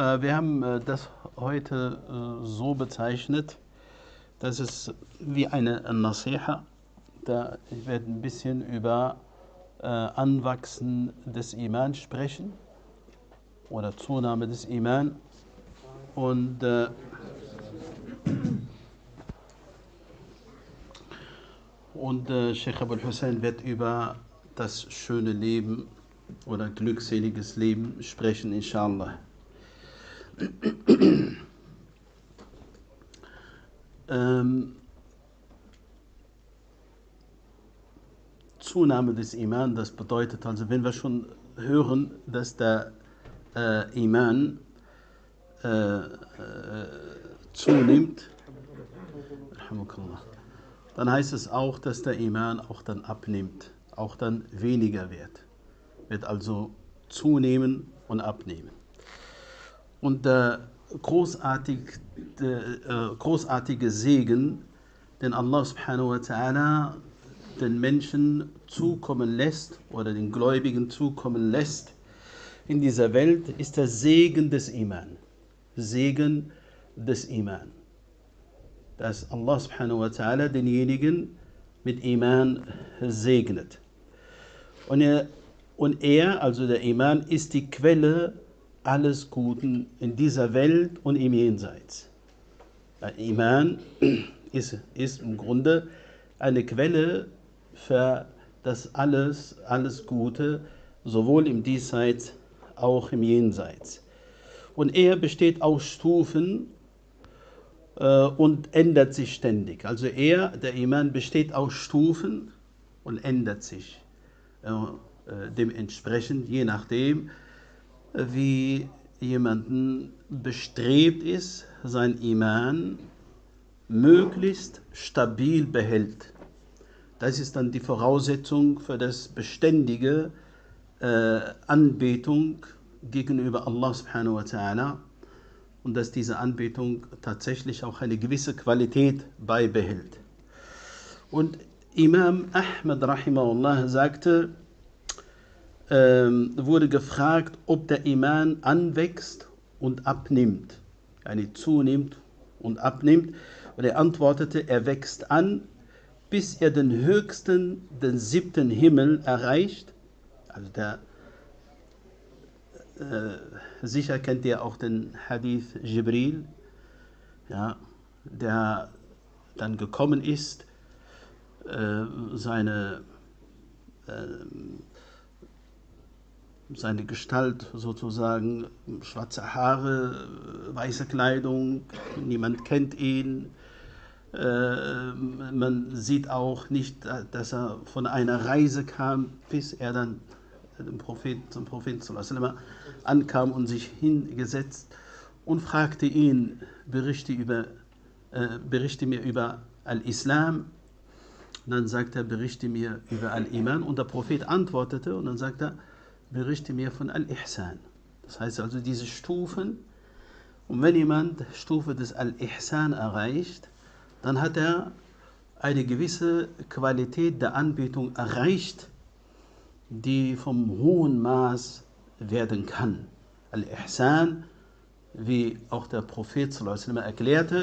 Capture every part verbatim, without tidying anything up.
Äh, wir haben äh, das heute äh, so bezeichnet, dass es wie eine Nasiha, da ich werde ein bisschen über äh, Anwachsen des Iman sprechen oder Zunahme des Iman und äh, Und äh, Sheikh Abul Hussein wird über das schöne Leben oder glückseliges Leben sprechen, inshallah. ähm, Zunahme des Iman, das bedeutet also, wenn wir schon hören, dass der äh, Iman äh, äh, zunimmt, Alhamdulillah, dann heißt es auch, dass der Iman auch dann abnimmt, auch dann weniger wird. Wird also zunehmen und abnehmen. Und der großartig, der, äh, großartige Segen, den Allah subhanahu wa ta'ala den Menschen zukommen lässt oder den Gläubigen zukommen lässt in dieser Welt, ist der Segen des Iman. Segen des Iman. Dass Allah subhanahu wa ta'ala denjenigen mit Iman segnet. Und er, und er, also der Iman, ist die Quelle alles Guten in dieser Welt und im Jenseits. Der Iman ist, ist im Grunde eine Quelle für das alles, alles Gute, sowohl im Diesseits, auch im Jenseits. Und er besteht aus Stufen, und ändert sich ständig. Also er, der Iman, besteht aus Stufen und ändert sich äh, dementsprechend, je nachdem, wie jemanden bestrebt ist, sein Iman möglichst stabil behält. Das ist dann die Voraussetzung für das beständige äh, Anbetung gegenüber Allah subhanahu wa ta'ala. Und dass diese Anbetung tatsächlich auch eine gewisse Qualität beibehält. Und Imam Ahmad rahimahullah sagte, ähm, wurde gefragt, ob der Iman anwächst und abnimmt, also zunimmt und abnimmt. Und er antwortete, er wächst an, bis er den höchsten, den siebten Himmel erreicht. Also der sicher kennt ihr auch den Hadith Jibril, ja, der dann gekommen ist, äh, seine, äh, seine Gestalt sozusagen, schwarze Haare, weiße Kleidung, niemand kennt ihn. Äh, man sieht auch nicht, dass er von einer Reise kam, bis er dann Dem Prophet, zum Propheten ankam und sich hingesetzt und fragte ihn, berichte, über, äh, berichte mir über Al-Islam. Und dann sagt er, berichte mir über Al-Iman. Und der Prophet antwortete und dann sagt er, berichte mir von Al-Ihsan. Das heißt also diese Stufen. Und wenn jemand die Stufe des Al-Ihsan erreicht, dann hat er eine gewisse Qualität der Anbetung erreicht, die vom hohen Maß werden kann. Al-Ihsan, wie auch der Prophet sallallahu alaihi wa sallam erklärte,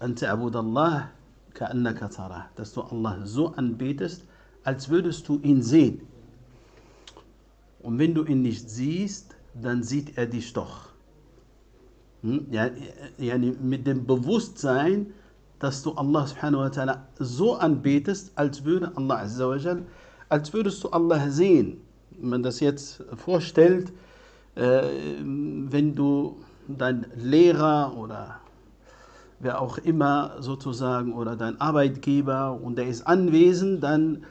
Anta abudallah ka'annaka tarah, dass du Allah so anbetest, als würdest du ihn sehen. Und wenn du ihn nicht siehst, dann sieht er dich doch. Hm? Ja, ja, mit dem Bewusstsein, dass du Allah subhanahu wa ta'ala so anbetest, als würde Allah azza wa jal, als würdest du Allah sehen. Wenn man das jetzt vorstellt, äh, wenn du dein Lehrer oder wer auch immer sozusagen oder dein Arbeitgeber und der ist anwesend, dann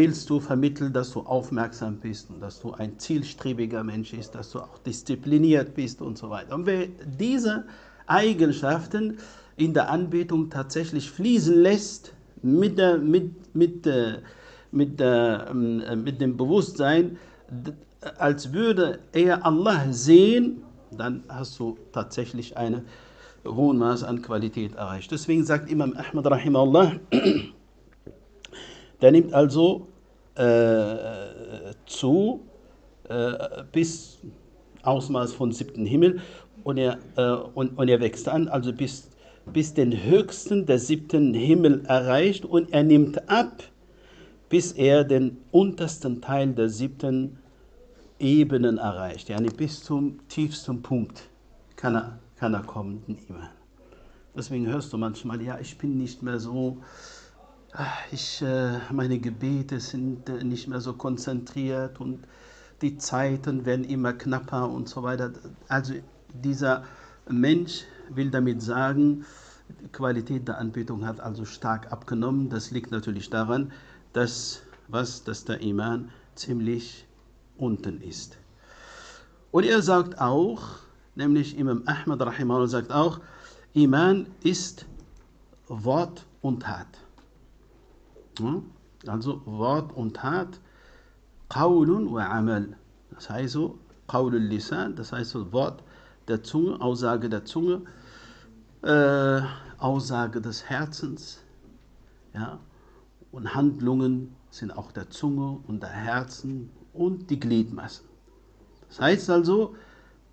willst du vermitteln, dass du aufmerksam bist und dass du ein zielstrebiger Mensch bist, dass du auch diszipliniert bist und so weiter. Und wer diese Eigenschaften in der Anbetung tatsächlich fließen lässt mit der, mit, mit der Mit, äh, mit dem Bewusstsein, als würde er Allah sehen, dann hast du tatsächlich ein hohes Maß an Qualität erreicht. Deswegen sagt Imam Ahmad rahimahullah, der nimmt also äh, zu äh, bis Ausmaß von siebten Himmel. und er, äh, und, und er wächst an, also bis, bis den höchsten, der siebten Himmel erreicht, und er nimmt ab, bis er den untersten Teil der siebten Ebenen erreicht. Ja, bis zum tiefsten Punkt kann er, kann er kommen, niemand. Deswegen hörst du manchmal, ja, ich bin nicht mehr so, ich, meine Gebete sind nicht mehr so konzentriert und die Zeiten werden immer knapper und so weiter. Also dieser Mensch will damit sagen, die Qualität der Anbetung hat also stark abgenommen. Das liegt natürlich daran, dass, was, dass der Iman ziemlich unten ist. Und er sagt auch, nämlich Imam Ahmad rahimahullah sagt auch, Iman ist Wort und Tat. Also Wort und Tat, Qaulun wa Amal. Das heißt so, Qaulul Lisan, das heißt so Wort der Zunge, Aussage der Zunge, äh, Aussage des Herzens, ja, und Handlungen sind auch der Zunge und der Herzen und die Gliedmaßen. Das heißt also,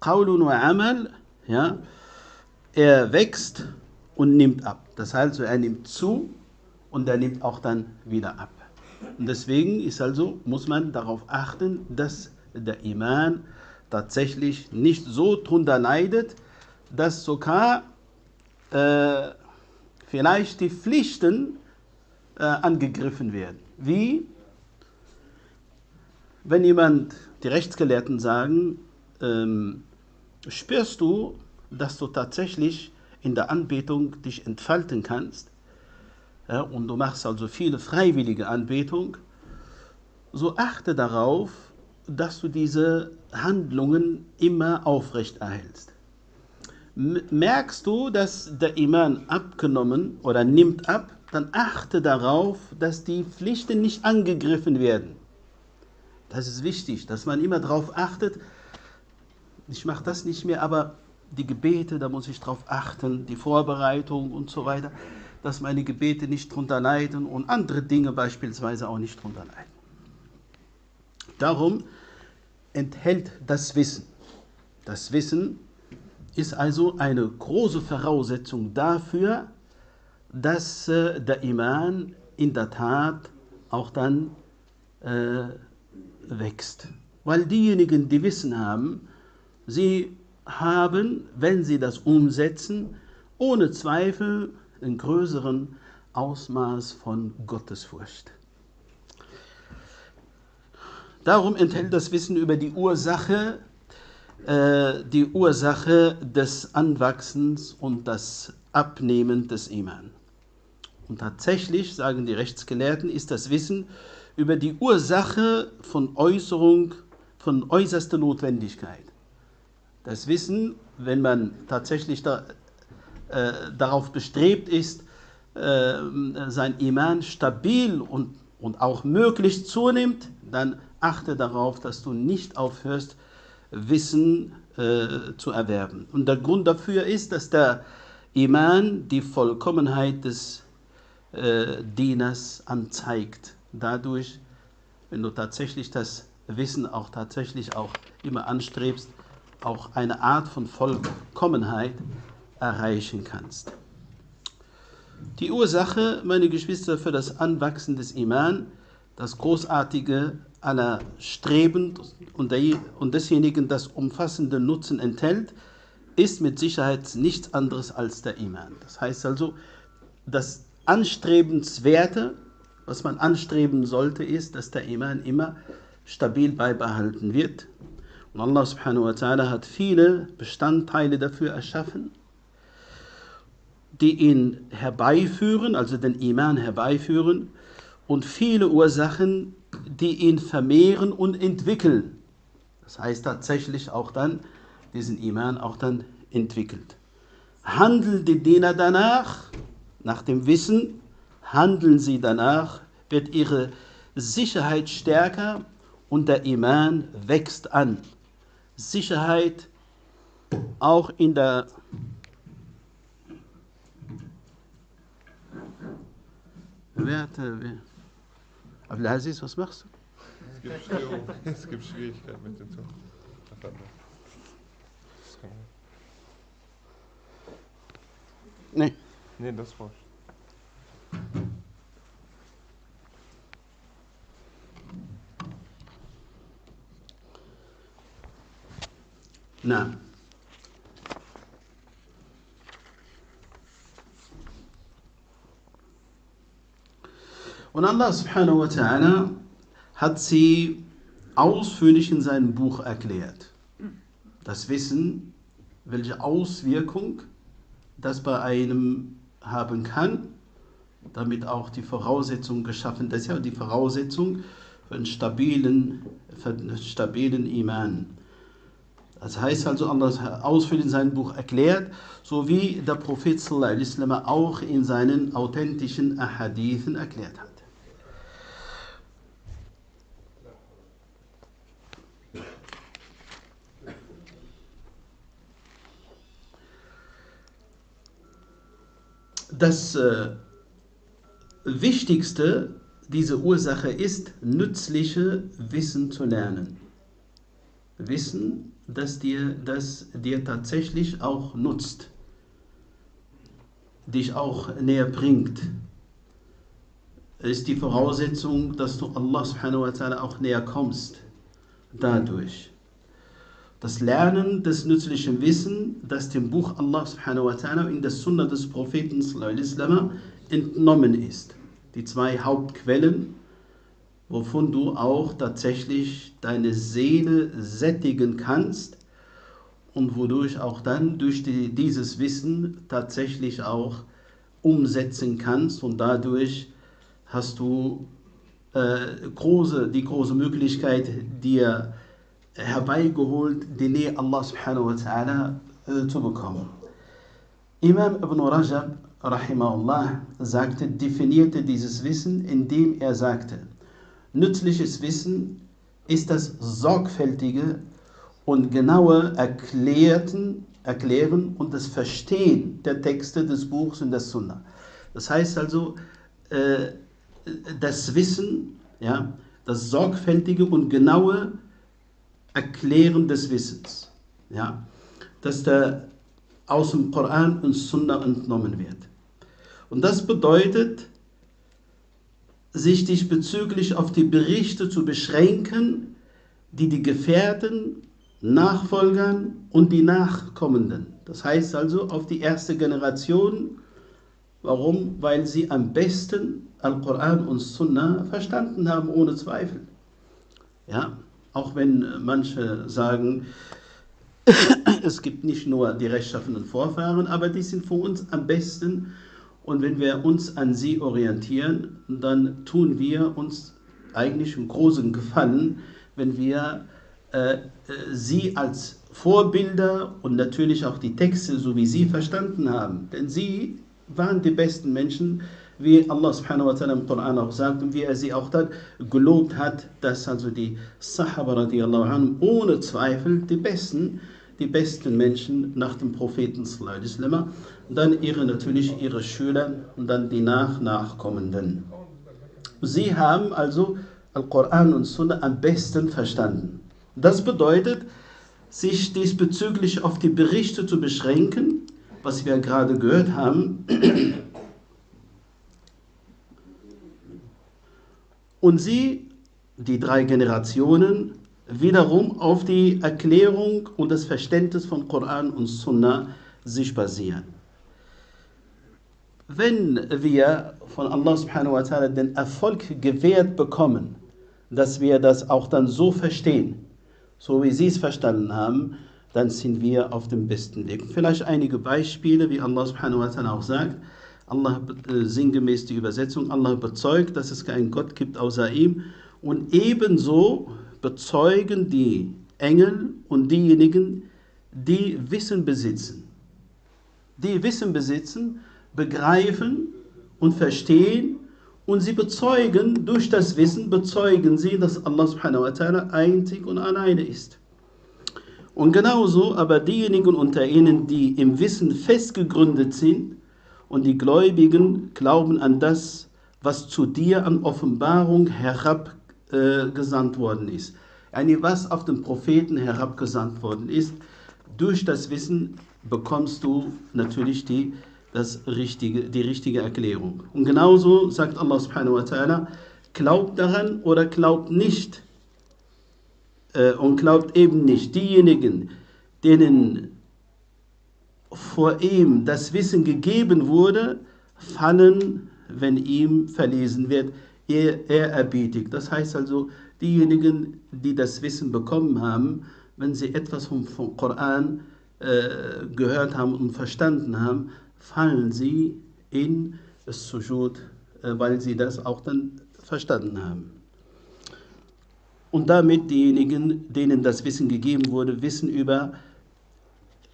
Qaulun wa Amal, ja, er wächst und nimmt ab. Das heißt also, er nimmt zu und er nimmt auch dann wieder ab. Und deswegen ist also, muss man darauf achten, dass der Iman tatsächlich nicht so drunter leidet, dass sogar äh, vielleicht die Pflichten äh, angegriffen werden. Wie, wenn jemand, die Rechtsgelehrten sagen, ähm, spürst du, dass du tatsächlich in der Anbetung dich entfalten kannst, ja, und du machst also viele freiwillige Anbetung, so achte darauf, dass du diese Handlungen immer aufrecht erhältst. Merkst du, dass der Iman abgenommen oder nimmt ab, dann achte darauf, dass die Pflichten nicht angegriffen werden. Das ist wichtig, dass man immer darauf achtet, ich mache das nicht mehr, aber die Gebete, da muss ich darauf achten, die Vorbereitung und so weiter, dass meine Gebete nicht drunter leiden und andere Dinge beispielsweise auch nicht drunter leiden. Darum enthält das Wissen. Das Wissen ist also eine große Voraussetzung dafür, dass äh, der Iman in der Tat auch dann äh, wächst. Weil diejenigen, die Wissen haben, sie haben, wenn sie das umsetzen, ohne Zweifel in größeren Ausmaß von Gottesfurcht. Darum enthält das Wissen über die Ursache, äh, die Ursache des Anwachsens und das Abnehmen des Iman. Und tatsächlich, sagen die Rechtsgelehrten, ist das Wissen über die Ursache von Äußerung von äußerster Notwendigkeit. Das Wissen, wenn man tatsächlich da, äh, darauf bestrebt ist, äh, sein Iman stabil und, und auch möglichst zunimmt, dann achte darauf, dass du nicht aufhörst, Wissen äh, zu erwerben. Und der Grund dafür ist, dass der Iman die Vollkommenheit des äh, Dieners anzeigt. Dadurch, wenn du tatsächlich das Wissen auch tatsächlich auch immer anstrebst, auch eine Art von Vollkommenheit erreichen kannst. Die Ursache, meine Geschwister, für das Anwachsen des Iman, das Großartige aller Streben und desjenigen, das umfassende Nutzen enthält, ist mit Sicherheit nichts anderes als der Iman. Das heißt also, das Anstrebenswerte, was man anstreben sollte, ist, dass der Iman immer stabil beibehalten wird. Und Allah subhanahu wa ta'ala hat viele Bestandteile dafür erschaffen, die ihn herbeiführen, also den Iman herbeiführen, und viele Ursachen, die ihn vermehren und entwickeln. Das heißt tatsächlich auch dann, diesen Iman auch dann entwickelt. Handeln die Diener danach, nach dem Wissen, handeln sie danach, wird ihre Sicherheit stärker und der Iman wächst an. Sicherheit auch in der Werte. Abdelaziz, was machst du? Es gibt, es gibt Schwierigkeiten mit dem Ton. Nee. Nee, das war's. نعم Und Allah subhanahu wa ta'ala hat sie ausführlich in seinem Buch erklärt. Das Wissen, welche Auswirkung das bei einem haben kann, damit auch die Voraussetzung geschaffen, das ist ja die Voraussetzung für einen stabilen, für einen stabilen Iman. Das heißt also, Allah ausführlich in seinem Buch erklärt, so wie der Prophet sallallahu alaihi wasallam auch in seinen authentischen Ahadithen erklärt hat. Das äh, Wichtigste dieser Ursache ist, nützliche Wissen zu lernen. Wissen, das dir, das dir tatsächlich auch nutzt, dich auch näher bringt. Ist die Voraussetzung, dass du Allah subhanahu wa ta'ala auch näher kommst, dadurch. Das Lernen des nützlichen Wissens, das dem Buch Allah subhanahu wa ta'ala in der Sunna des Propheten sallallahu alaihi wasallam entnommen ist. Die zwei Hauptquellen, wovon du auch tatsächlich deine Seele sättigen kannst und wodurch auch dann durch die, dieses Wissen tatsächlich auch umsetzen kannst. Und dadurch hast du äh, große, die große Möglichkeit, dir herbeigeholt, die Nähe Allah subhanahu wa ta'ala äh, zu bekommen. Imam Ibn Rajab, rahimahullah, sagte, definierte dieses Wissen, indem er sagte, nützliches Wissen ist das sorgfältige und genaue Erklärten, Erklären und das Verstehen der Texte des Buchs und der Sunna. Das heißt also, äh, das Wissen, ja, das sorgfältige und genaue Erklären des Wissens, ja, dass der aus dem Koran und Sunna entnommen wird. Und das bedeutet, sich dich bezüglich auf die Berichte zu beschränken, die die Gefährten, Nachfolgern und die Nachkommenden, das heißt also auf die erste Generation, warum? Weil sie am besten Al-Quran und Sunna verstanden haben, ohne Zweifel. Ja. Auch wenn manche sagen, es gibt nicht nur die rechtschaffenen Vorfahren, aber die sind für uns am besten. Und wenn wir uns an sie orientieren, dann tun wir uns eigentlich einen großen Gefallen, wenn wir äh, sie als Vorbilder und natürlich auch die Texte, so wie sie verstanden haben. Denn sie waren die besten Menschen, wie Allah subhanahu wa ta'ala im Koran auch sagt und wie er sie auch dann gelobt hat, dass also die Sahaba radiallahu anhu ohne Zweifel die besten, die besten Menschen nach dem Propheten sallallahu alaihi wasallam, dann ihre, natürlich ihre Schüler und dann die Nach Nachkommenden. Sie haben also Al-Quran und Sunna am besten verstanden. Das bedeutet, sich diesbezüglich auf die Berichte zu beschränken, was wir gerade gehört haben, und sie, die drei Generationen, wiederum auf die Erklärung und das Verständnis von Koran und Sunna sich basieren. Wenn wir von Allah subhanahu wa ta'ala den Erfolg gewährt bekommen, dass wir das auch dann so verstehen, so wie sie es verstanden haben, dann sind wir auf dem besten Weg. Vielleicht einige Beispiele, wie Allah subhanahu wa ta'ala auch sagt, Allah, äh, sinngemäß die Übersetzung, Allah bezeugt, dass es keinen Gott gibt außer ihm. Und ebenso bezeugen die Engel und diejenigen, die Wissen besitzen. Die Wissen besitzen, begreifen und verstehen und sie bezeugen, durch das Wissen bezeugen sie, dass Allah subhanahu wa ta'ala einzig und alleine ist. Und genauso aber diejenigen unter ihnen, die im Wissen festgegründet sind, und die Gläubigen glauben an das, was zu dir an Offenbarung herabgesandt äh, worden ist. Yani was auf den Propheten herabgesandt worden ist, durch das Wissen bekommst du natürlich die das richtige, die richtige Erklärung. Und genauso sagt Allah subhanahu wa ta'ala, glaubt daran oder glaubt nicht. Äh, und glaubt eben nicht. Diejenigen, denen vor ihm das Wissen gegeben wurde, fallen, wenn ihm verlesen wird, ehrerbietig. Das heißt also, diejenigen, die das Wissen bekommen haben, wenn sie etwas vom, vom Koran äh, gehört haben und verstanden haben, fallen sie in das Sujud, äh, weil sie das auch dann verstanden haben. Und damit diejenigen, denen das Wissen gegeben wurde, wissen über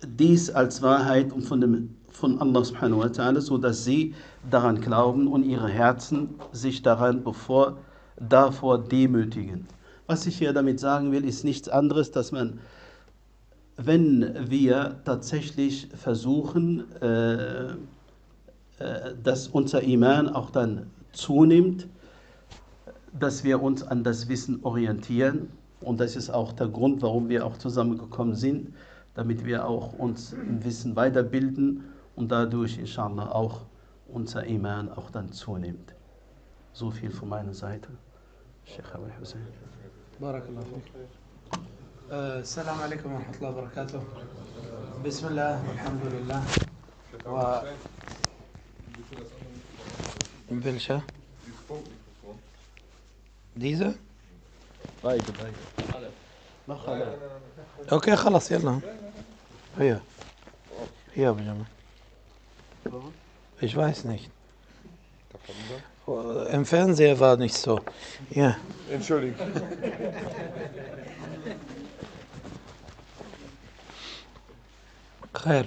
dies als Wahrheit und von, dem, von Allah subhanahu wa ta'ala, sodass sie daran glauben und ihre Herzen sich daran bevor, davor demütigen. Was ich hier damit sagen will, ist nichts anderes, dass man, wenn wir tatsächlich versuchen, äh, äh, dass unser Iman auch dann zunimmt, dass wir uns an das Wissen orientieren. Und das ist auch der Grund, warum wir auch zusammengekommen sind, damit wir auch uns im Wissen weiterbilden und dadurch, inshallah, auch unser Iman auch dann zunimmt. So viel von meiner Seite. Sheikh Abul Hussein. Barakallahu fiik. Assalamu alaikum wa rahmatullahi wa barakatuh. Bismillah, alhamdulillah. Wa... Welcher? Diese? Beide, beide. Alle. Noch alle. Okay, خلاص يلا. Hier. Hier, Benjamin. Ich weiß nicht. Im Fernseher war nicht so. Ja. Entschuldigung. Khair.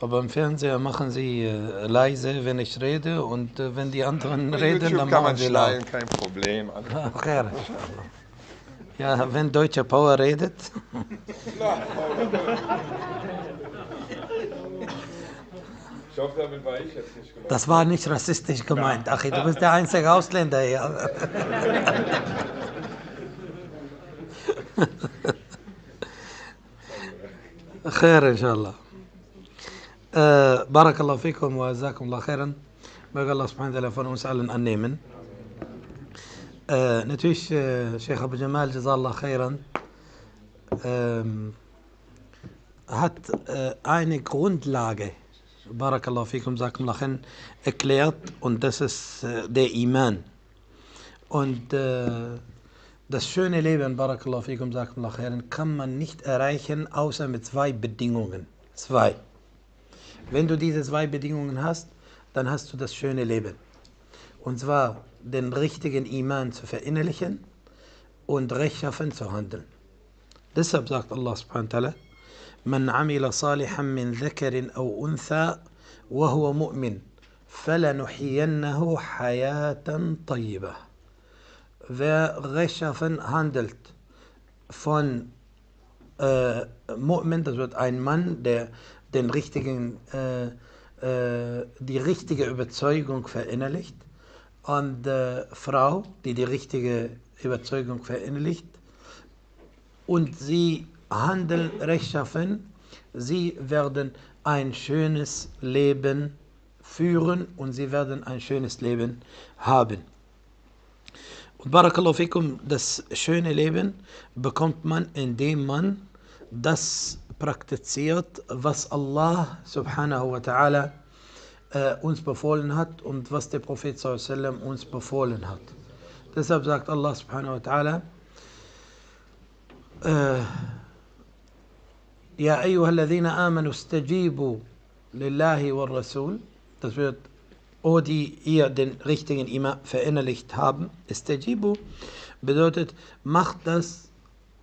Aber im Fernseher machen sie äh, leise, wenn ich rede, und äh, wenn die anderen Bei reden, YouTube dann kann machen man sie laut. Kein Problem. Ach, ja, wenn Deutsche Power redet. Ich hoffe, damit war ich jetzt nicht gemeint. Das war nicht rassistisch gemeint, Achi, du bist der einzige Ausländer hier. Khair, inshallah. Barakallahu fikum wa jazakumullah khairan. Möge Allah subhanahu wa ta'ala von uns allen annehmen. Äh, natürlich, äh, Sheikh Abu Jamal, jazallah khairan, ähm, hat äh, eine Grundlage, barakallahu fikum, jazakumullah khairan, erklärt, und das ist äh, der Iman. Und äh, das schöne Leben, barakallahu fikum, jazakumullah khairan, kann man nicht erreichen, außer mit zwei Bedingungen. Zwei. Wenn du diese zwei Bedingungen hast, dann hast du das schöne Leben. Und zwar den richtigen Iman zu verinnerlichen und rechtschaffen zu handeln. Deshalb sagt Allah subhanahu wa ta'ala, Man amila salihan min dhakarin aw untha wa huwa mu'min, falanuhiyannahu hayatan tayyibah. Wer rechtschaffen handelt von äh, Mu'min, das wird ein Mann, der den richtigen, äh, äh, die richtige Überzeugung verinnerlicht, und äh, Frau, die die richtige Überzeugung verinnerlicht, und sie handeln rechtschaffen, sie werden ein schönes Leben führen und sie werden ein schönes Leben haben. Und barakallahu fikum, das schöne Leben bekommt man, indem man das praktiziert, was Allah subhanahu wa ta'ala äh, uns befohlen hat und was der Prophet sallallahu alaihi wasallam uns befohlen hat. Deshalb sagt Allah subhanahu wa ta'ala, Ja ayyuha alladhina amanu stajibu lillahi wa rasul. Das wird, oh die ihr den richtigen Imam verinnerlicht haben. Stajibu bedeutet, macht das,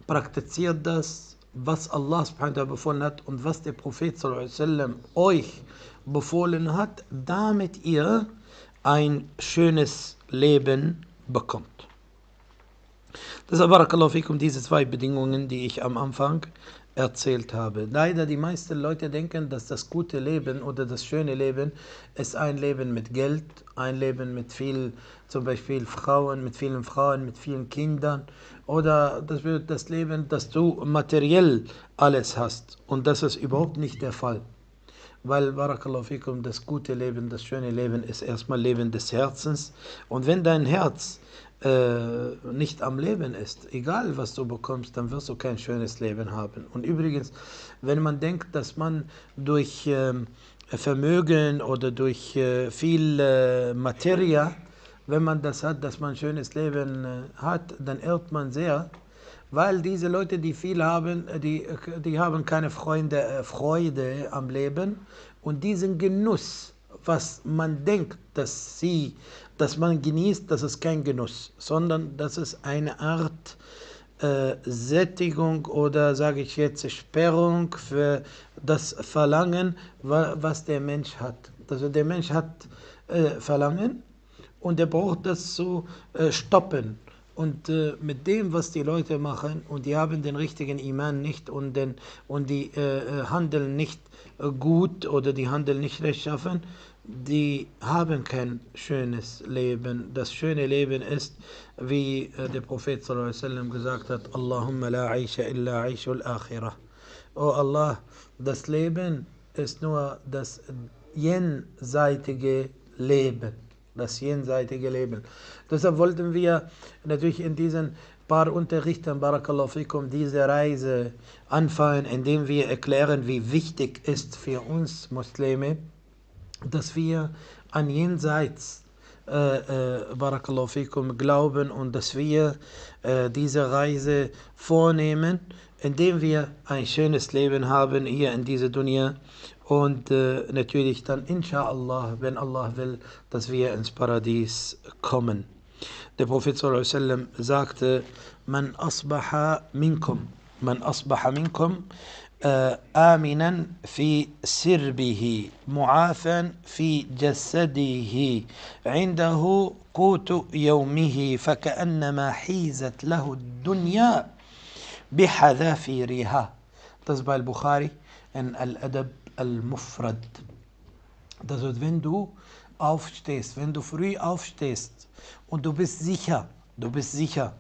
praktiziert das, was Allah subhanahu wa ta'ala befohlen hat und was der Prophet sallallahu alaihi wasallam euch befohlen hat, damit ihr ein schönes Leben bekommt. Deshalb, barakallahu fikum, diese zwei Bedingungen, die ich am Anfang erzählt habe. Leider die meisten Leute denken, dass das gute Leben oder das schöne Leben ist ein Leben mit Geld, ein Leben mit viel, zum Beispiel Frauen, mit vielen Frauen, mit vielen Kindern, oder das wird das Leben, dass du materiell alles hast, und das ist überhaupt nicht der Fall. weil, Barakallahu fikum, das gute Leben, das schöne Leben ist erstmal Leben des Herzens. Und wenn dein Herz äh, nicht am Leben ist, egal was du bekommst, dann wirst du kein schönes Leben haben. Und übrigens, wenn man denkt, dass man durch äh, Vermögen oder durch äh, viel äh, Materie, wenn man das hat, dass man ein schönes Leben äh, hat, dann irrt man sehr. Weil diese Leute, die viel haben, die, die haben keine Freunde, Freude am Leben. Und diesen Genuss, was man denkt, dass, sie, dass man genießt, das ist kein Genuss, sondern das ist eine Art äh, Sättigung oder, sage ich jetzt, Sperrung für das Verlangen, was der Mensch hat. Also der Mensch hat äh, Verlangen und er braucht das zu äh, stoppen. Und äh, mit dem, was die Leute machen, und die haben den richtigen Iman nicht und, den, und die äh, handeln nicht äh, gut oder die handeln nicht rechtschaffen, die haben kein schönes Leben. Das schöne Leben ist, wie äh, der Prophet sallallahu alaihi wasallam gesagt hat, Allahumma la aisha illa aishul akhirah. Oh Allah, das Leben ist nur das jenseitige Leben. Das jenseitige Leben. Deshalb wollten wir natürlich in diesen paar Unterrichten, Barakallahu fikum, diese Reise anfangen, indem wir erklären, wie wichtig ist für uns Muslime, dass wir an jenseits äh, äh, Barakallahu fikum glauben und dass wir äh, diese Reise vornehmen, indem wir ein schönes Leben haben hier in dieser Dunya. Und äh, natürlich dann, inscha'Allah, wenn Allah will, dass wir ins Paradies kommen. Der Prophet sallallahu alaihi wasallam sagte, Man asbaha minkum, Man asbaha minkum, äh, Aminan fi sirbihi, Mu'afan fi jasadihi, Indahu qutu yawmihi, Faka'annama hizat lahu dunya, Bihadhafi riha. Das bei Al-Bukhari in Al-Adab Al-Mufrad. Das heißt, wenn du aufstehst, wenn du früh aufstehst und du bist sicher, du bist sicher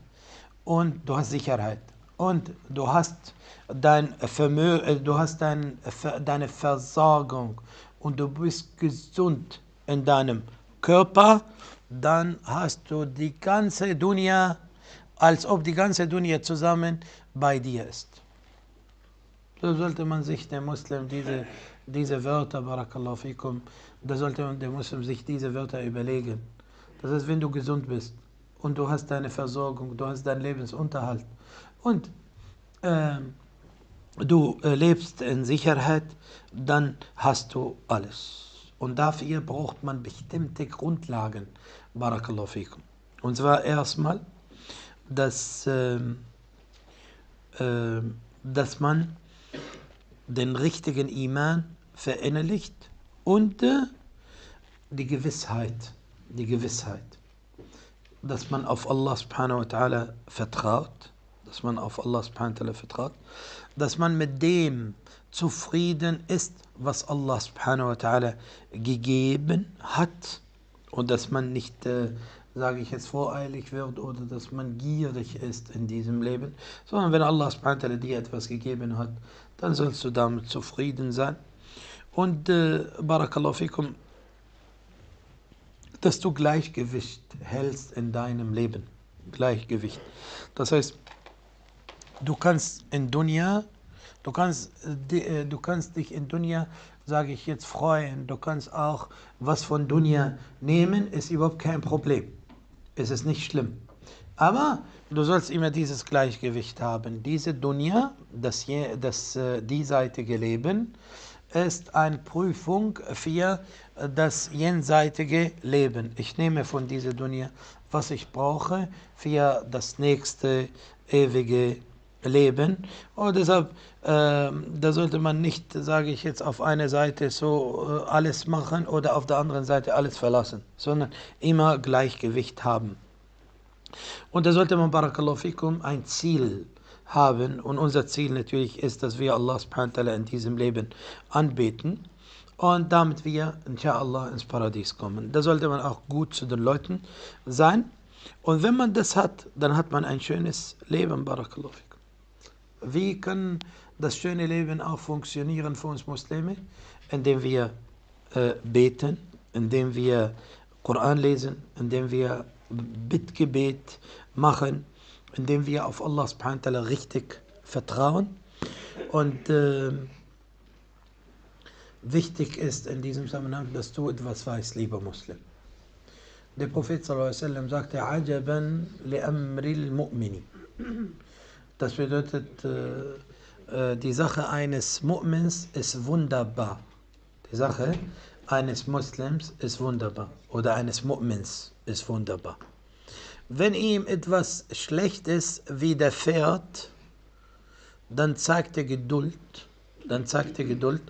und du hast Sicherheit und du hast dein Vermögen, du hast dein, deine Versorgung und du bist gesund in deinem Körper, dann hast du die ganze Dunya, als ob die ganze Dunya zusammen bei dir ist. Da sollte man sich, der Muslim, diese, diese Wörter, Barakallahu fikum, da sollte man, der Muslim sich diese Wörter überlegen. Das heißt, wenn du gesund bist und du hast deine Versorgung, du hast deinen Lebensunterhalt und äh, du äh, lebst in Sicherheit, dann hast du alles. Und dafür braucht man bestimmte Grundlagen, Barakallahu fikum. Und zwar erstmal, dass, äh, äh, dass man den richtigen Iman verinnerlicht und äh, die Gewissheit, die Gewissheit, dass man auf Allah subhanahu wa ta'ala vertraut, dass man auf Allah subhanahu wa ta'ala vertraut, dass man mit dem zufrieden ist, was Allah subhanahu wa ta'ala gegeben hat und dass man nicht, äh, sage ich jetzt, voreilig wird oder dass man gierig ist in diesem Leben, sondern wenn Allah subhanahu wa ta'ala dir etwas gegeben hat, dann sollst du damit zufrieden sein. Und äh, Barakallahu fikum, dass du Gleichgewicht hältst in deinem Leben. Gleichgewicht. Das heißt, du kannst in Dunya, du kannst, äh, du kannst dich in Dunya, sage ich jetzt, freuen. Du kannst auch was von Dunya nehmen, ist überhaupt kein Problem. Es ist nicht schlimm. Aber du sollst immer dieses Gleichgewicht haben. Diese Dunya, das, das äh, diesseitige Leben, ist eine Prüfung für das jenseitige Leben. Ich nehme von dieser Dunya, was ich brauche für das nächste ewige Leben. Und deshalb, äh, da sollte man nicht, sage ich jetzt, auf einer Seite so äh, alles machen oder auf der anderen Seite alles verlassen, sondern immer Gleichgewicht haben. Und da sollte man, Barakallahu fikum, ein Ziel haben. Und unser Ziel natürlich ist, dass wir Allah subhanahu wa ta'ala in diesem Leben anbeten. Und damit wir, insha'Allah, ins Paradies kommen. Da sollte man auch gut zu den Leuten sein. Und wenn man das hat, dann hat man ein schönes Leben, Barakallahu fikum. Wie kann das schöne Leben auch funktionieren für uns Muslime? indem wir äh, beten, indem wir Koran lesen, indem wir Bittgebet machen, indem wir auf Allah subhanahu wa ta'ala richtig vertrauen. Und äh, wichtig ist in diesem Zusammenhang, dass du etwas weißt, lieber Muslim. Der Prophet sallallahu alaihi wasallam sagte, Ajaban li amril mu'mini. Das bedeutet, äh, äh, die Sache eines Mu'mins ist wunderbar. Die Sache eines Muslims ist wunderbar. Oder eines Mu'mins ist wunderbar. Wenn ihm etwas Schlechtes widerfährt, dann zeigt er Geduld. Dann zeigt er Geduld.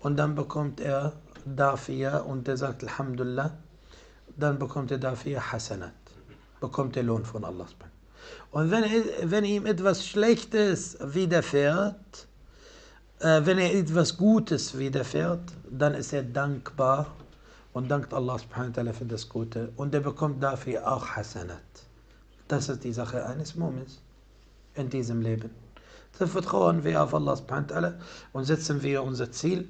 Und dann bekommt er dafür, und er sagt Alhamdulillah, dann bekommt er dafür Hasanat. Bekommt er Lohn von Allah. Und wenn, wenn ihm etwas Schlechtes widerfährt, äh, wenn er etwas Gutes widerfährt, dann ist er dankbar und dankt Allah subhanahu wa ta'ala für das Gute. Und er bekommt dafür auch Hasanat. Das ist die Sache eines Mu'mins in diesem Leben. Dann vertrauen wir auf Allah subhanahu wa ta'ala und setzen wir unser Ziel.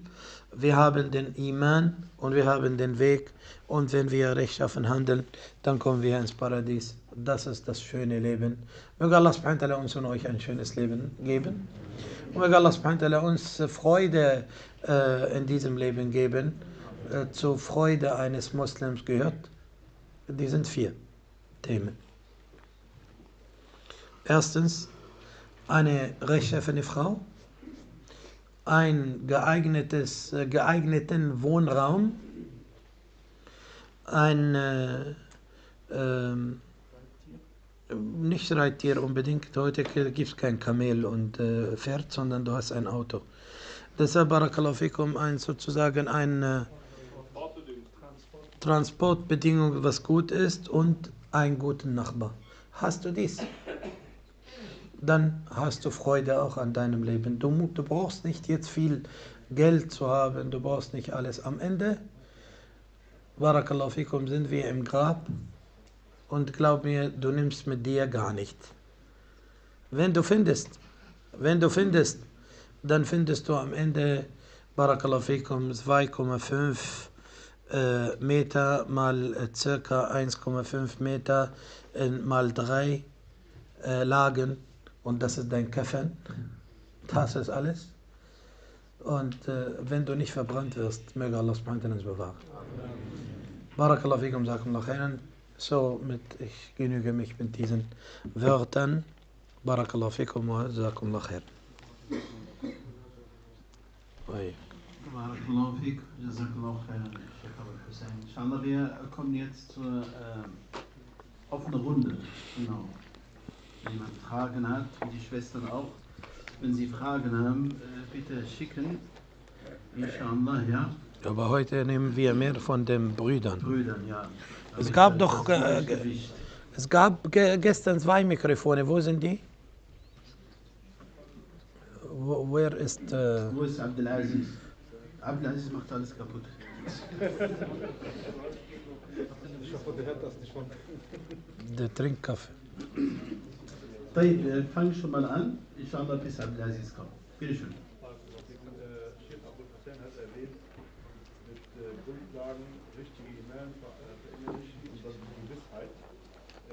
Wir haben den Iman und wir haben den Weg. Und wenn wir rechtschaffen handeln, dann kommen wir ins Paradies. Das ist das schöne Leben. Möge Allah subhanahu wa ta'ala uns und euch ein schönes Leben geben. Und möge Allah subhanahu wa ta'ala uns Freude äh, in diesem Leben geben. Äh, zur Freude eines Muslims gehört. Die sind vier Themen. Erstens, eine rechtschaffene Frau, ein geeignetes, geeigneten Wohnraum, ein äh, äh, nicht Reittier unbedingt, heute gibt es kein Kamel und äh, Pferd, sondern du hast ein Auto. Deshalb, Barakallahu fikum, ein sozusagen ein äh, Transportbedingung, was gut ist, und einen guten Nachbar. Hast du dies? Dann hast du Freude auch an deinem Leben. Du, du brauchst nicht jetzt viel Geld zu haben, du brauchst nicht alles. Am Ende, Barakallahu fikum, sind wir im Grab und glaub mir, du nimmst mit dir gar nichts. Wenn du findest, wenn du findest, dann findest du am Ende, Barakallahu fikum, zwei Komma fünf äh, Meter mal äh, circa eins Komma fünf Meter äh, mal drei äh, Lagen. Und das ist dein Kaffern, das ist alles. Und äh, wenn du nicht verbrannt wirst, möge Allah subhanahu wa ta'ala uns bewahren. Barakallahu fikum, jazakumullahu khairan. So, mit, ich genüge mich mit diesen Wörtern. Barakallahu fikum, jazakumullahu khairan. Barakallahu fikum, jazakumullahu khairan. Inshallah, wir kommen jetzt zur äh, offenen Runde. Genau. Jemand Fragen hat, die Schwestern auch. Wenn sie Fragen haben, bitte schicken. Inshallah, ja. Aber heute nehmen wir mehr von den Brüdern. Brüdern, ja. Aber es gab doch, äh, es gab ge gestern zwei Mikrofone. Wo sind die? Wo, wer ist, äh Wo ist Abdelaziz? Abdelaziz macht alles kaputt. Der trinkt Kaffee. طيب فان شو ما الآن إن شاء الله بيس عبد العزيز كم كل شو. الشيخ أبو الحسين هذا بيت بالدارن richtige Iman verinnerlichen und das die Gewissheit,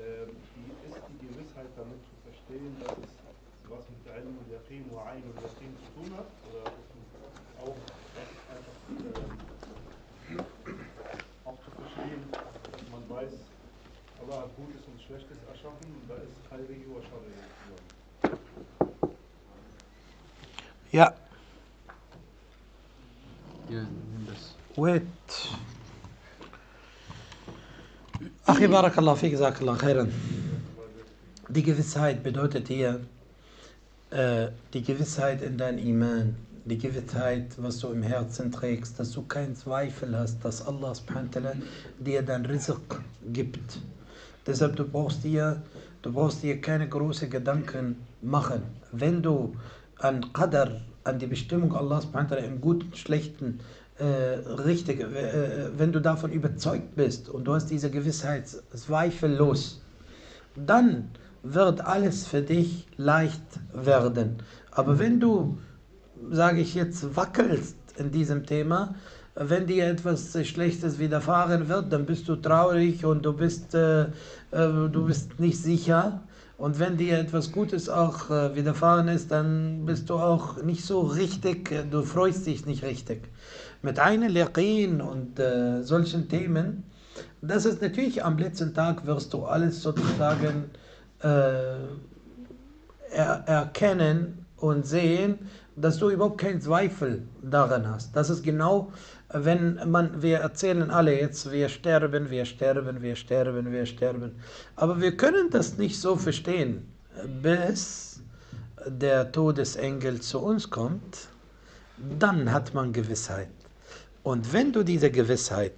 die ist die Gewissheit damit zu verstehen, dass es was mit Ilm und Yaqin und Ayn und Yaqin zu tun hat oder auch einfach auch zu verstehen, dass man weiß, Allah hat Gutes und Schlechtes erschaffen, und da ist Heiliger und Schade. Ja. Ja, nimm das. Wait. Achi, barakallahu fik, jazakallahu khairan. Die Gewissheit bedeutet hier, äh, die Gewissheit in dein Iman, die Gewissheit, was du im Herzen trägst, dass du keinen Zweifel hast, dass Allah subhanahu wa ta'ala dir dein Rizq gibt. Deshalb, du brauchst dir, du brauchst dir keine großen Gedanken machen. Wenn du an Qadar, an die Bestimmung Allah subhanahu wa ta'ala im Guten, Schlechten, äh, richtig, äh, wenn du davon überzeugt bist und du hast diese Gewissheit zweifellos, dann wird alles für dich leicht werden. Aber wenn du, sage ich jetzt, wackelst in diesem Thema. Wenn dir etwas Schlechtes widerfahren wird, dann bist du traurig und du bist, äh, du bist nicht sicher. Und wenn dir etwas Gutes auch äh, widerfahren ist, dann bist du auch nicht so richtig, du freust dich nicht richtig. Mit einem Yaqin und äh, solchen Themen, das ist natürlich am letzten Tag wirst du alles sozusagen äh, er, erkennen und sehen, dass du überhaupt keinen Zweifel daran hast. Das ist genau, wenn man, wir erzählen alle jetzt, wir sterben, wir sterben, wir sterben, wir sterben. Aber wir können das nicht so verstehen, bis der Todesengel zu uns kommt, dann hat man Gewissheit. Und wenn du diese Gewissheit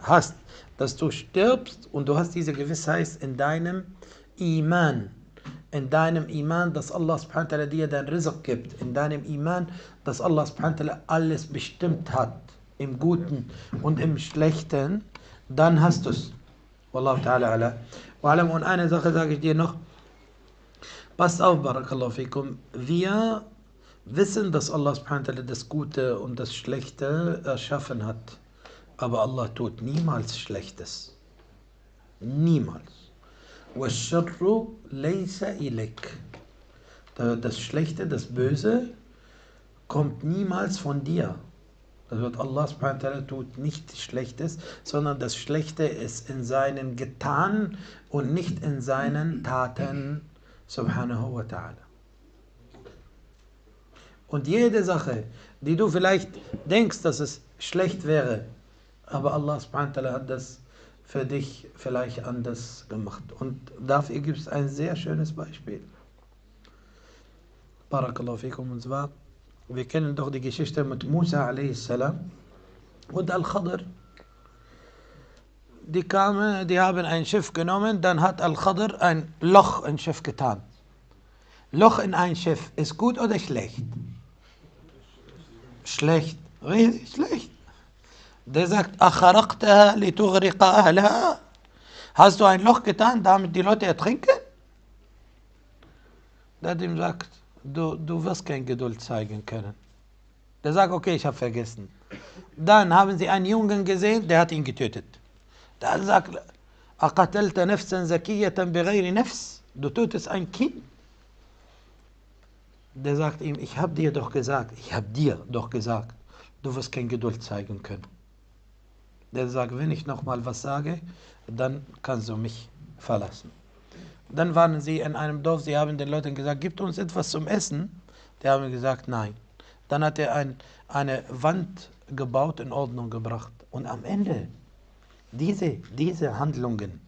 hast, dass du stirbst und du hast diese Gewissheit in deinem Iman, in deinem Iman, dass Allah subhanahu wa ta'ala dir dein Rizq gibt, in deinem Iman, dass Allah subhanahu wa ta'ala alles bestimmt hat, im Guten und im Schlechten, dann hast du es. Wallahu ta'ala ala. Wa alam, und eine Sache sage ich dir noch, passt auf, barakallahu fikum, wir wissen, dass Allah subhanahu wa ta'ala das Gute und das Schlechte erschaffen hat, aber Allah tut niemals Schlechtes. Niemals. وَالشَّرُّ لَيْسَ إِلَيْكَ. Das Schlechte, das Böse kommt niemals von dir. Das wird Allah subhanahu wa ta'ala tut nichts Schlechtes, sondern das Schlechte ist in seinen Getan und nicht in seinen Taten subhanahu wa ta'ala. Und jede Sache, die du vielleicht denkst, dass es schlecht wäre, aber Allah subhanahu wa ta'ala hat das für dich vielleicht anders gemacht. Und dafür gibt es ein sehr schönes Beispiel. Barakallahu fikum, und zwar, wir kennen doch die Geschichte mit Musa alaihi salam und Al-Khadr. Die kamen, die haben ein Schiff genommen, dann hat Al-Khadr ein Loch in Schiff getan. Loch in ein Schiff, ist gut oder schlecht? Schlecht, richtig schlecht. Der sagt, أخرقتها لتغرق أهلها. Hast du ein Loch getan, damit die Leute ertrinken? Der dem sagt, du, du wirst keine Geduld zeigen können. Der sagt, okay, ich habe vergessen. Dann haben sie einen Jungen gesehen, der hat ihn getötet. Der sagt, أقتلت نفسا زكية بغير نفس. Du tötest ein Kind. Der sagt ihm, ich habe dir doch gesagt, ich habe dir doch gesagt, du wirst keine Geduld zeigen können. Der sagt, wenn ich nochmal was sage, dann kannst du mich verlassen. Dann waren sie in einem Dorf, sie haben den Leuten gesagt, gib uns etwas zum Essen. Die haben gesagt, nein. Dann hat er ein, eine Wand gebaut, in Ordnung gebracht. Und am Ende, diese, diese Handlungen,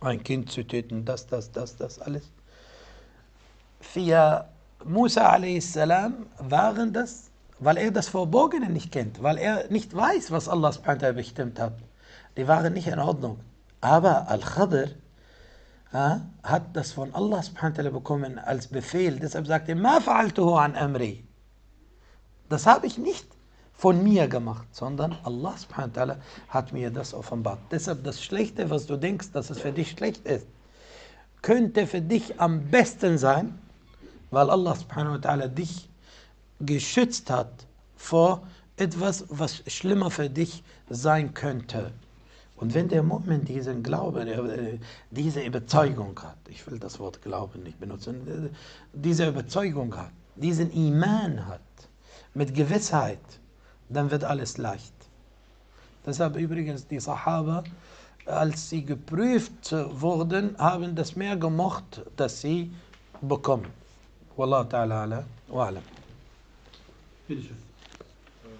ein Kind zu töten, das, das, das, das, alles. Für Musa alaihi salam waren das, weil er das Verborgene nicht kennt, weil er nicht weiß, was Allah subhanahu wa ta'ala bestimmt hat. Die waren nicht in Ordnung. Aber Al-Khadr äh, hat das von Allah subhanahu wa ta'ala bekommen als Befehl. Deshalb sagt er, ma fa'altuhu an amri. Das habe ich nicht von mir gemacht, sondern Allah subhanahu wa ta'ala hat mir das offenbart. Deshalb das Schlechte, was du denkst, dass es für dich schlecht ist, könnte für dich am besten sein, weil Allah subhanahu wa ta'ala dich geschützt hat vor etwas, was schlimmer für dich sein könnte. Und wenn der Mu'min diesen Glauben, diese Überzeugung hat, ich will das Wort Glauben nicht benutzen, diese Überzeugung hat, diesen Iman hat, mit Gewissheit, dann wird alles leicht. Deshalb übrigens die Sahaba, als sie geprüft wurden, haben das mehr gemocht, dass sie bekommen. Wallahu ta'ala ala wa alam.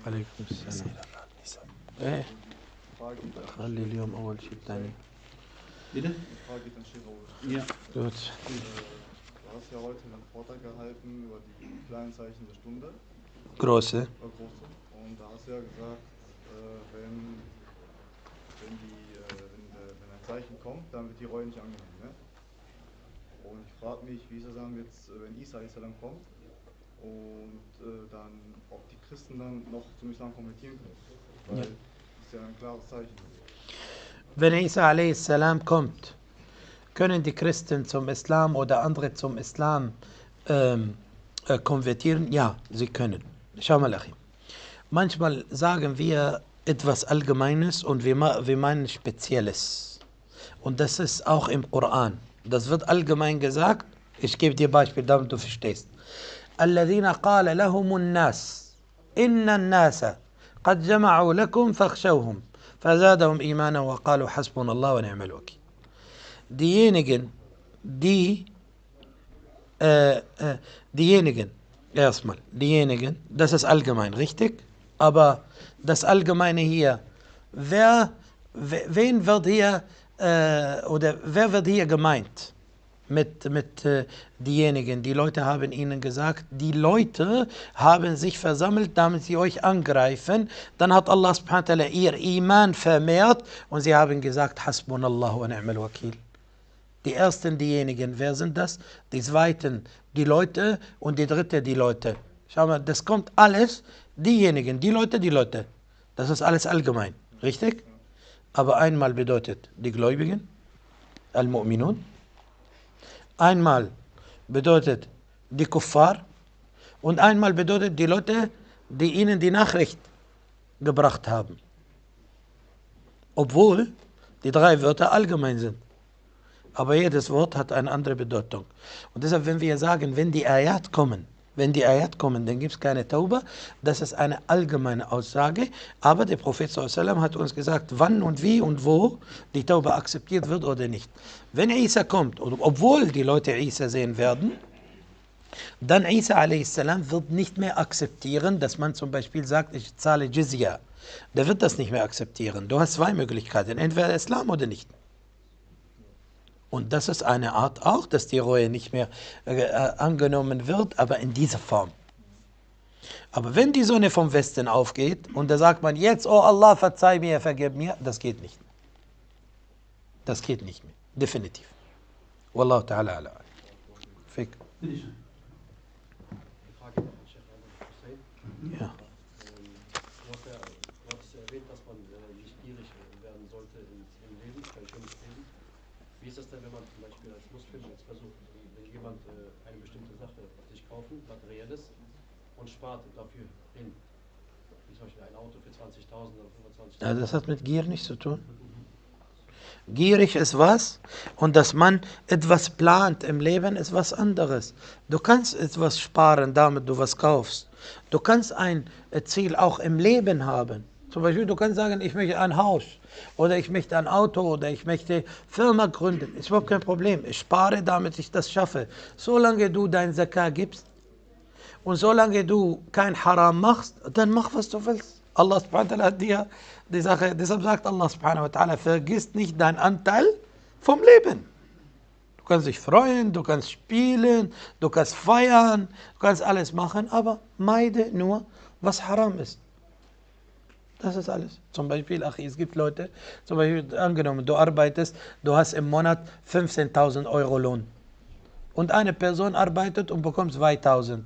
عليكم السلام. إيه. خلي اليوم أول شيء الثاني. Bitte? Ja. Gut. Du hast ja heute einen Vortrag gehalten über die kleinen Zeichen der Stunde. Große. Und da hast du ja gesagt, wenn wenn die wenn ein Zeichen kommt, dann wird die Reue nicht angenommen, ne? Und ich frage mich, wie soll sagen jetzt, wenn Isa alaihi salam kommt? Und äh, dann, ob die Christen dann noch zum Islam konvertieren können. Weil ja. Das ist ja ein klares Zeichen. Wenn Isa alaihi salam kommt, können die Christen zum Islam oder andere zum Islam ähm, äh, konvertieren? Ja, sie können. Schau mal, Achim. Manchmal sagen wir etwas Allgemeines und wir, wir meinen Spezielles. Und das ist auch im Koran. Das wird allgemein gesagt. Ich gebe dir ein Beispiel, damit du verstehst. الَّذِينَ قَالَ لَهُمُ النَّاسِ إِنَّ النَّاسَ قَدْ جَمَعُوا لَكُمْ فَاخْشَوْهُمْ فَزَادَهُمْ إِيمَانًا وَقَالُوا حَسْبُنَا اللَّهُ وَنِعْمَ الْوَكِيلُ. Diejenigen, die, äh, äh, diejenigen, erstmal, diejenigen, das ist allgemein, richtig? Aber das Allgemeine hier, wer, wen wird hier, äh, oder wer wird hier gemeint? Mit, mit äh, diejenigen, die Leute haben ihnen gesagt, die Leute haben sich versammelt, damit sie euch angreifen. Dann hat Allah subhanahu wa ta'ala ihr Iman vermehrt und sie haben gesagt, Hasbunallah wa ni'mal wakil. Die ersten diejenigen, wer sind das? Die zweiten die Leute und die dritte die Leute. Schau mal, das kommt alles, diejenigen, die Leute, die Leute. Das ist alles allgemein, richtig? Aber einmal bedeutet die Gläubigen, Al-Mu'minun. Einmal bedeutet die Kuffar und einmal bedeutet die Leute, die ihnen die Nachricht gebracht haben. Obwohl die drei Wörter allgemein sind. Aber jedes Wort hat eine andere Bedeutung. Und deshalb, wenn wir sagen, wenn die Ayat kommen, wenn die Ayat kommen, dann gibt es keine Tauba. Das ist eine allgemeine Aussage. Aber der Prophet sallallahu alaihi wasallam hat uns gesagt, wann und wie und wo die Tauba akzeptiert wird oder nicht. Wenn Isa kommt, und obwohl die Leute Isa sehen werden, dann Isa alaihi wasallam wird nicht mehr akzeptieren, dass man zum Beispiel sagt, ich zahle Jizya. Der wird das nicht mehr akzeptieren. Du hast zwei Möglichkeiten, entweder Islam oder nicht. Und das ist eine Art auch, dass die Reue nicht mehr äh, angenommen wird, aber in dieser Form. Aber wenn die Sonne vom Westen aufgeht und da sagt man jetzt, oh Allah, verzeih mir, vergib mir, das geht nicht mehr. Das geht nicht mehr, definitiv. Wallahu ta'ala ala. Fick. Ja. Wie ist das denn, wenn man zum Beispiel als Muslim jetzt versucht, will jemand äh, eine bestimmte Sache sich kaufen, materielles, und spart dafür hin? Wie zum Beispiel ein Auto für zwanzigtausend oder fünfundzwanzigtausend. Ja, das hat mit Gier nichts zu tun. Mhm. Gierig ist was, und dass man etwas plant im Leben, ist was anderes. Du kannst etwas sparen, damit du was kaufst. Du kannst ein Ziel auch im Leben haben. Zum Beispiel, du kannst sagen, ich möchte ein Haus oder ich möchte ein Auto oder ich möchte Firma gründen. Ist überhaupt kein Problem. Ich spare, damit ich das schaffe. Solange du dein Zakat gibst und solange du kein Haram machst, dann mach, was du willst. Allah subhanahu wa ta'ala hat dir die Sache, deshalb sagt Allah subhanahu wa ta'ala, vergiss nicht deinen Anteil vom Leben. Du kannst dich freuen, du kannst spielen, du kannst feiern, du kannst alles machen, aber meide nur, was Haram ist. Das ist alles. Zum Beispiel, ach, es gibt Leute, zum Beispiel, angenommen, du arbeitest, du hast im Monat fünfzehntausend Euro Lohn. Und eine Person arbeitet und bekommt zweitausend.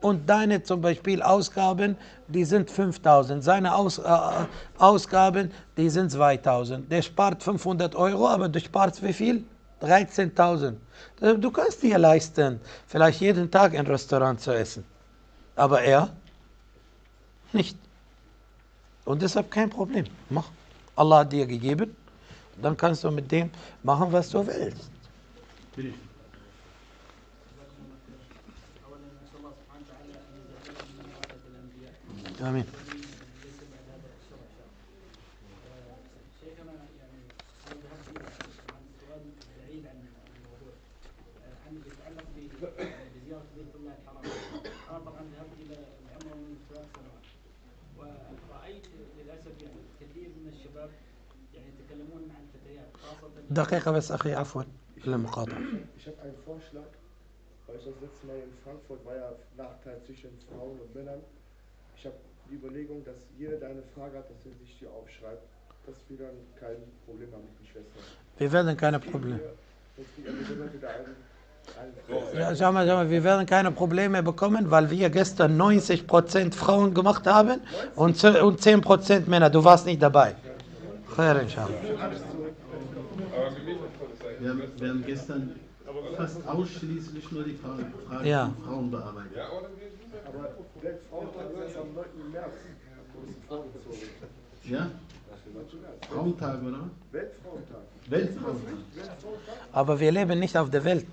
Und deine zum Beispiel Ausgaben, die sind fünftausend. Seine Aus, äh, Ausgaben, die sind zweitausend. Der spart fünfhundert Euro, aber du sparst wie viel? dreizehntausend. Du kannst dir leisten, vielleicht jeden Tag ein Restaurant zu essen. Aber er nicht. Und deshalb kein Problem. Mach. Allah hat dir gegeben, dann kannst du mit dem machen, was du willst. Amen. دقيقة بس أخي عفوا للمقاطعة. Ich habe einen Vorschlag, weil ich das letzte Mal in Frankfurt war, ja, Nachteil zwischen Frauen und Männern. Ich habe die Überlegung, dass jeder, der eine Frage hat, dass er sich die aufschreibt, dass wir dann kein Problem haben mit den Schwestern. Wir werden keine Probleme. Ja, schau mal, schau mal, wir werden keine Probleme bekommen, weil wir gestern neunzig Prozent Frauen gemacht haben und zehn Prozent Männer. Du warst nicht dabei. Khair, inshallah. Wir haben, wir haben gestern fast ausschließlich nur die Fragen, Fragen ja. von Frauen bearbeitet. Aber der Frauentag ist am neunten März. Ja? Frauentag, oder? Weltfrauentag. Weltfrauentag. Aber wir leben nicht auf der Welt.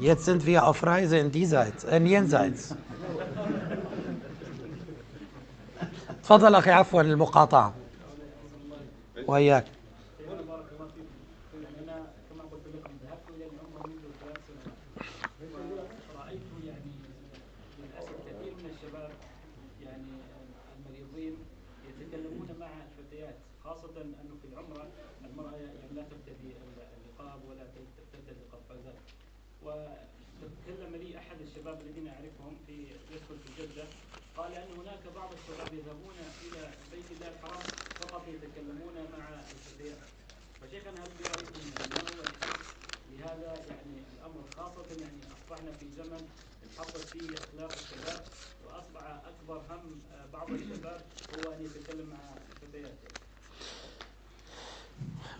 Jetzt sind wir auf Reise in diesseits, in jenseits. تفضل أخي عفوا للمقاطعة. وإياك.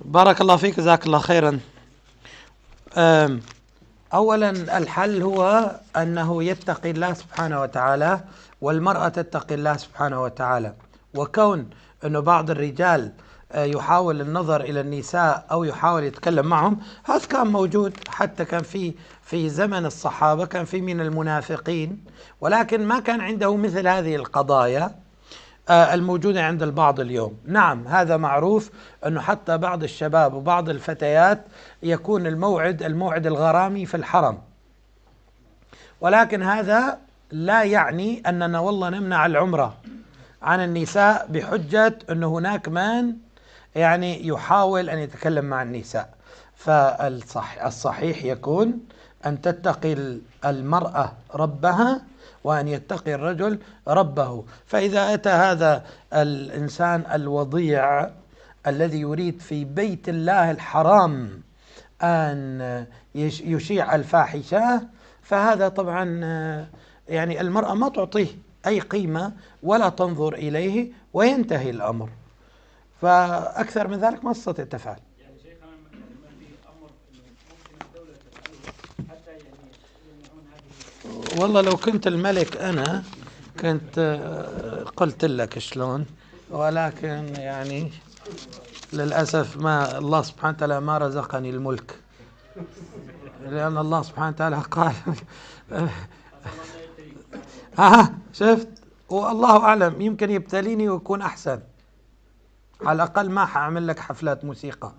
بارك الله فيك جزاك الله خيرا. أولا الحل هو أنه يتقي الله سبحانه وتعالى والمرأة تتقي الله سبحانه وتعالى، وكون أنه بعض الرجال يحاول النظر إلى النساء أو يحاول يتكلم معهم هذا كان موجود، حتى كان في في زمن الصحابة كان في من المنافقين، ولكن ما كان عنده مثل هذه القضايا الموجودة عند البعض اليوم. نعم هذا معروف أنه حتى بعض الشباب وبعض الفتيات يكون الموعد الموعد الغرامي في الحرم، ولكن هذا لا يعني أننا والله نمنع العمرة عن النساء بحجة أن هناك من يعني يحاول أن يتكلم مع النساء. فالصحيح يكون أن تتقي المرأة ربها وأن يتقي الرجل ربه. فإذا أتى هذا الإنسان الوضيع الذي يريد في بيت الله الحرام أن يشيع الفاحشة فهذا طبعا يعني المرأة ما تعطيه أي قيمة ولا تنظر إليه وينتهي الأمر، فأكثر من ذلك ما استطيع تفعل. والله لو كنت الملك أنا كنت قلت لك شلون، ولكن يعني للأسف ما الله سبحانه وتعالى ما رزقني الملك، لأن الله سبحانه وتعالى قال ها شفت، والله أعلم يمكن يبتليني ويكون أحسن، على الأقل ما حأعمل لك حفلات موسيقى.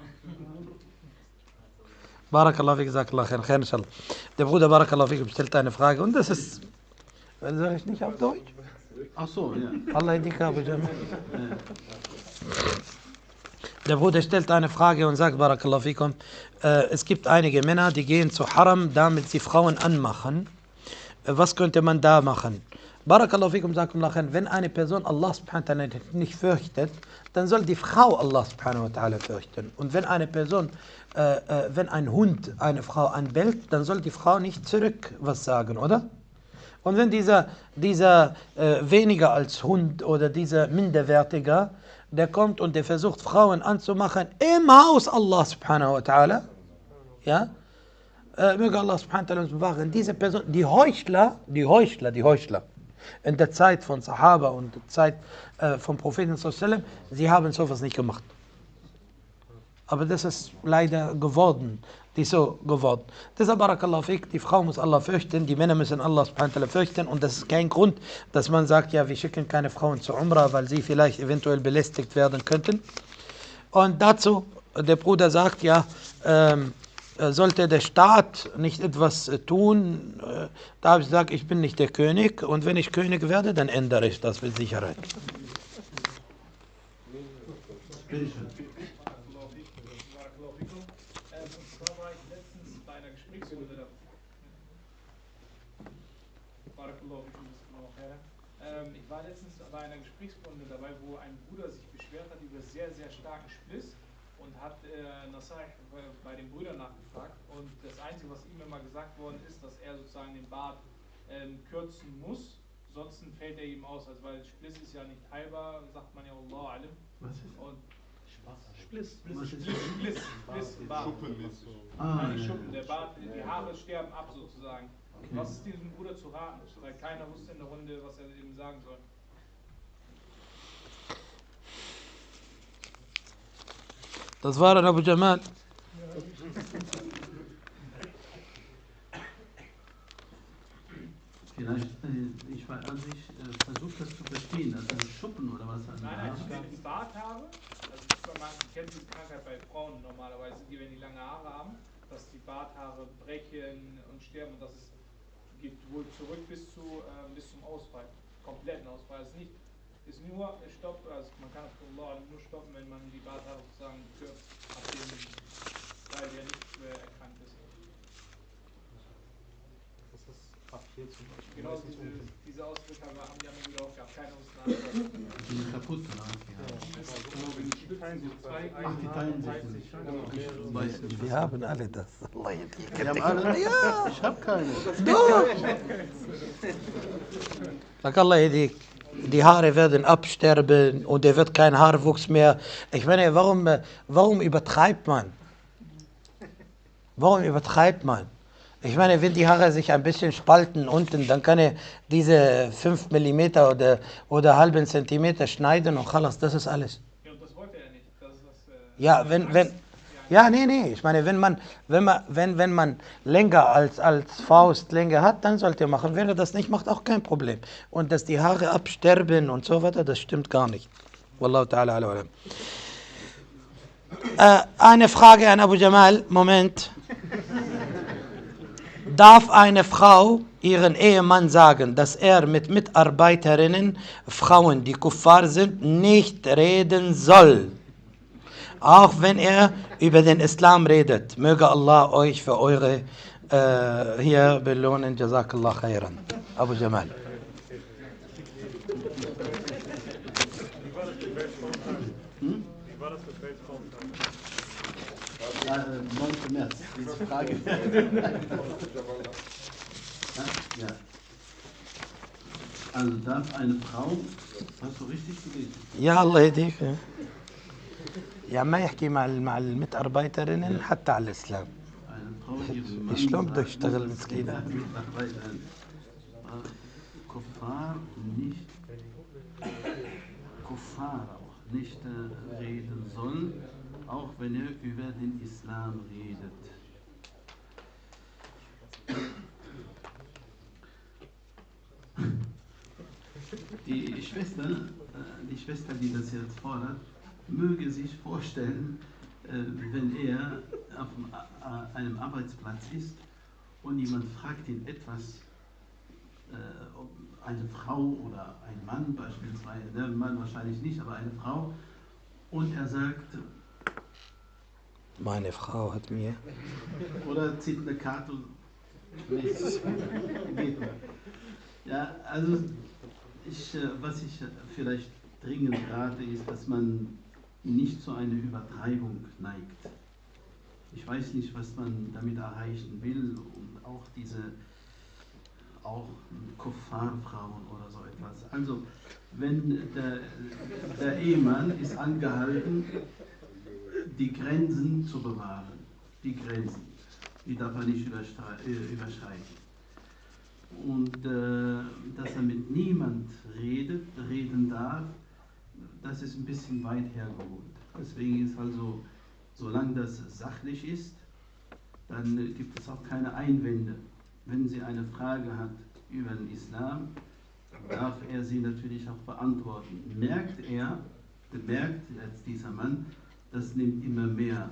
بارك الله فيك جزاك الله خير خير إن شاء الله. Der Bruder, Barakallahu fikum, stellt eine Frage und das ist, sage ich nicht auf Deutsch? Ach so, ja. Allah yadikabu Jami. Der Bruder stellt eine Frage und sagt, Barakallahu fikum, äh, es gibt einige Männer, die gehen zu Haram, damit sie Frauen anmachen. Was könnte man da machen? Barakallahu fikum, wenn eine Person Allah subhanahu wa ta'ala nicht fürchtet, dann soll die Frau Allah subhanahu wa ta'ala fürchten. Und wenn eine Person, äh, äh, wenn ein Hund eine Frau anbellt, dann soll die Frau nicht zurück was sagen, oder? Und wenn dieser, dieser äh, weniger als Hund oder dieser Minderwertiger, der kommt und der versucht Frauen anzumachen im Haus Allah subhanahu wa ta'ala, ja? Äh, möge Allah subhanahu wa ta'ala uns bewahren. Diese Person, die Heuchler, die Heuchler, die Heuchler, in der Zeit von Sahaba und der Zeit äh, vom Propheten sallallahu alaihi wasallam, sie haben sowas nicht gemacht. Aber das ist leider geworden, die so geworden. Deshalb, Barakallahu fik, die Frau muss Allah fürchten, die Männer müssen Allah subhanahu wa ta'ala fürchten, und das ist kein Grund, dass man sagt, ja, wir schicken keine Frauen zur Umrah, weil sie vielleicht eventuell belästigt werden könnten. Und dazu, der Bruder sagt, ja, ähm, sollte der Staat nicht etwas tun, da habe ich gesagt, ich bin nicht der König, und wenn ich König werde, dann ändere ich das mit Sicherheit. Ich war letztens bei einer Gesprächsrunde dabei, wo ein Bruder sich beschwert hat über sehr, sehr starken Spliss und hat Nasai bei dem Brüder nachgefragt, und das Einzige, was ihm immer gesagt worden ist, dass er sozusagen den Bart ähm, kürzen muss, sonst fällt er ihm aus, also weil Spliss ist ja nicht heilbar, sagt man ja Allah allem. Was ist? Und Spliss, Spliss, Spliss, Spliss im Bart. Ah, die Schuppen, der Bart, die Haare sterben ab sozusagen. Okay. Was ist diesem Bruder zu raten? Weil keiner wusste in der Runde, was er eben sagen soll. Das war dann Abu Jamal. Vielleicht, ich war an sich äh, versucht, das zu verstehen, also Schuppen oder was? Also nein, als ich den Bart habe, also ich kenne diese Krankheit bei Frauen normalerweise, die, wenn die lange Haare haben, dass die Barthaare brechen und sterben, und das ist, geht wohl zurück bis, zu, äh, bis zum Ausfall, kompletten Ausfall. Also nicht, ist nur stoppt, also man kann Allah nur stoppen, wenn man die Barthaare sozusagen kürzt, weil der nicht schwer erkrankt ist. Genau, diese, diese Ausdrücke haben wir ja wieder auch gehabt. Keine Ausnahme. Kaputt, ja. Ach, die teilen sich. Wir haben alle das. Wir haben alle. Ja, ich habe keine. Sag Allah, die Haare werden absterben und er wird kein Haarwuchs mehr. Ich meine, warum, warum übertreibt man? Warum übertreibt man? Ich meine, wenn die Haare sich ein bisschen spalten unten, dann kann er diese fünf Millimeter oder, oder halben Zentimeter schneiden und alles, das ist alles. Ja, das wollte er nicht. Das ist das, äh, ja, wenn, wenn, ja, nee, nee. Ich meine, wenn man, wenn man, wenn, wenn man länger als, als Faustlänge hat, dann sollte er machen. Wenn er das nicht macht, auch kein Problem. Und dass die Haare absterben und so weiter, das stimmt gar nicht. Wallahu ta'ala alam. Äh, eine Frage an Abu Jamal. Moment. Darf eine Frau ihren Ehemann sagen, dass er mit Mitarbeiterinnen, Frauen, die Kuffar sind, nicht reden soll? Auch wenn er über den Islam redet. Möge Allah euch für eure äh, hier belohnen. Jazakallah khairan. Abu Jamal. neunten März, diese Frage. Ja. Also darf eine Frau, hast du richtig gelesen? Ja, Allah yadif. Ja, ما يحكي مع مع المتاربايترين حتى على الإسلام. شلون بده يشتغل مسكينة؟ Kuffar nicht, Kuffar auch nicht reden sollen. Auch wenn er über den Islam redet. Die Schwester, die Schwester, die das jetzt fordert, möge sich vorstellen, wenn er auf einem Arbeitsplatz ist und jemand fragt ihn etwas, ob eine Frau oder ein Mann beispielsweise, der Mann wahrscheinlich nicht, aber eine Frau, und er sagt, meine Frau hat mir. Oder zieht eine Karte und nichts. Ja, also ich, was ich vielleicht dringend rate, ist, dass man nicht zu einer Übertreibung neigt. Ich weiß nicht, was man damit erreichen will, und auch diese, auch Kuffar-Frauen oder so etwas. Also, wenn der, der Ehemann ist angehalten, die Grenzen zu bewahren, die Grenzen, die darf er nicht überschreiten. Und äh, dass er mit niemand redet, reden darf, das ist ein bisschen weit hergeholt. Deswegen ist also, solange das sachlich ist, dann gibt es auch keine Einwände. Wenn sie eine Frage hat über den Islam, darf er sie natürlich auch beantworten. Merkt er, bemerkt jetzt dieser Mann, das nimmt immer mehr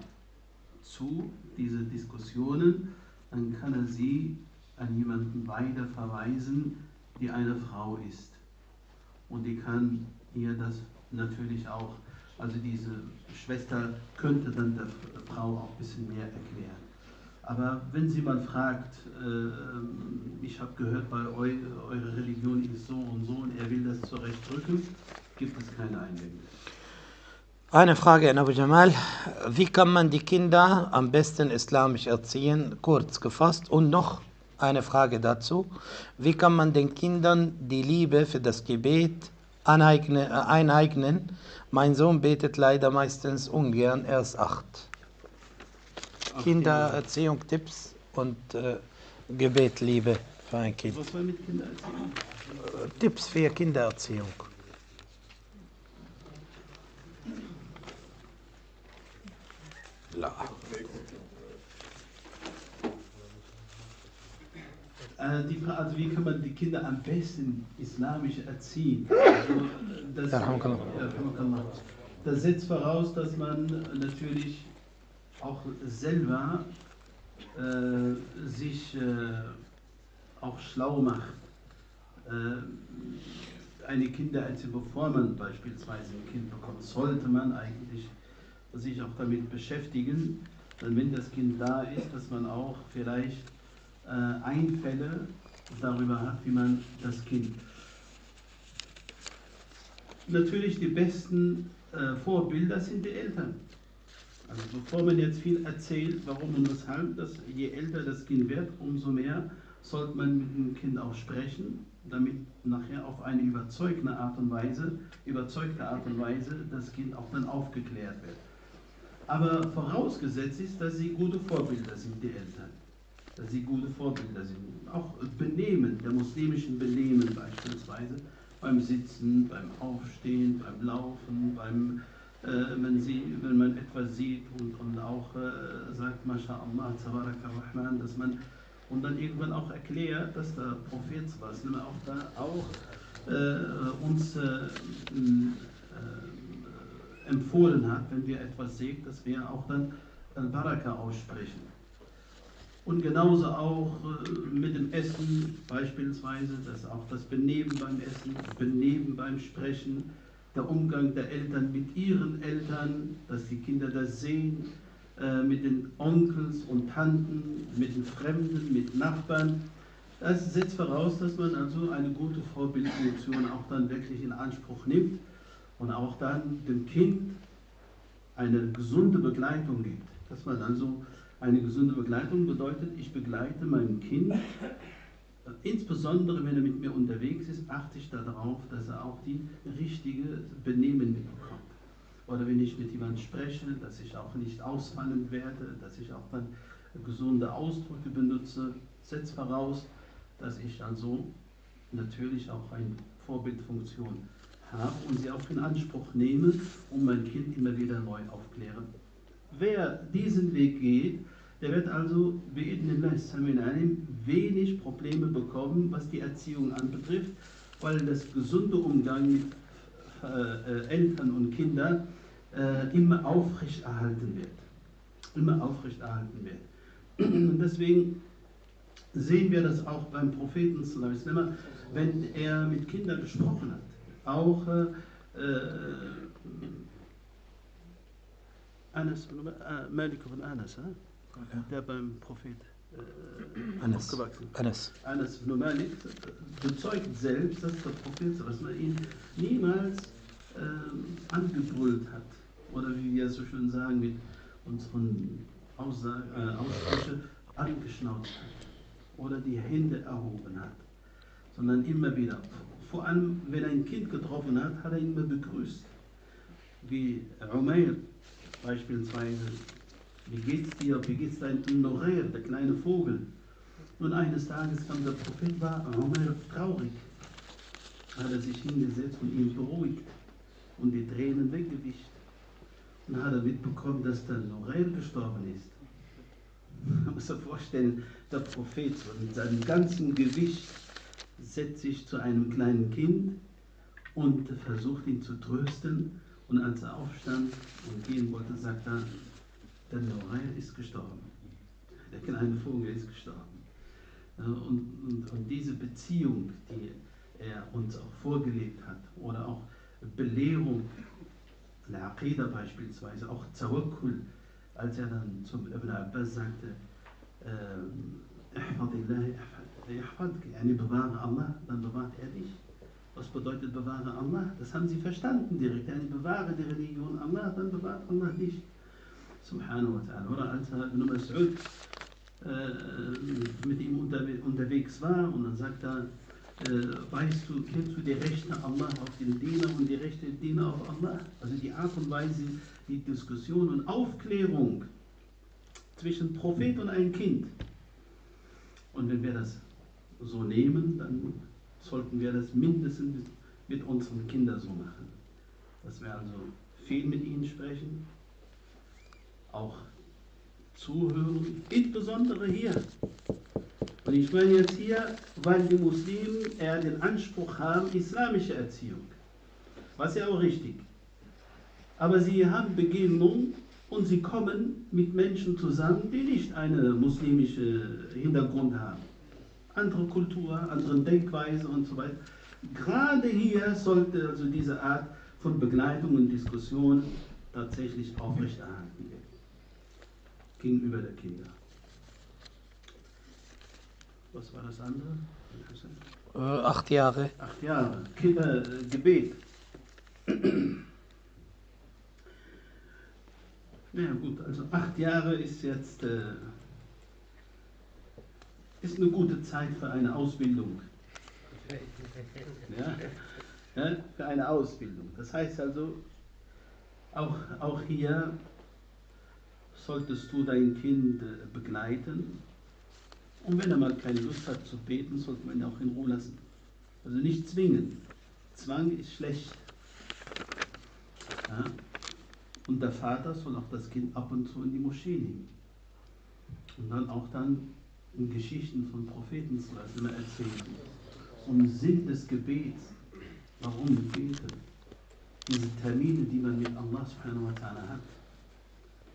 zu, diese Diskussionen, dann kann er sie an jemanden weiter verweisen, die eine Frau ist. Und die kann ihr das natürlich auch, also diese Schwester könnte dann der Frau auch ein bisschen mehr erklären. Aber wenn sie mal fragt, äh, ich habe gehört, bei eu, eure Religion ist so und so und er will das zurechtdrücken, gibt es keine Einwände. Eine Frage an Abu Jamal. Wie kann man die Kinder am besten islamisch erziehen? Kurz gefasst. Und noch eine Frage dazu. Wie kann man den Kindern die Liebe für das Gebet aneignen, eineignen. Mein Sohn betet leider meistens ungern, er ist acht. Kindererziehung, Tipps und äh, Gebet, Liebe für ein Kind. Was war mit Kindererziehung? Tipps für Kindererziehung. La. Die Frage, also wie kann man die Kinder am besten islamisch erziehen? Also das, ja, das setzt voraus, dass man natürlich auch selber äh, sich äh, auch schlau macht. Äh, eine Kindererziehung, bevor man beispielsweise ein Kind bekommt, sollte man eigentlich sich auch damit beschäftigen, dann wenn das Kind da ist, dass man auch vielleicht Einfälle darüber hat, wie man das Kind. Natürlich die besten äh, Vorbilder sind die Eltern. Also bevor man jetzt viel erzählt, warum und weshalb, dass je älter das Kind wird, umso mehr sollte man mit dem Kind auch sprechen, damit nachher auf eine überzeugende Art und Weise, überzeugte Art und Weise das Kind auch dann aufgeklärt wird. Aber vorausgesetzt ist, dass sie gute Vorbilder sind, die Eltern. Dass sie gute Vorbilder sind. Auch Benehmen, der muslimischen Benehmen beispielsweise, beim Sitzen, beim Aufstehen, beim Laufen, beim, äh, wenn, sie, wenn man etwas sieht und, und auch äh, sagt, Masha'Allah, Tabaraka Rahman, dass man, und dann irgendwann auch erklärt, dass der Prophet auch da auch äh, uns äh, äh, empfohlen hat, wenn wir etwas sehen, dass wir auch dann Al-Baraka aussprechen. Und genauso auch mit dem Essen beispielsweise, dass auch das Benehmen beim Essen, Benehmen beim Sprechen, der Umgang der Eltern mit ihren Eltern, dass die Kinder das sehen, äh, mit den Onkels und Tanten, mit den Fremden, mit Nachbarn. Das setzt voraus, dass man also eine gute Vorbildfunktion auch dann wirklich in Anspruch nimmt und auch dann dem Kind eine gesunde Begleitung gibt, dass man also eine gesunde Begleitung bedeutet, ich begleite mein Kind, insbesondere wenn er mit mir unterwegs ist, achte ich darauf, dass er auch die richtige Benehmen mitbekommt. Oder wenn ich mit jemandem spreche, dass ich auch nicht ausfallend werde, dass ich auch dann gesunde Ausdrücke benutze, setzt voraus, dass ich also natürlich auch eine Vorbildfunktion habe und sie auch in Anspruch nehme, um mein Kind immer wieder neu aufklären. Wer diesen Weg geht, der wird also wenig Probleme bekommen, was die Erziehung anbetrifft, weil das gesunde Umgang mit äh, Eltern und Kindern äh, immer aufrechterhalten wird. Immer aufrechterhalten wird. Und deswegen sehen wir das auch beim Propheten, wenn er mit Kindern gesprochen hat. Auch äh, Anas, Malik bin Anas, der beim Prophet äh, Anas. aufgewachsen ist. Anas. Anas bin Malik bezeugt selbst, dass der Prophet, dass man ihn niemals äh, angebrüllt hat. Oder wie wir so schön sagen, mit unseren Aussage, äh, Aussprüche angeschnauzt hat. Oder die Hände erhoben hat. Sondern immer wieder. Vor allem, wenn er ein Kind getroffen hat, hat er ihn immer begrüßt. Wie Umair. Beispielsweise, wie geht's dir, wie geht's dein Norer, der kleine Vogel? Nun eines Tages kam der Prophet, war Umair traurig. Hat er sich hingesetzt und ihn beruhigt und die Tränen weggewischt. Und hat er mitbekommen, dass der Norer gestorben ist. Man muss sich vorstellen, der Prophet mit seinem ganzen Gewicht setzt sich zu einem kleinen Kind und versucht ihn zu trösten. Und als er aufstand und gehen wollte, sagt er, der Norail ist gestorben. Der kleine Vogel ist gestorben. Und, und, und diese Beziehung, die er uns auch vorgelegt hat, oder auch Belehrung, Al-Aqidah beispielsweise, auch Tawakkul, als er dann zum Ibn Abbas sagte, Ihfadillahi ihfadki, yani bewahre Allah, dann bewahrt er dich. Was bedeutet bewahre Allah? Das haben sie verstanden direkt. Yani bewahre die Religion Allah, dann bewahrt Allah dich. Subhanahu wa ta'ala. Oder als er Ibn Mas'ud äh, mit ihm unter, unterwegs war und dann sagt er, weißt du, kennst du die Rechte Allah auf den Diener und die Rechte des Diener auf Allah? Also die Art und Weise, die Diskussion und Aufklärung zwischen Prophet und einem Kind. Und wenn wir das so nehmen, dann sollten wir das mindestens mit unseren Kindern so machen. Dass wir also viel mit ihnen sprechen, auch zuhören, insbesondere hier. Und ich meine jetzt hier, weil die Muslime eher den Anspruch haben, islamische Erziehung. Was ja auch richtig. Aber sie haben Begegnung und sie kommen mit Menschen zusammen, die nicht einen muslimischen Hintergrund haben. Andere Kultur, andere Denkweise und so weiter. Gerade hier sollte also diese Art von Begleitung und Diskussion tatsächlich aufrechterhalten werden. Gegenüber der Kinder. Was war das andere? Äh, acht Jahre. Acht Jahre. Kindergebet. Na ja, gut, also acht Jahre ist jetzt äh, ist eine gute Zeit für eine Ausbildung. Ja? Ja, für eine Ausbildung. Das heißt also, auch, auch hier solltest du dein Kind äh, begleiten. Und wenn er mal keine Lust hat zu beten, sollte man ihn auch in Ruhe lassen. Also nicht zwingen. Zwang ist schlecht. Ja? Und der Vater soll auch das Kind ab und zu in die Moschee nehmen. Und dann auch dann in Geschichten von Propheten zu lassen, immer erzählen. Zum Sinn des Gebets. Warum beten? Diese Termine, die man mit Allah subhanahu wa ta'ala hat.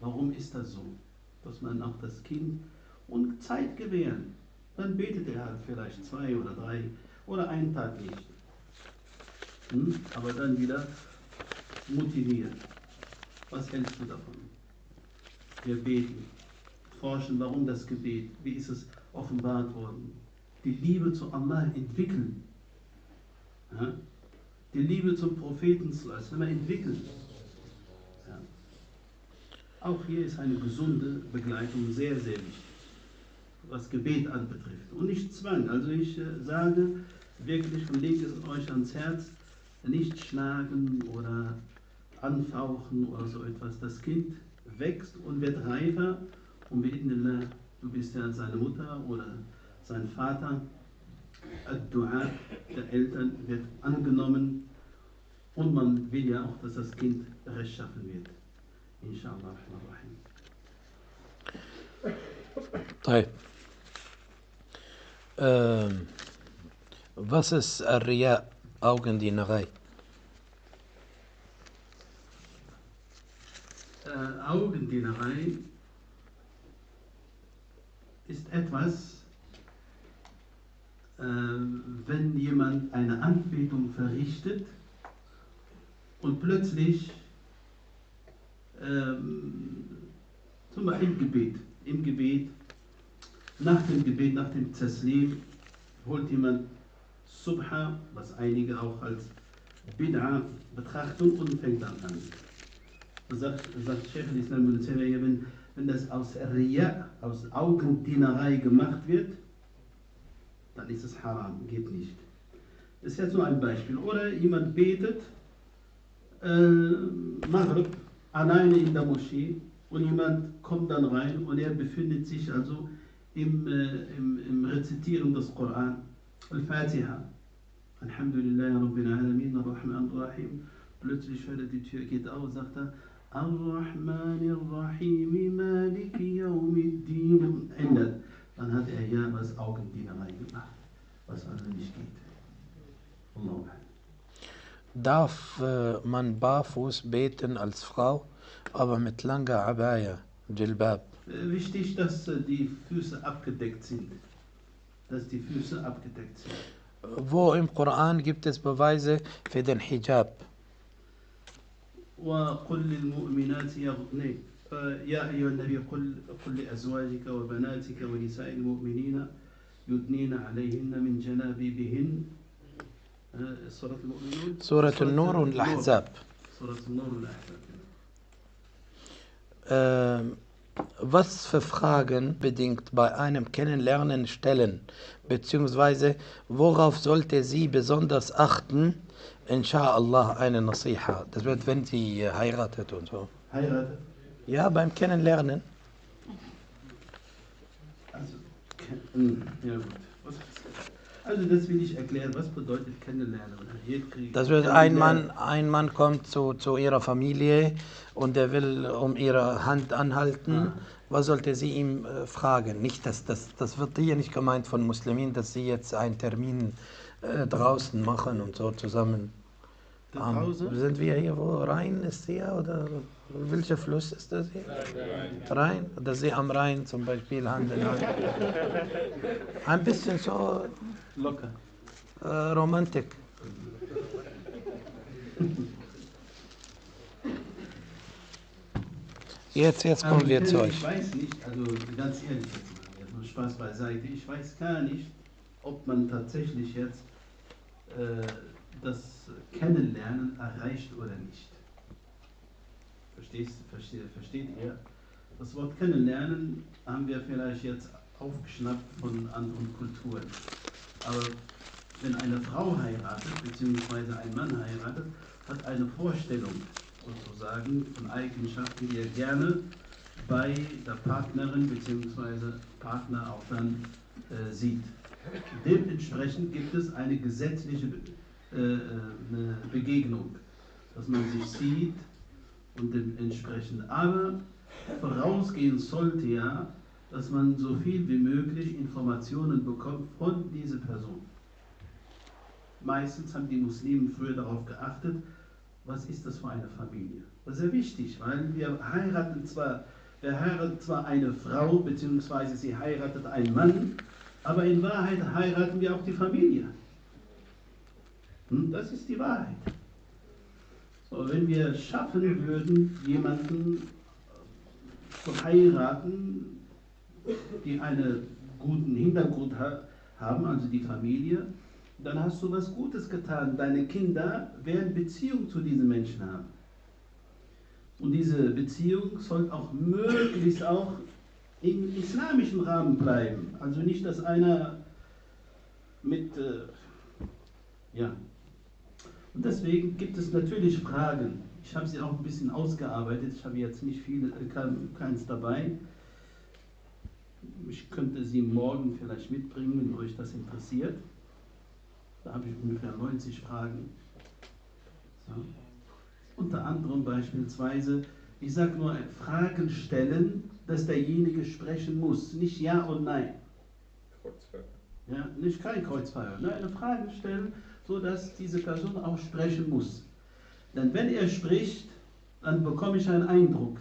Warum ist das so? Dass man auch das Kind und Zeit gewähren. Dann betet er halt vielleicht zwei oder drei oder einen Tag nicht. Hm? Aber dann wieder motiviert. Was hältst du davon? Wir beten, forschen, warum das Gebet, wie ist es offenbart worden? Die Liebe zu Allah entwickeln. Ja? Die Liebe zum Propheten zu lassen, entwickeln. Ja? Auch hier ist eine gesunde Begleitung sehr, sehr wichtig, was Gebet anbetrifft. Und nicht Zwang. Also ich äh, sage wirklich und lege es euch ans Herz, nicht schlagen oder anfauchen oder so etwas. Das Kind wächst und wird reifer und bi'idhnillah, du bist ja seine Mutter oder sein Vater. Ad-Du'a der Eltern wird angenommen und man will ja auch, dass das Kind rechtschaffen wird. Inshallah. Taib. Ähm, was ist Ar-Riya, Augendienerei? Äh, Augendienerei ist etwas, äh, wenn jemand eine Anbetung verrichtet und plötzlich ähm, zum Beispiel im Gebet, im Gebet, nach dem Gebet, nach dem Taslim holt jemand Subha, was einige auch als Bid'a betrachten und fängt dann an. Sagt, sagt Sheikh al-Islam ibn Taymiyyah, wenn, wenn das aus Riya, aus Augendienerei gemacht wird, dann ist es haram, geht nicht. Das ist jetzt nur ein Beispiel. Oder jemand betet äh, Maghrib alleine in der Moschee und jemand kommt dann rein und er befindet sich also im, äh, im, im Rezitieren des Koran. Al-Fatiha. Alhamdulillah, Rabbil Alamin, Ar-Rahman, Ar-Rahim. Plötzlich hört er die Tür, geht auf, sagt er, Ar-Rahman, Ar-Rahim, Maliki, Yawmiddin, und ändert. Dann hat er ja was Augendienerei gemacht, was also nicht geht. Allah. Darf äh, man barfuß beten als Frau, aber mit langer Abaya, Jilbab? Wichtig, dass die Füße abgedeckt sind. Dass die Füße abgedeckt sind. Wo im Koran gibt es Beweise für den Hijab? وقل للمؤمنات يغضن يا أيها النبي قل قل لأزواجك وبناتك ونساء المؤمنين يدنين عليهن من جلابيبهن سورة المؤمنون سورة النور والأحزاب سورة النور والأحزاب Was für Fragen bedingt bei einem Kennenlernen stellen, beziehungsweise worauf sollte sie besonders achten? Inscha'Allah eine Nasiha. Das wird, wenn sie heiratet und so. Heiratet? Ja, beim Kennenlernen. Also, ja gut. Also das will ich erklären, was bedeutet Kennenlernen? Das wird ein Mann, ein Mann kommt zu, zu ihrer Familie und er will um ihre Hand anhalten. Ah. Was sollte sie ihm äh, fragen? Nicht, dass, das, das wird hier nicht gemeint von Muslimen, dass sie jetzt einen Termin äh, draußen machen und so zusammen. Ähm, sind wir hier, wo Rhein ist hier oder welcher Fluss ist das hier? Rhein, dass sie am Rhein zum Beispiel handeln. Ein bisschen so... Locker. Äh, Romantik. Jetzt, jetzt kommen wir zu euch. Ich weiß nicht, also ganz ehrlich jetzt mal, jetzt mal Spaß beiseite, ich weiß gar nicht, ob man tatsächlich jetzt äh, das Kennenlernen erreicht oder nicht. Verstehst, versteht, versteht ihr? Das Wort Kennenlernen haben wir vielleicht jetzt aufgeschnappt von anderen Kulturen. Aber wenn eine Frau heiratet, beziehungsweise ein Mann heiratet, hat eine Vorstellung sozusagen von Eigenschaften, die er gerne bei der Partnerin beziehungsweise Partner auch dann äh, sieht. Dementsprechend gibt es eine gesetzliche äh, eine Begegnung, dass man sich sieht und dementsprechend. Aber vorausgehen sollte ja, dass man so viel wie möglich Informationen bekommt von dieser Person. Meistens haben die Muslime früher darauf geachtet, was ist das für eine Familie. Das ist sehr wichtig, weil wir heiraten zwar, wir heiraten zwar eine Frau, beziehungsweise sie heiratet einen Mann, aber in Wahrheit heiraten wir auch die Familie. Hm? Das ist die Wahrheit. So, wenn wir schaffen würden, jemanden zu heiraten, die einen guten Hintergrund haben, also die Familie, dann hast du was Gutes getan. Deine Kinder werden Beziehung zu diesen Menschen haben. Und diese Beziehung soll auch möglichst auch im islamischen Rahmen bleiben. Also nicht, dass einer mit, äh, ja. Und deswegen gibt es natürlich Fragen. Ich habe sie auch ein bisschen ausgearbeitet. Ich habe jetzt nicht viele, keins dabei. Ich könnte sie morgen vielleicht mitbringen, wenn euch das interessiert. Da habe ich ungefähr neunzig Fragen. So. Unter anderem beispielsweise, ich sage nur, Fragen stellen, dass derjenige sprechen muss. Nicht Ja und Nein. Kreuzfeuer. Ja, nicht kein Kreuzfeuer. Nein, Fragen stellen, sodass diese Person auch sprechen muss. Denn wenn er spricht, dann bekomme ich einen Eindruck.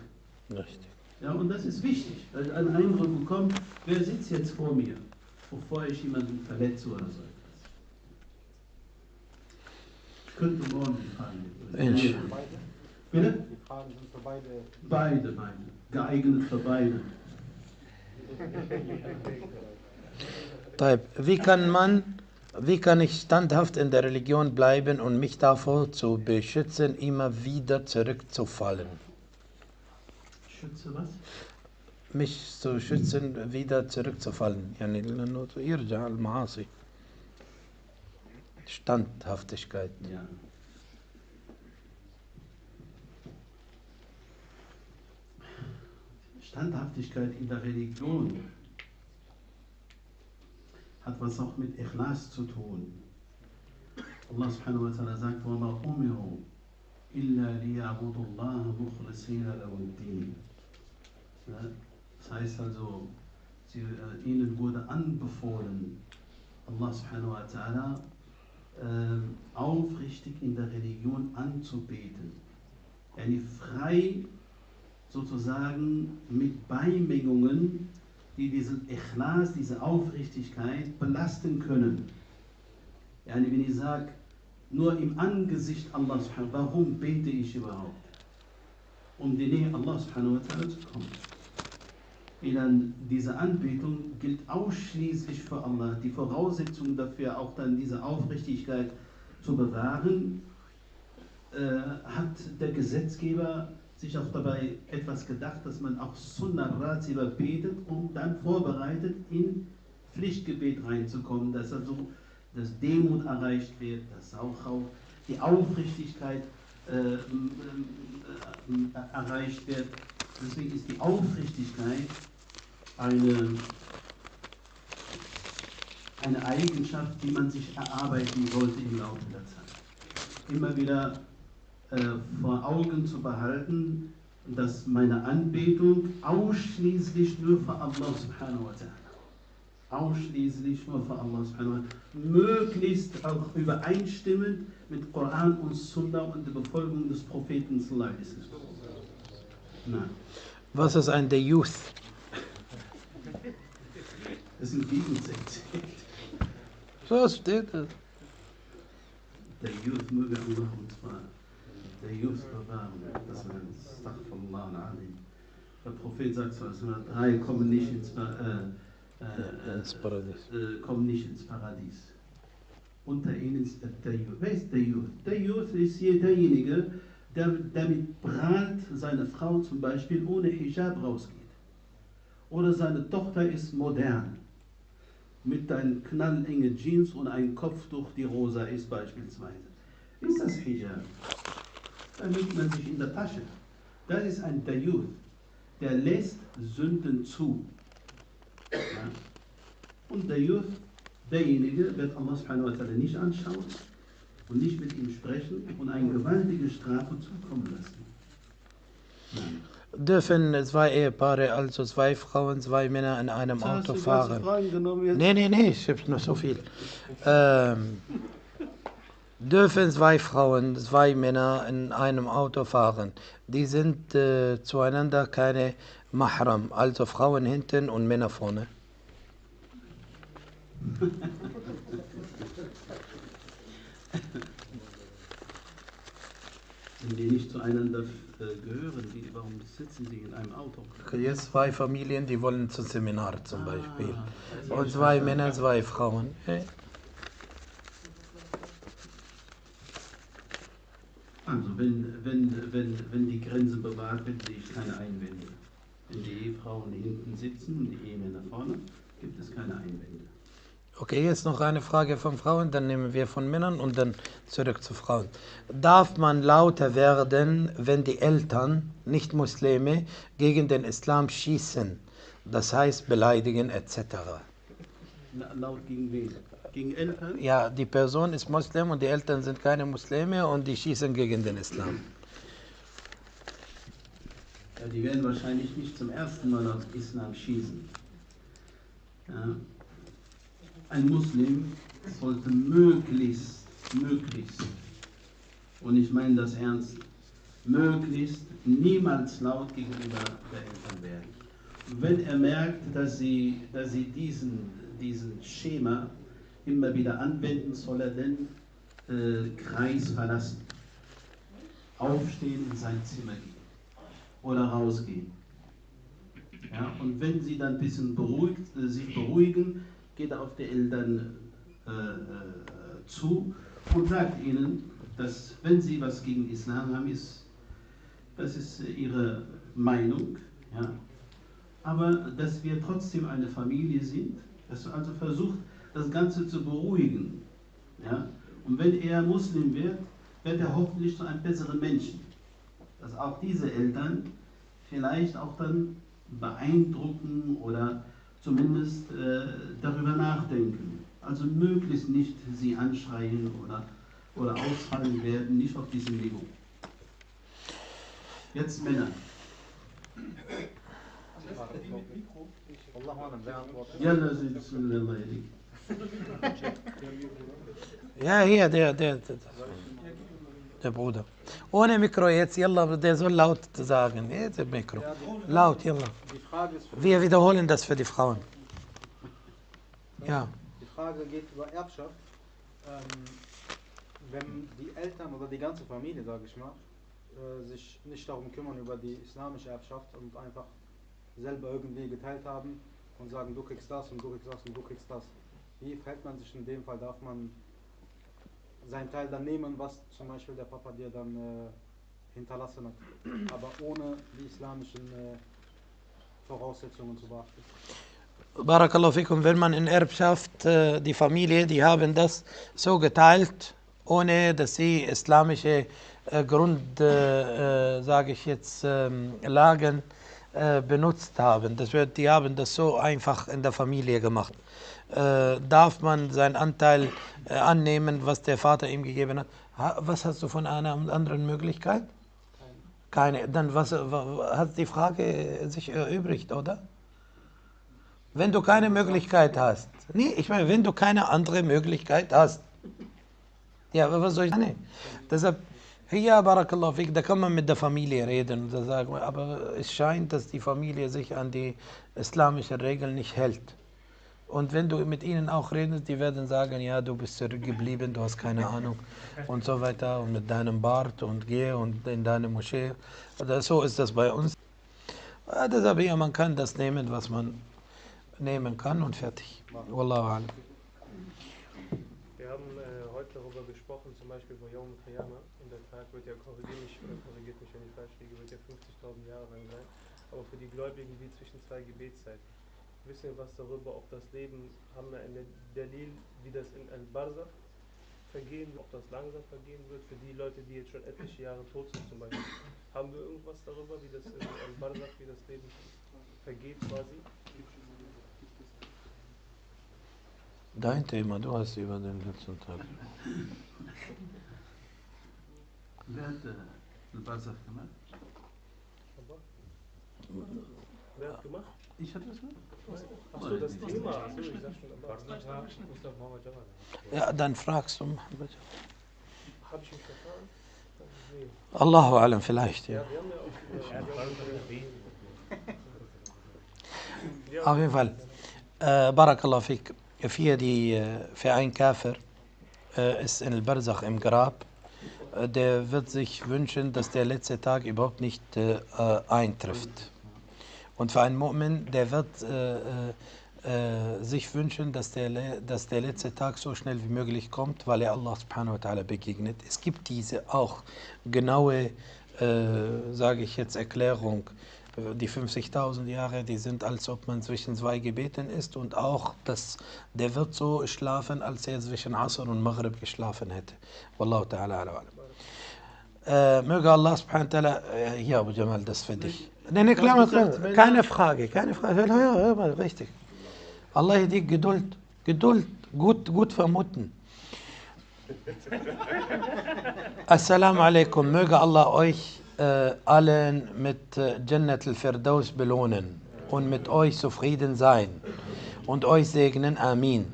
Richtig. Ja, und das ist wichtig, dass ich einen Eindruck bekomme, wer sitzt jetzt vor mir, bevor ich jemanden verletze oder so etwas. Ich könnte morgen die Fragen mitbringen. Bitte? Die Fragen sind für beide. Beide, beide. Geeignet für beide. Wie kann man, wie kann ich standhaft in der Religion bleiben und mich davor zu beschützen, immer wieder zurückzufallen? Was? Mich zu schützen, wieder zurückzufallen. Standhaftigkeit. Ja. Standhaftigkeit in der Religion hat was auch mit Ikhlas zu tun. Allah subhanahu wa ta'ala sagt, وَمَا أُمِرُوا إِلَّا لِيَعْبُدُوا اللَّهَ مُخْلِصِينَ لَهُ الدِّينَ. Das heißt also, sie, äh, ihnen wurde anbefohlen, Allah subhanahu wa ta'ala äh, aufrichtig in der Religion anzubeten. Yani frei sozusagen mit Beimengungen, die diesen Ikhlas, diese Aufrichtigkeit belasten können. Yani wenn ich sage, nur im Angesicht Allah subhanahu wa ta'ala, warum bete ich überhaupt? Um die Nähe Allah subhanahu wa ta'ala zu kommen. Dann diese Anbetung gilt ausschließlich für Allah. Die Voraussetzung dafür, auch dann diese Aufrichtigkeit zu bewahren, äh, hat der Gesetzgeber sich auch dabei etwas gedacht, dass man auch Sunnah Ratiba betet, um dann vorbereitet in Pflichtgebet reinzukommen, dass also das Demut erreicht wird, das auch auf die Aufrichtigkeit äh, äh, äh, erreicht wird. Deswegen ist die Aufrichtigkeit eine, eine Eigenschaft, die man sich erarbeiten sollte im Laufe der Zeit. Immer wieder äh, vor Augen zu behalten, dass meine Anbetung ausschließlich nur für Allah subhanahu wa ta'ala, ausschließlich nur für Allah subhanahu wa ta'ala, möglichst auch übereinstimmend mit Koran und Sunnah und der Befolgung des Propheten sallallahu alaihi wa sallam. Was ist ein der Youth? Das sind Gegensätze. So steht das. Der Youth möge Allah uns bewahren. Der Youth bewahren. Das war ein Astaghfirullah al-Azim. Der Prophet sagt zweihundertdrei, kommen nicht ins Paradies. Kommen nicht ins Paradies. Unter ihnen ist der Youth. Wer ist der Youth? Der Youth ist hier derjenige, der damit prahlt, seine Frau zum Beispiel ohne Hijab rausgeht. Oder seine Tochter ist modern, mit einem knallengen Jeans und einem Kopftuch, die rosa ist beispielsweise. Ist das Hijab? Da nimmt man sich in der Tasche. Das ist ein Dayuth, der lässt Sünden zu. Ja? Und Dayuth, derjenige, wird Allah subhanahu wa ta'ala nicht anschauen und nicht mit ihm sprechen und eine gewaltige Strafe zukommen lassen. Ja. Dürfen zwei Ehepaare, also zwei Frauen, zwei Männer in einem das Auto fahren? Nein, nein, nein, ich habe nur so viel. Ähm, dürfen zwei Frauen, zwei Männer in einem Auto fahren? Die sind äh, zueinander keine Mahram, also Frauen hinten und Männer vorne. Sind die nicht zueinander gehören, die, warum sitzen die in einem Auto? Jetzt zwei Familien, die wollen zum Seminar zum Beispiel. Ah, und zwei Männer, zwei Frauen. Hey. Also wenn, wenn, wenn, wenn die Grenze bewahrt wird, sehe ich keine Einwände. Wenn die Ehefrauen hinten sitzen und die Ehemänner vorne, gibt es keine Einwände. Okay, jetzt noch eine Frage von Frauen, dann nehmen wir von Männern und dann zurück zu Frauen. Darf man lauter werden, wenn die Eltern, nicht Muslime, gegen den Islam schießen? Das heißt beleidigen et cetera. Laut gegen wen? Gegen Eltern? Ja, die Person ist Muslim und die Eltern sind keine Muslime und die schießen gegen den Islam. Ja, die werden wahrscheinlich nicht zum ersten Mal auf Islam schießen. Ja. Ein Muslim sollte möglichst, möglichst, und ich meine das ernst, möglichst niemals laut gegenüber der Eltern werden. Und wenn er merkt, dass sie, dass sie diesen, diesen Schema immer wieder anwenden, soll er den äh, Kreis verlassen, aufstehen, in sein Zimmer gehen oder rausgehen. Ja, und wenn sie dann ein bisschen beruhigt, äh, sich beruhigen, geht er auf die Eltern äh, äh, zu und sagt ihnen, dass wenn sie was gegen Islam haben, ist, das ist ihre Meinung, ja. Aber dass wir trotzdem eine Familie sind, dass er also versucht, das Ganze zu beruhigen. Ja. Und wenn er Muslim wird, wird er hoffentlich zu einem besseren Menschen. Dass auch diese Eltern vielleicht auch dann beeindrucken oder zumindest äh, darüber nachdenken. Also möglichst nicht sie anschreien oder, oder ausfallen werden, nicht auf diesem Niveau. Jetzt Männer. Ja, hier, der, der, der, der Bruder. Ohne Mikro jetzt, Yalla, der soll laut sagen. Jetzt im Mikro. Laut, Yalla. Wir wiederholen das für die Frauen. Ja. Die Frage geht über Erbschaft. Ähm, wenn die Eltern oder die ganze Familie, sage ich mal, äh, sich nicht darum kümmern über die islamische Erbschaft und einfach selber irgendwie geteilt haben und sagen, du kriegst das und du kriegst das und du kriegst das. Wie verhält man sich in dem Fall? Darf man seinen Teil dann nehmen, was zum Beispiel der Papa dir dann äh, hinterlassen hat, aber ohne die islamischen äh, Voraussetzungen zu beachten. Barakallahu fikum, wenn man in Erbschaft, äh, die Familie, die haben das so geteilt, ohne dass sie islamische äh, Grund, äh, äh, sage ich jetzt, äh, Lagen äh, benutzt haben. Das wird, die haben das so einfach in der Familie gemacht. Äh, darf man seinen Anteil äh, annehmen, was der Vater ihm gegeben hat? Ha, was hast du von einer anderen Möglichkeit? Keine. Keine. Dann was, hat die Frage sich erübrigt, oder? Wenn du keine Möglichkeit hast. Nee, ich meine, wenn du keine andere Möglichkeit hast. Ja, aber was soll ich sagen? Deshalb, hier, barakallahu fik, da kann man mit der Familie reden. Da sagt man, aber es scheint, dass die Familie sich an die islamischen Regeln nicht hält. Und wenn du mit ihnen auch redest, die werden sagen, ja, du bist zurückgeblieben, du hast keine Ahnung und so weiter und mit deinem Bart und geh und in deine Moschee. Oder so ist das bei uns. Deshalb ja, man kann das nehmen, was man nehmen kann und fertig. Wallahu alam. Wir haben äh, heute darüber gesprochen, zum Beispiel bei Yawm al-Qiyamah, in der Tag wird ja, korrigiert mich, oder korrigiert mich, wenn ich falsch liege, wird ja fünfzigtausend Jahre lang sein, aber für die Gläubigen wie zwischen zwei Gebetszeiten. Wissen wir was darüber, ob das Leben, haben wir eine Dalil, wie das in Al-Barzakh vergehen, ob das langsam vergehen wird, für die Leute, die jetzt schon etliche Jahre tot sind zum Beispiel. Haben wir irgendwas darüber, wie das in Al-Barzakh, wie das Leben vergeht quasi? Dein Thema, du hast über den letzten Tag. Wer hat Al-Barzakh gemacht? Wer hat gemacht? Ich hatte das mit? Achso, das Thema. Achso, ich sag schon, aber Mustafa Mohammed Jamal. Ja, dann fragst du Mohammed Jamal. Hab ich mich verfahren? Allahu alam, vielleicht. Ja, wir haben ja auch. Auf jeden Fall. Barakallahu fik. Für einen Kafir ist in Al-Barzakh im Grab. Der wird sich wünschen, dass der letzte Tag überhaupt nicht eintrifft. Und für einen Mu'min, der wird äh, äh, sich wünschen, dass der, dass der letzte Tag so schnell wie möglich kommt, weil er Allah subhanahu wa ta'ala begegnet. Es gibt diese auch genaue, äh, sage ich jetzt, Erklärung. Die fünfzigtausend Jahre, die sind, als ob man zwischen zwei Gebeten ist. Und auch, das, der wird so schlafen, als er zwischen Asr und Maghrib geschlafen hätte. Wallahu ta'ala ala alam. Äh, möge Allah subhanahu wa ta'ala, äh, hier Abu Jamal, das für dich. Nein, nein, klar, keine Frage, keine Frage. Hör, hör, hör mal, richtig. Allah hat die Geduld, Geduld, gut, gut vermuten. Assalamu alaikum, möge Allah euch äh, allen mit äh, Jannat al-Firdaus belohnen und mit euch zufrieden sein und euch segnen, Amin.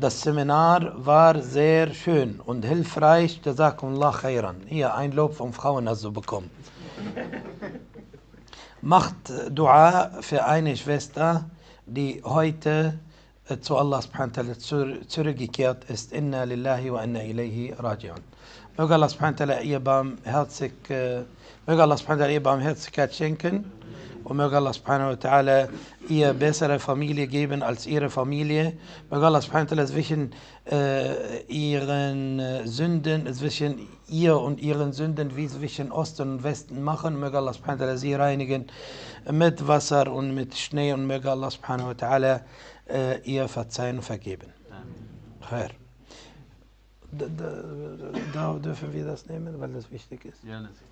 Das Seminar war sehr schön und hilfreich, Jazakumullah khairan. Hier ein Lob von Frauen hast du bekommen. Macht Dua für eine Schwester, die heute zu Allah subhanahu wa ta'ala zurückgekehrt ist. Inna lillahi wa inna ilayhi raji'un. Möge Allah subhanahu wa ta'ala ihr Barmherzigkeit schenken und möge Allah subhanahu wa ta'ala ihr bessere Familie geben als ihre Familie. Möge Allah subhanahu wa ta'ala zwischen äh, ihren Sünden, zwischen ihr und ihren Sünden wie zwischen Osten und Westen machen. Möge Allah subhanahu wa ta'ala sie reinigen mit Wasser und mit Schnee und möge Allah subhanahu wa ta'ala äh, ihr verzeihen und vergeben. Amen. Da, da, da dürfen wir das nehmen, weil das wichtig ist. Ja, natürlich.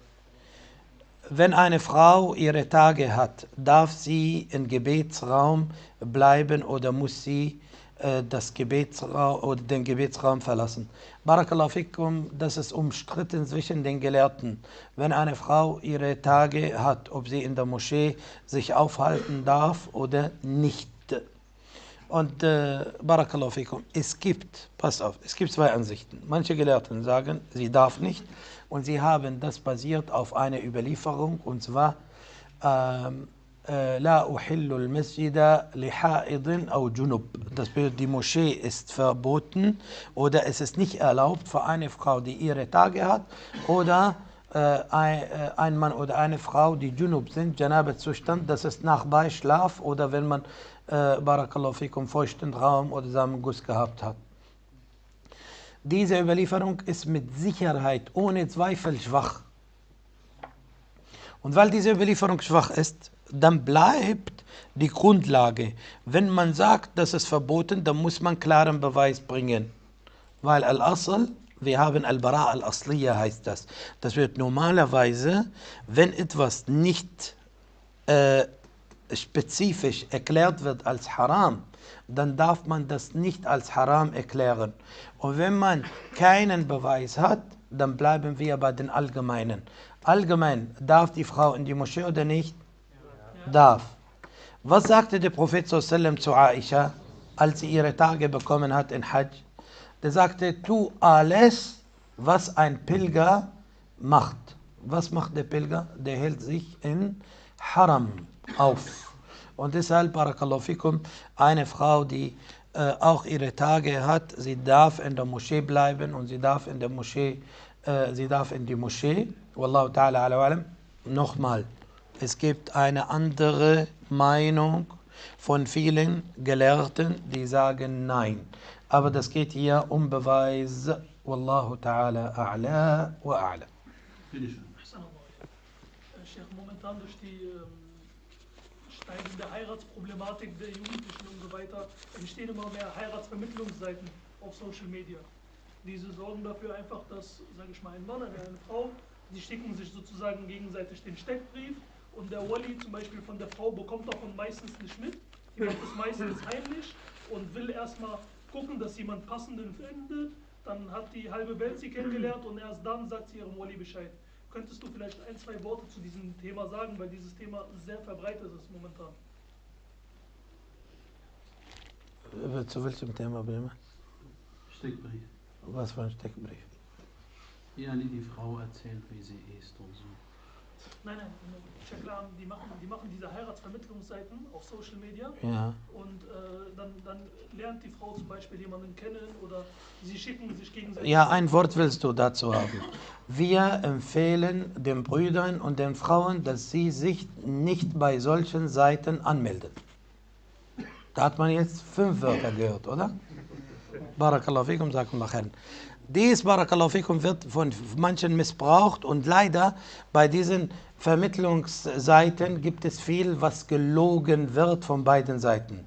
Wenn eine Frau ihre Tage hat, darf sie im Gebetsraum bleiben oder muss sie äh, das Gebetsraum, oder den Gebetsraum verlassen? Barakallahu fikum, das ist umstritten zwischen den Gelehrten. Wenn eine Frau ihre Tage hat, ob sie in der Moschee sich aufhalten darf oder nicht. Und äh, Barakallahu fikum, es gibt, pass auf, es gibt zwei Ansichten. Manche Gelehrten sagen, sie darf nicht. Und sie haben das basiert auf einer Überlieferung, und zwar ähm, äh, La uhillu al-masjida li-ha'idin au junub. Das bedeutet, die Moschee ist verboten oder es ist nicht erlaubt für eine Frau, die ihre Tage hat, oder äh, ein, äh, ein Mann oder eine Frau, die junub sind, Janaba-Zustand, das ist nach Beischlaf oder wenn man äh, Barakallahu fikum feuchten Raum oder Samenguss gehabt hat. Diese Überlieferung ist mit Sicherheit ohne Zweifel schwach. Und weil diese Überlieferung schwach ist, dann bleibt die Grundlage. Wenn man sagt, das ist verboten, dann muss man klaren Beweis bringen. Weil Al-Asl, wir haben Al-Bara' Al-Asliya heißt das. Das wird normalerweise, wenn etwas nicht äh, spezifisch erklärt wird als Haram, dann darf man das nicht als Haram erklären. Und wenn man keinen Beweis hat, dann bleiben wir bei den Allgemeinen. Allgemein, darf die Frau in die Moschee oder nicht? Ja. Darf. Was sagte der Prophet sallallahu alaihi wasallam zu Aisha, als sie ihre Tage bekommen hat in Hajj? Der sagte, tu alles, was ein Pilger macht. Was macht der Pilger? Der hält sich in Haram auf. Und deshalb, Barakallahu fikum, eine Frau, die äh, auch ihre Tage hat, sie darf in der Moschee bleiben und sie darf in der Moschee, äh, sie darf in die Moschee. Wallahu ta'ala ala alam. Nochmal, es gibt eine andere Meinung von vielen Gelehrten, die sagen nein. Aber das geht hier um Beweis. Wallahu ta'ala a'la wa a'la. Momentan durch die steigende Heiratsproblematik der Jugendlichen und so weiter entstehen immer mehr Heiratsvermittlungsseiten auf Social Media. Diese sorgen dafür einfach, dass, sage ich mal, ein Mann oder eine Frau, die schicken sich sozusagen gegenseitig den Steckbrief und der Wali zum Beispiel von der Frau bekommt davon meistens nicht mit. Die macht das meistens heimlich und will erstmal gucken, dass jemand Passenden findet. Dann hat die halbe Welt sie kennengelernt und erst dann sagt sie ihrem Wali Bescheid. Könntest du vielleicht ein, zwei Worte zu diesem Thema sagen, weil dieses Thema sehr verbreitet ist momentan? Zu welchem Thema, Bremer? Steckbrief. Was für ein Steckbrief? Ja, die, die Frau erzählt, wie sie ist und so. Nein, nein, die machen, die machen diese Heiratsvermittlungsseiten auf Social Media, ja. Und äh, dann, dann lernt die Frau zum Beispiel jemanden kennen oder sie schicken sich gegenseitig. Ja, ein Wort willst du dazu haben. Wir empfehlen den Brüdern und den Frauen, dass sie sich nicht bei solchen Seiten anmelden. Da hat man jetzt fünf Wörter gehört, oder? Barakallahu fikum, sakumullahu khairan. Dies, Barakallahu fikum, wird von manchen missbraucht und leider bei diesen Vermittlungsseiten gibt es viel, was gelogen wird von beiden Seiten.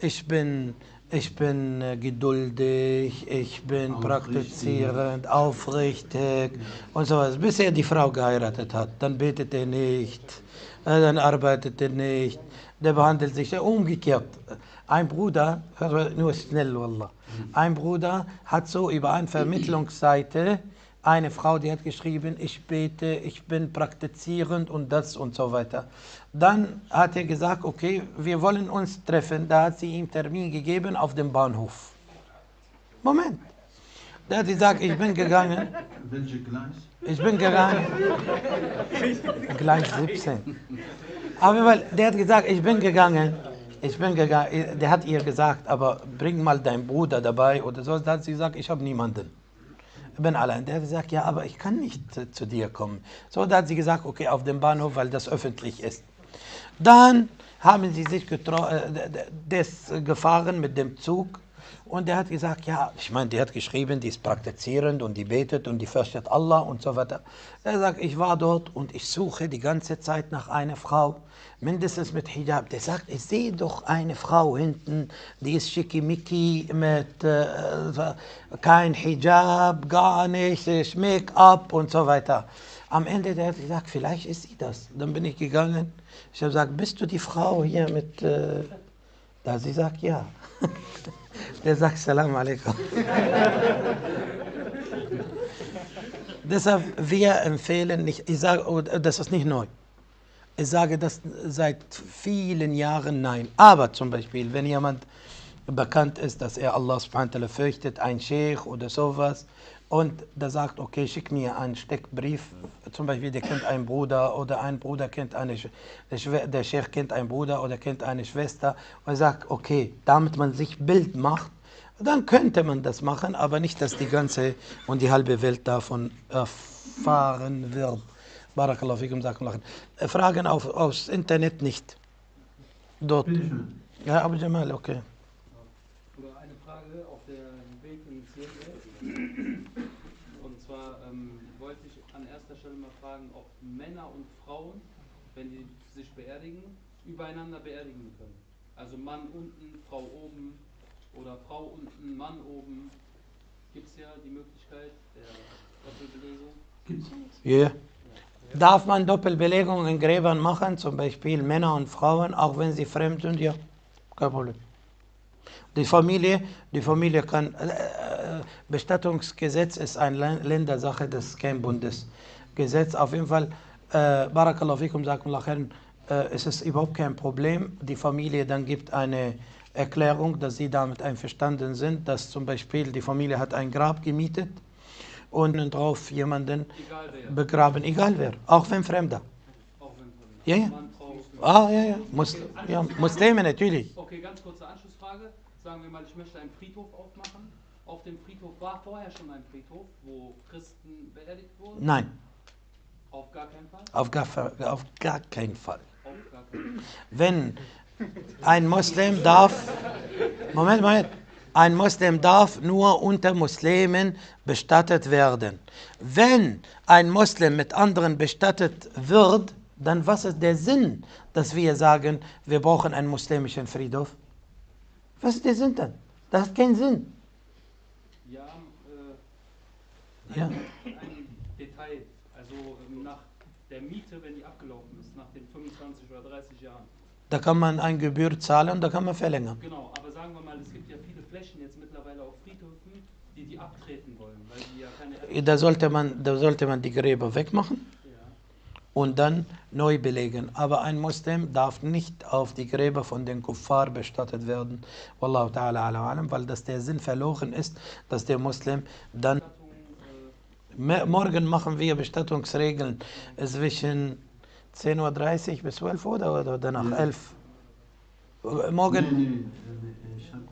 Ich bin, ich bin geduldig, ich bin praktizierend, aufrichtig und so was. Bis er die Frau geheiratet hat, dann betet er nicht, dann arbeitet er nicht, der behandelt sich umgekehrt. Ein Bruder, nur schnell, Wallah. Ein Bruder hat so über eine Vermittlungsseite eine Frau, die hat geschrieben, ich bete, ich bin praktizierend und das und so weiter. Dann hat er gesagt, okay, wir wollen uns treffen. Da hat sie ihm Termin gegeben auf dem Bahnhof. Moment. Da hat sie gesagt, ich bin gegangen. Ich bin gegangen. Gleich siebzehn. Aber weil, der hat gesagt, ich bin gegangen. Ich bin gegangen, der hat ihr gesagt, aber bring mal deinen Bruder dabei oder so. Da hat sie gesagt, ich habe niemanden. Ich bin allein. Der hat gesagt, ja, aber ich kann nicht zu dir kommen. So, da hat sie gesagt, okay, auf dem Bahnhof, weil das öffentlich ist. Dann haben sie sich des gefahren mit dem Zug und der hat gesagt, ja, ich meine, die hat geschrieben, die ist praktizierend und die betet und die versteht Allah und so weiter. Er sagt, ich war dort und ich suche die ganze Zeit nach einer Frau. Mindestens mit Hijab. Der sagt, ich sehe doch eine Frau hinten, die ist schickimicki mit äh, kein Hijab, gar nichts, Make-up und so weiter. Am Ende der hat gesagt, vielleicht ist sie das. Dann bin ich gegangen. Ich habe gesagt, bist du die Frau hier mit... Äh? Da sie sagt, ja. Der sagt, Salam alaikum. Deshalb, wir empfehlen nicht, ich sage, oh, das ist nicht neu. Ich sage das seit vielen Jahren nein. Aber zum Beispiel, wenn jemand bekannt ist, dass er Allah subhanahu wa ta'ala fürchtet, ein Sheikh oder sowas, und der sagt, okay, schick mir einen Steckbrief, zum Beispiel, der kennt einen Bruder oder ein Bruder kennt eine Schwester, der Sheikh kennt einen Bruder oder kennt eine Schwester, und er sagt, okay, damit man sich Bild macht, dann könnte man das machen, aber nicht, dass die ganze und die halbe Welt davon erfahren wird. Barakallahu fikum, sakumullahu khairan. Fragen auf, aufs Internet nicht. Dort. Ja, Abu Jamal, okay. Oder eine Frage auf dem Weg ins Jenseits. Und Und zwar ähm, wollte ich an erster Stelle mal fragen, ob Männer und Frauen, wenn die sich beerdigen, übereinander beerdigen können. Also Mann unten, Frau oben oder Frau unten, Mann oben. Gibt es ja die Möglichkeit der Doppelbelegung? Gibt's ja. Ja. Darf man Doppelbelegung in Gräbern machen, zum Beispiel Männer und Frauen, auch wenn sie fremd sind? Ja, kein Problem. Die Familie, die Familie kann, äh, Bestattungsgesetz ist eine Ländersache, das ist kein Bundesgesetz. Auf jeden Fall, äh, Barakallahu fikum, Jazakumullahu khairan, äh, es ist überhaupt kein Problem. Die Familie dann gibt eine Erklärung, dass sie damit einverstanden sind, dass zum Beispiel die Familie hat ein Grab gemietet und drauf jemanden egal begraben, egal wer, auch wenn Fremder. Auch wenn Fremder. Ja, ja. Ah, ja, ja. Muslim, okay, ja. Muslime natürlich. Okay, ganz kurze Anschlussfrage. Sagen wir mal, ich möchte einen Friedhof aufmachen. Auf dem Friedhof war vorher schon ein Friedhof, wo Christen beerdigt wurden? Nein. Auf gar keinen Fall? Auf gar, auf gar keinen Fall. Auf gar keinen Fall. Wenn ein Muslim darf, Moment, Moment, ein Muslim darf nur unter Muslimen bestattet werden. Wenn ein Muslim mit anderen bestattet wird, dann was ist der Sinn, dass wir sagen, wir brauchen einen muslimischen Friedhof? Was ist der Sinn dann? Das hat keinen Sinn. Ja, äh, ein, ja. ein Detail. Also nach der Miete, wenn die abgelaufen ist, nach den fünfundzwanzig oder dreißig Jahren. Da kann man eine Gebühr zahlen und da kann man verlängern. Genau, aber sagen wir mal, es gibt ja viele Flächen jetzt mittlerweile auf Friedhöfen, die die abtreten wollen, weil die ja keine... Da sollte man, da sollte man die Gräber wegmachen. Und dann neu belegen. Aber ein Muslim darf nicht auf die Gräber von den Kuffar bestattet werden. Wallahu ta'ala ala alam, weil das der Sinn verloren ist, dass der Muslim dann... Morgen machen wir Bestattungsregeln zwischen zehn Uhr dreißig bis zwölf Uhr oder, oder danach ja. elf. Morgen... Nee, nee, nee. Ich habe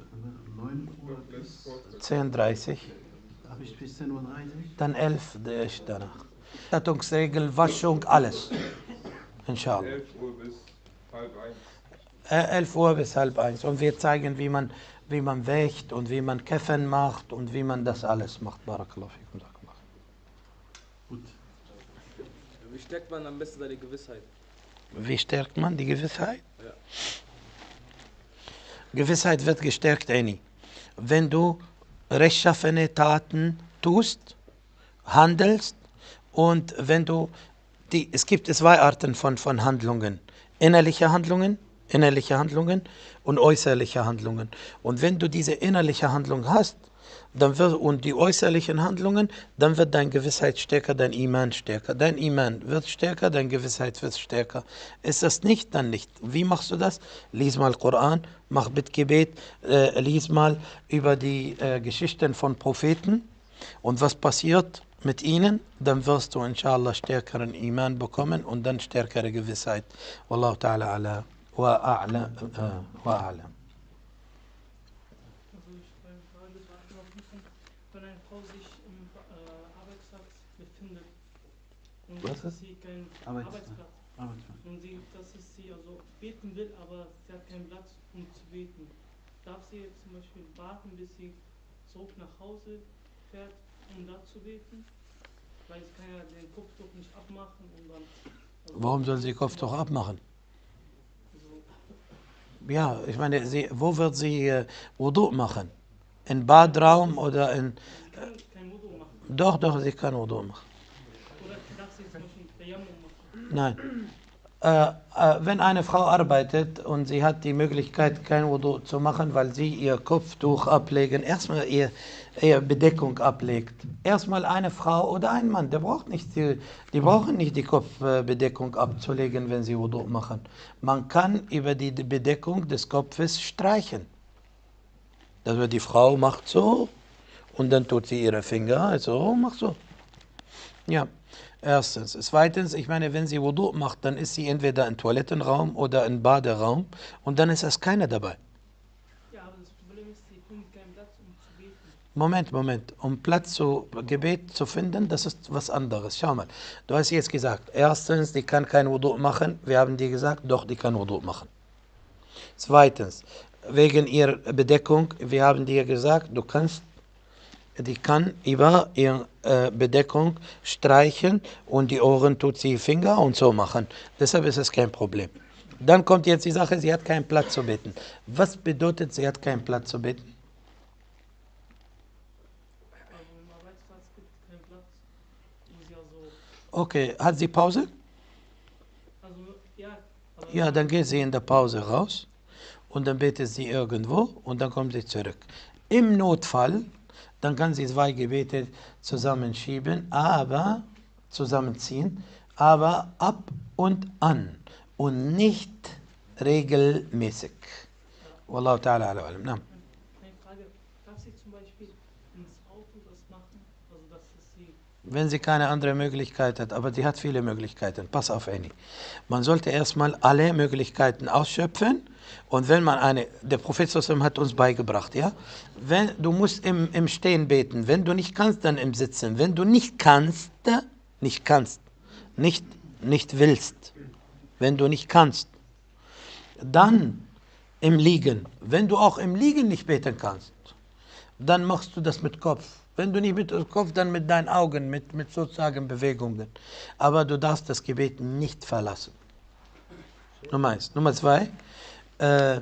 neun Uhr bis... zehn Uhr dreißig. Habe ich bis zehn Uhr dreißig? Dann elf der ist danach. Bestattungsregel, Waschung, alles. Inshallah. elf Uhr bis halb eins. elf Uhr bis halb eins. Und wir zeigen, wie man, wie man wächt und wie man Käffen macht und wie man das alles macht. Barakallahu fikum. Gut. Wie stärkt man am besten seine Gewissheit? Wie stärkt man die Gewissheit? Ja. Gewissheit wird gestärkt, Annie. Wenn du rechtschaffene Taten tust, handelst, und wenn du, die, es gibt zwei Arten von, von Handlungen, innerliche Handlungen, innerliche Handlungen und äußerliche Handlungen. Und wenn du diese innerliche Handlung hast, dann wird, und die äußerlichen Handlungen, dann wird deine Gewissheit stärker, dein Iman stärker. Dein Iman wird stärker, deine Gewissheit wird stärker. Ist das nicht, dann nicht. Wie machst du das? Lies mal Koran, mach Bittgebet, äh, lies mal über die äh, Geschichten von Propheten und was passiert mit ihnen, dann wirst du inshallah stärkeren Iman bekommen und dann stärkere Gewissheit. Wallahu ta'ala ala wa a'la wa a'la. Also ich meine Frage, das war noch ein bisschen, wenn eine Frau sich im Arbeitsplatz befindet und sie keinen Arbeitsplatz und sie, dass sie also beten will, aber sie hat keinen Platz, um zu beten. Darf sie jetzt zum Beispiel warten, bis sie zurück nach Hause fährt, um da zu beten, weil sie kann ja den Kopftuch nicht abmachen und dann... Also warum soll sie Kopftuch abmachen? So. Ja, ich meine, sie, wo wird sie äh, Wudu machen? In Badraum oder in... Sie kann kein Wudu machen. Doch, doch, sie kann Wudu machen. Oder darf sie zum Beispiel Tayammum machen? Nein. Äh, äh, wenn eine Frau arbeitet und sie hat die Möglichkeit, kein Wudu zu machen, weil sie ihr Kopftuch ablegen, erstmal ihr, ihr Bedeckung ablegt. Erstmal eine Frau oder ein Mann, der braucht nicht die, die brauchen nicht die Kopfbedeckung abzulegen, wenn sie Wudu machen. Man kann über die Bedeckung des Kopfes streichen. Also die Frau macht so und dann tut sie ihre Finger so, macht so. Ja. Erstens. Zweitens, ich meine, wenn sie Wudu macht, dann ist sie entweder im Toilettenraum oder im Baderaum und dann ist es keiner dabei. Ja, aber das Problem ist, sie finden keinen Platz, um zu beten. Moment, Moment. Um Platz zu Gebet zu finden, das ist was anderes. Schau mal, du hast jetzt gesagt, erstens, die kann kein Wudu machen. Wir haben dir gesagt, doch, die kann Wudu machen. Zweitens, wegen ihrer Bedeckung, wir haben dir gesagt, du kannst die kann über ihre äh, Bedeckung streichen und die Ohren tut sie Finger und so machen. Deshalb ist es kein Problem. Dann kommt jetzt die Sache, sie hat keinen Platz zu beten. Was bedeutet, sie hat keinen Platz zu beten? Okay, hat sie Pause? Ja, dann geht sie in der Pause raus und dann betet sie irgendwo und dann kommt sie zurück. Im Notfall, dann kann sie zwei Gebete zusammenschieben, aber zusammenziehen, aber ab und an und nicht regelmäßig. Wallahu ta'ala ala alam. Eine Frage, darf sie zum Beispiel ins Auto das machen? Also das ist sie, wenn sie keine andere Möglichkeit hat, aber sie hat viele Möglichkeiten, pass auf Annie. Man sollte erstmal alle Möglichkeiten ausschöpfen und wenn man eine, der Prophet hat uns beigebracht, ja, wenn, du musst im, im Stehen beten, wenn du nicht kannst, dann im Sitzen, wenn du nicht kannst, nicht kannst, nicht, nicht willst, wenn du nicht kannst, dann im Liegen, wenn du auch im Liegen nicht beten kannst, dann machst du das mit Kopf. Wenn du nicht mit dem Kopf, dann mit deinen Augen, mit, mit sozusagen Bewegungen. Aber du darfst das Gebet nicht verlassen. Nummer eins. Nummer zwei, äh,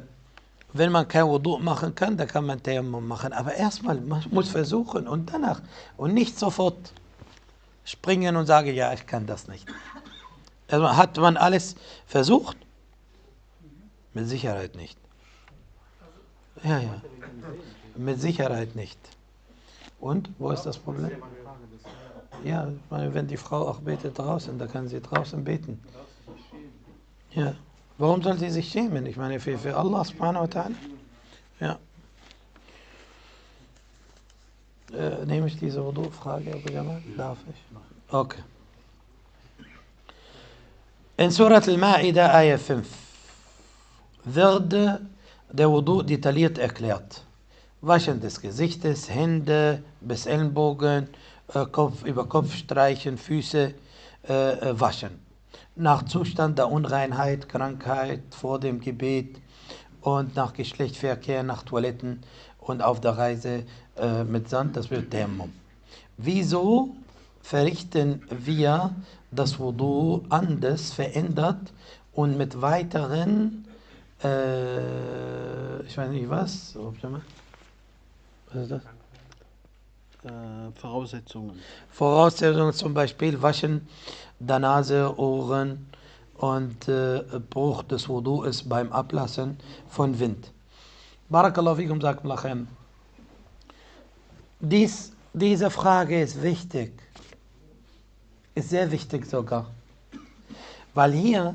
wenn man kein Wudu machen kann, dann kann man Tayammum machen. Aber erstmal, man muss versuchen und danach. Und nicht sofort springen und sagen, ja, ich kann das nicht. Erstmal, hat man alles versucht? Mit Sicherheit nicht. Ja, ja. Mit Sicherheit nicht. Und wo ist das Problem? Ja, ich meine, wenn die Frau auch betet draußen, da kann sie draußen beten. Ja. Warum soll sie sich schämen? Ich meine, für, für Allah subhanahu wa ta'ala. Ja. Äh, nehme ich diese Wudu-Frage, Abu Jamal? Darf ich? Okay. In Surat al-Ma'idah, Ayah fünf, wird der Wudu detailliert erklärt. Waschen des Gesichtes, Hände bis Ellenbogen, äh, Kopf über Kopf streichen, Füße äh, waschen. Nach Zustand der Unreinheit, Krankheit, vor dem Gebet und nach Geschlechtsverkehr, nach Toiletten und auf der Reise äh, mit Sand, das wird Tayammum. Wieso verrichten wir das Wudu anders, verändert und mit weiteren, äh, ich weiß nicht was, was ist das? Äh, Voraussetzungen. Voraussetzungen zum Beispiel Waschen der Nase, Ohren und äh, Bruch des Wudu ist beim Ablassen von Wind. Barakallahu fikum, sagt Lachem. Dies, diese Frage ist wichtig. Ist sehr wichtig sogar. Weil hier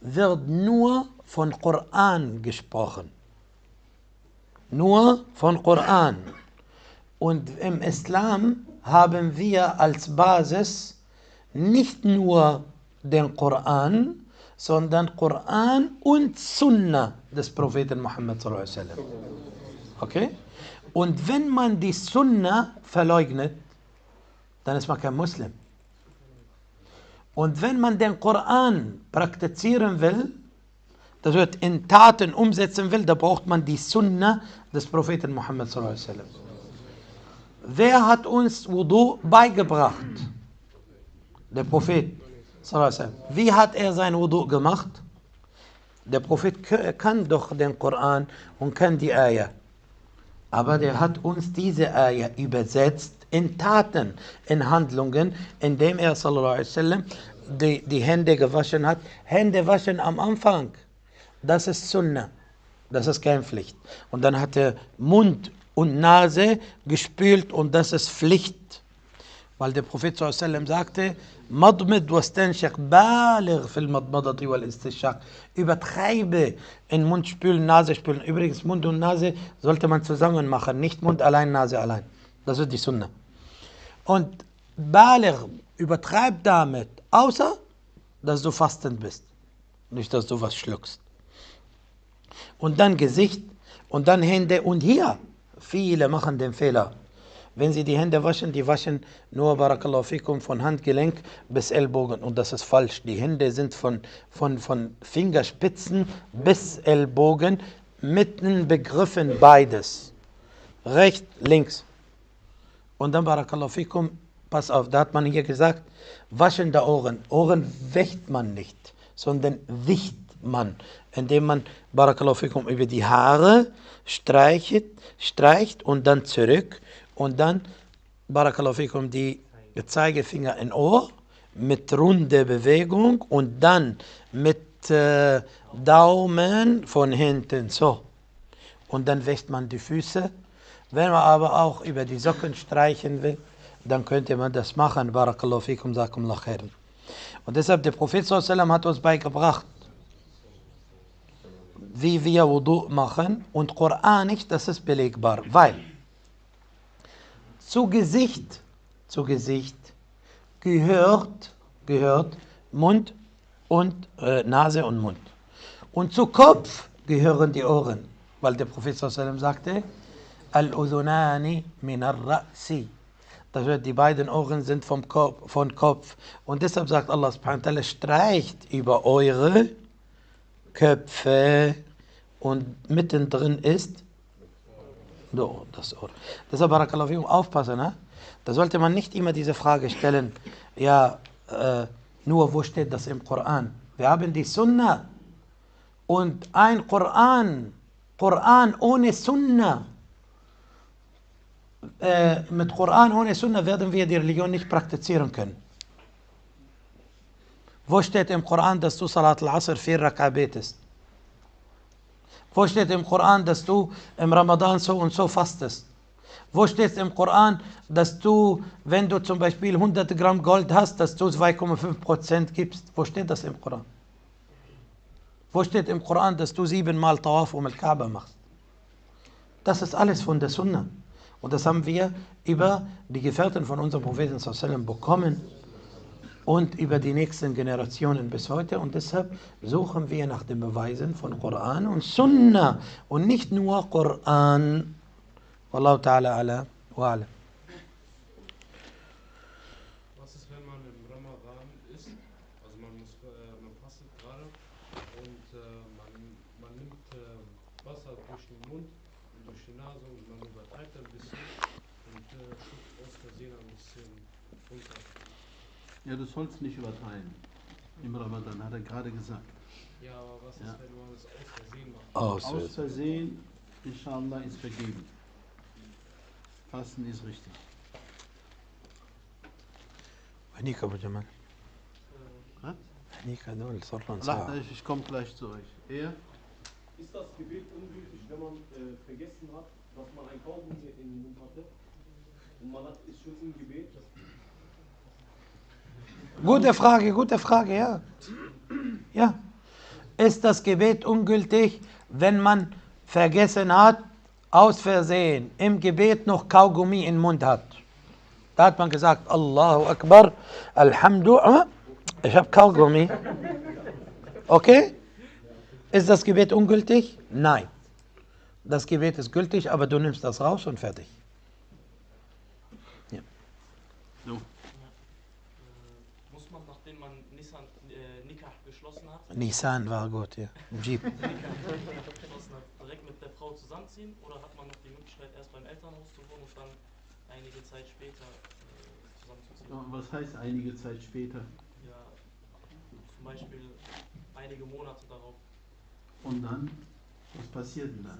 wird nur von Koran gesprochen. Nur von Koran. Und im Islam haben wir als Basis nicht nur den Koran, sondern Koran und Sunna des Propheten Muhammad sallallahu alaihi wasallam. Okay? Und wenn man die Sunna verleugnet, dann ist man kein Muslim. Und wenn man den Koran praktizieren will, das wird in Taten umsetzen will, da braucht man die Sunna des Propheten Muhammad sallallahu alaihi wasallam. Wer hat uns Wudu beigebracht? Der Prophet sallallahu alaihi wasallam. Wie hat er sein Wudu gemacht? Der Prophet kann doch den Koran und kann die Ayah. Aber der hat uns diese Ayah übersetzt in Taten, in Handlungen, indem er sallallahu alaihi wasallam die, die Hände gewaschen hat. Hände waschen am Anfang. Das ist Sunnah, das ist keine Pflicht. Und dann hat er Mund und Nase gespült und das ist Pflicht. Weil der Prophet sallallahu alaihi wasallam sagte, Madmid wastanshaq baligh fil madmadati wal istinshaq. Übertreibe in Mund spülen, Nase spülen. Übrigens Mund und Nase sollte man zusammen machen, nicht Mund allein, Nase allein. Das ist die Sunnah. Und baligh, übertreib damit, außer, dass du fastend bist. Nicht, dass du was schluckst. Und dann Gesicht und dann Hände und hier. Viele machen den Fehler. Wenn sie die Hände waschen, die waschen nur, barakallahu fikum, von Handgelenk bis Ellbogen. Und das ist falsch. Die Hände sind von, von, von Fingerspitzen bis Ellbogen mitten begriffen beides. Rechts, links. Und dann, Barakallahu fikum, pass auf, da hat man hier gesagt, waschende Ohren. Ohren wächt man nicht, sondern wicht man, indem man, Barakallahu fikum, über die Haare streicht, streicht und dann zurück. Und dann, Barakallahu fikum, die Zeigefinger in Ohr mit runder Bewegung und dann mit äh, Daumen von hinten, so. Und dann wäscht man die Füße. Wenn man aber auch über die Socken streichen will, dann könnte man das machen. Barakallahu fikum, sakum Allah khairan. Und deshalb, der Prophet sallallahu alaihi wasallam hat uns beigebracht, wie wir Wudu machen. Und Koranisch, das ist belegbar. Weil zu Gesicht, zu Gesicht gehört, gehört Mund und äh, Nase und Mund. Und zu Kopf gehören die Ohren. Weil der Prophet sallallahu alaihi wasallam sagte, Al-Udhunani min al-Ra'si. Das heißt, die beiden Ohren sind vom Kopf, von Kopf. Und deshalb sagt Allah subhanahu wa ta'ala, streicht über eure Köpfe. Und mittendrin ist das Ohr. Deshalb, Barakallahu fikum, aufpassen. Ne? Da sollte man nicht immer diese Frage stellen, ja, äh, nur wo steht das im Koran? Wir haben die Sunna. Und ein Koran, Koran ohne Sunna, Äh, mit Koran ohne Sunna werden wir die Religion nicht praktizieren können. Wo steht im Koran, dass du Salat al-Asr vier Rak'a betest? Wo steht im Koran, dass du im Ramadan so und so fastest? Wo steht im Koran, dass du, wenn du zum Beispiel hundert Gramm Gold hast, dass du zwei Komma fünf Prozent gibst? Wo steht das im Koran? Wo steht im Koran, dass du siebenmal Tawaf um al-Kaaba machst? Das ist alles von der Sunna. Und das haben wir über die Gefährten von unserem Propheten bekommen und über die nächsten Generationen bis heute. Und deshalb suchen wir nach den Beweisen von Koran und Sunna und nicht nur Koran. Wallahu ta'ala ala wa ala. Was ist, wenn man im Ramadan isst? Also man, muss, äh, man fastet gerade und äh, man, man nimmt äh, Wasser durch den Mund und durch die Nase und man übertreibt ein bisschen und äh, schüttet aus Versehen ein bisschen runter. Ja, du sollst nicht übertreiben. Im Ramadan hat er gerade gesagt. Ja, aber was ist, ja, wenn man das aus Versehen macht? Aus, aus Versehen, inshallah, ist vergeben. Fasten ist richtig. Hanika, bitte mal. Was? Hanika, du willst Sorlan. Ich komme gleich zu euch. Er? Ist das Gebet ungültig, wenn man äh, vergessen hat, dass man ein Kaugummi in den Mund hatte? Und man hat, ist schon im Gebet? Gute Frage, gute Frage, ja. Ja. Ist das Gebet ungültig, wenn man vergessen hat, aus Versehen, im Gebet noch Kaugummi im Mund hat? Da hat man gesagt, Allahu Akbar, Alhamdulillah, ich habe Kaugummi. Okay? Ist das Gebet ungültig? Nein. Das Gebet ist gültig, aber du nimmst das raus und fertig. Ja. So. Muss man, nachdem man Nisan, äh, Nikah geschlossen hat? Nisan war gut, ja. Jeep. Nikah geschlossen hat, direkt mit der Frau zusammenziehen? Oder hat man noch die Möglichkeit, erst beim Elternhaus zu wohnen und dann einige Zeit später äh, zusammenzuziehen? Was heißt einige Zeit später? Ja, zum Beispiel einige Monate darauf. Und dann? Was passiert denn dann?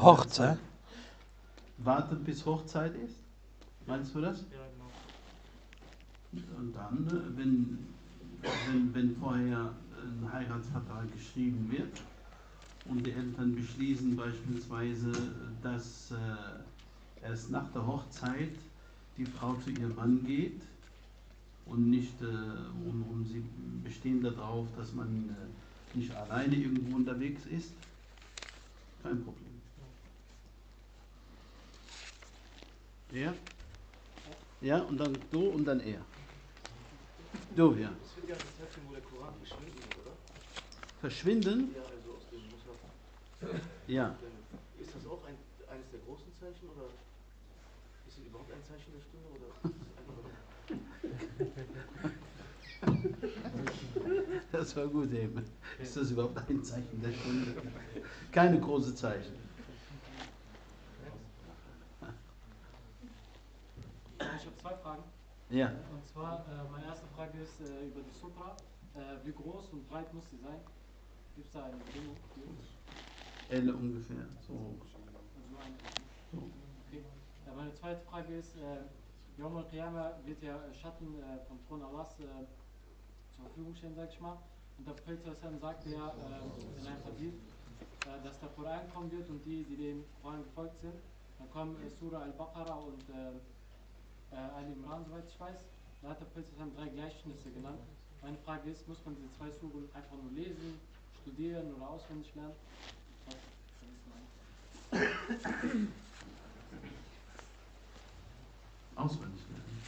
Hochzeit? Warten bis Hochzeit ist? Meinst du das? Ja, genau. Und dann, wenn, wenn, wenn vorher ein Heiratsvertrag geschrieben wird und die Eltern beschließen beispielsweise, dass äh, erst nach der Hochzeit die Frau zu ihrem Mann geht und nicht, äh, um, um sie bestehen darauf, dass man äh, nicht alleine irgendwo unterwegs ist, kein Problem. Er? Ja, und dann du und dann er. Du, ja. Das wird ja das Hefte, wo der Koran verschwinden wird, oder? Verschwinden? Ja, also aus dem Mushaf. Ja. Ist das auch ein, eines der großen Zeichen, oder ist es überhaupt ein Zeichen der Stunde, oder ist es einfach nur... Das war gut eben. Ist das überhaupt ein Zeichen der Stunde? Keine große Zeichen. zwei Fragen. Ja. Und zwar, äh, meine erste Frage ist äh, über die Supra. Äh, wie groß und breit muss sie sein? Gibt es da eine Bedingung? L ungefähr. So. Also eine. So. Okay. Äh, meine zweite Frage ist, äh, Yom al-Qiyamah wird ja Schatten äh, vom Thron Allahs äh, zur Verfügung stehen, sag ich mal. Und der Prophet sagte ja äh, in einem Hadith, äh, dass der Koran kommen wird und die, die dem Koran gefolgt sind, dann kommen äh, Surah al-Baqarah und äh, Al-Imran, soweit ich weiß. Da hat der Prophet drei Gleichschnitze genannt. Meine Frage ist, muss man diese zwei Suren einfach nur lesen, studieren oder auswendig lernen? Auswendig lernen.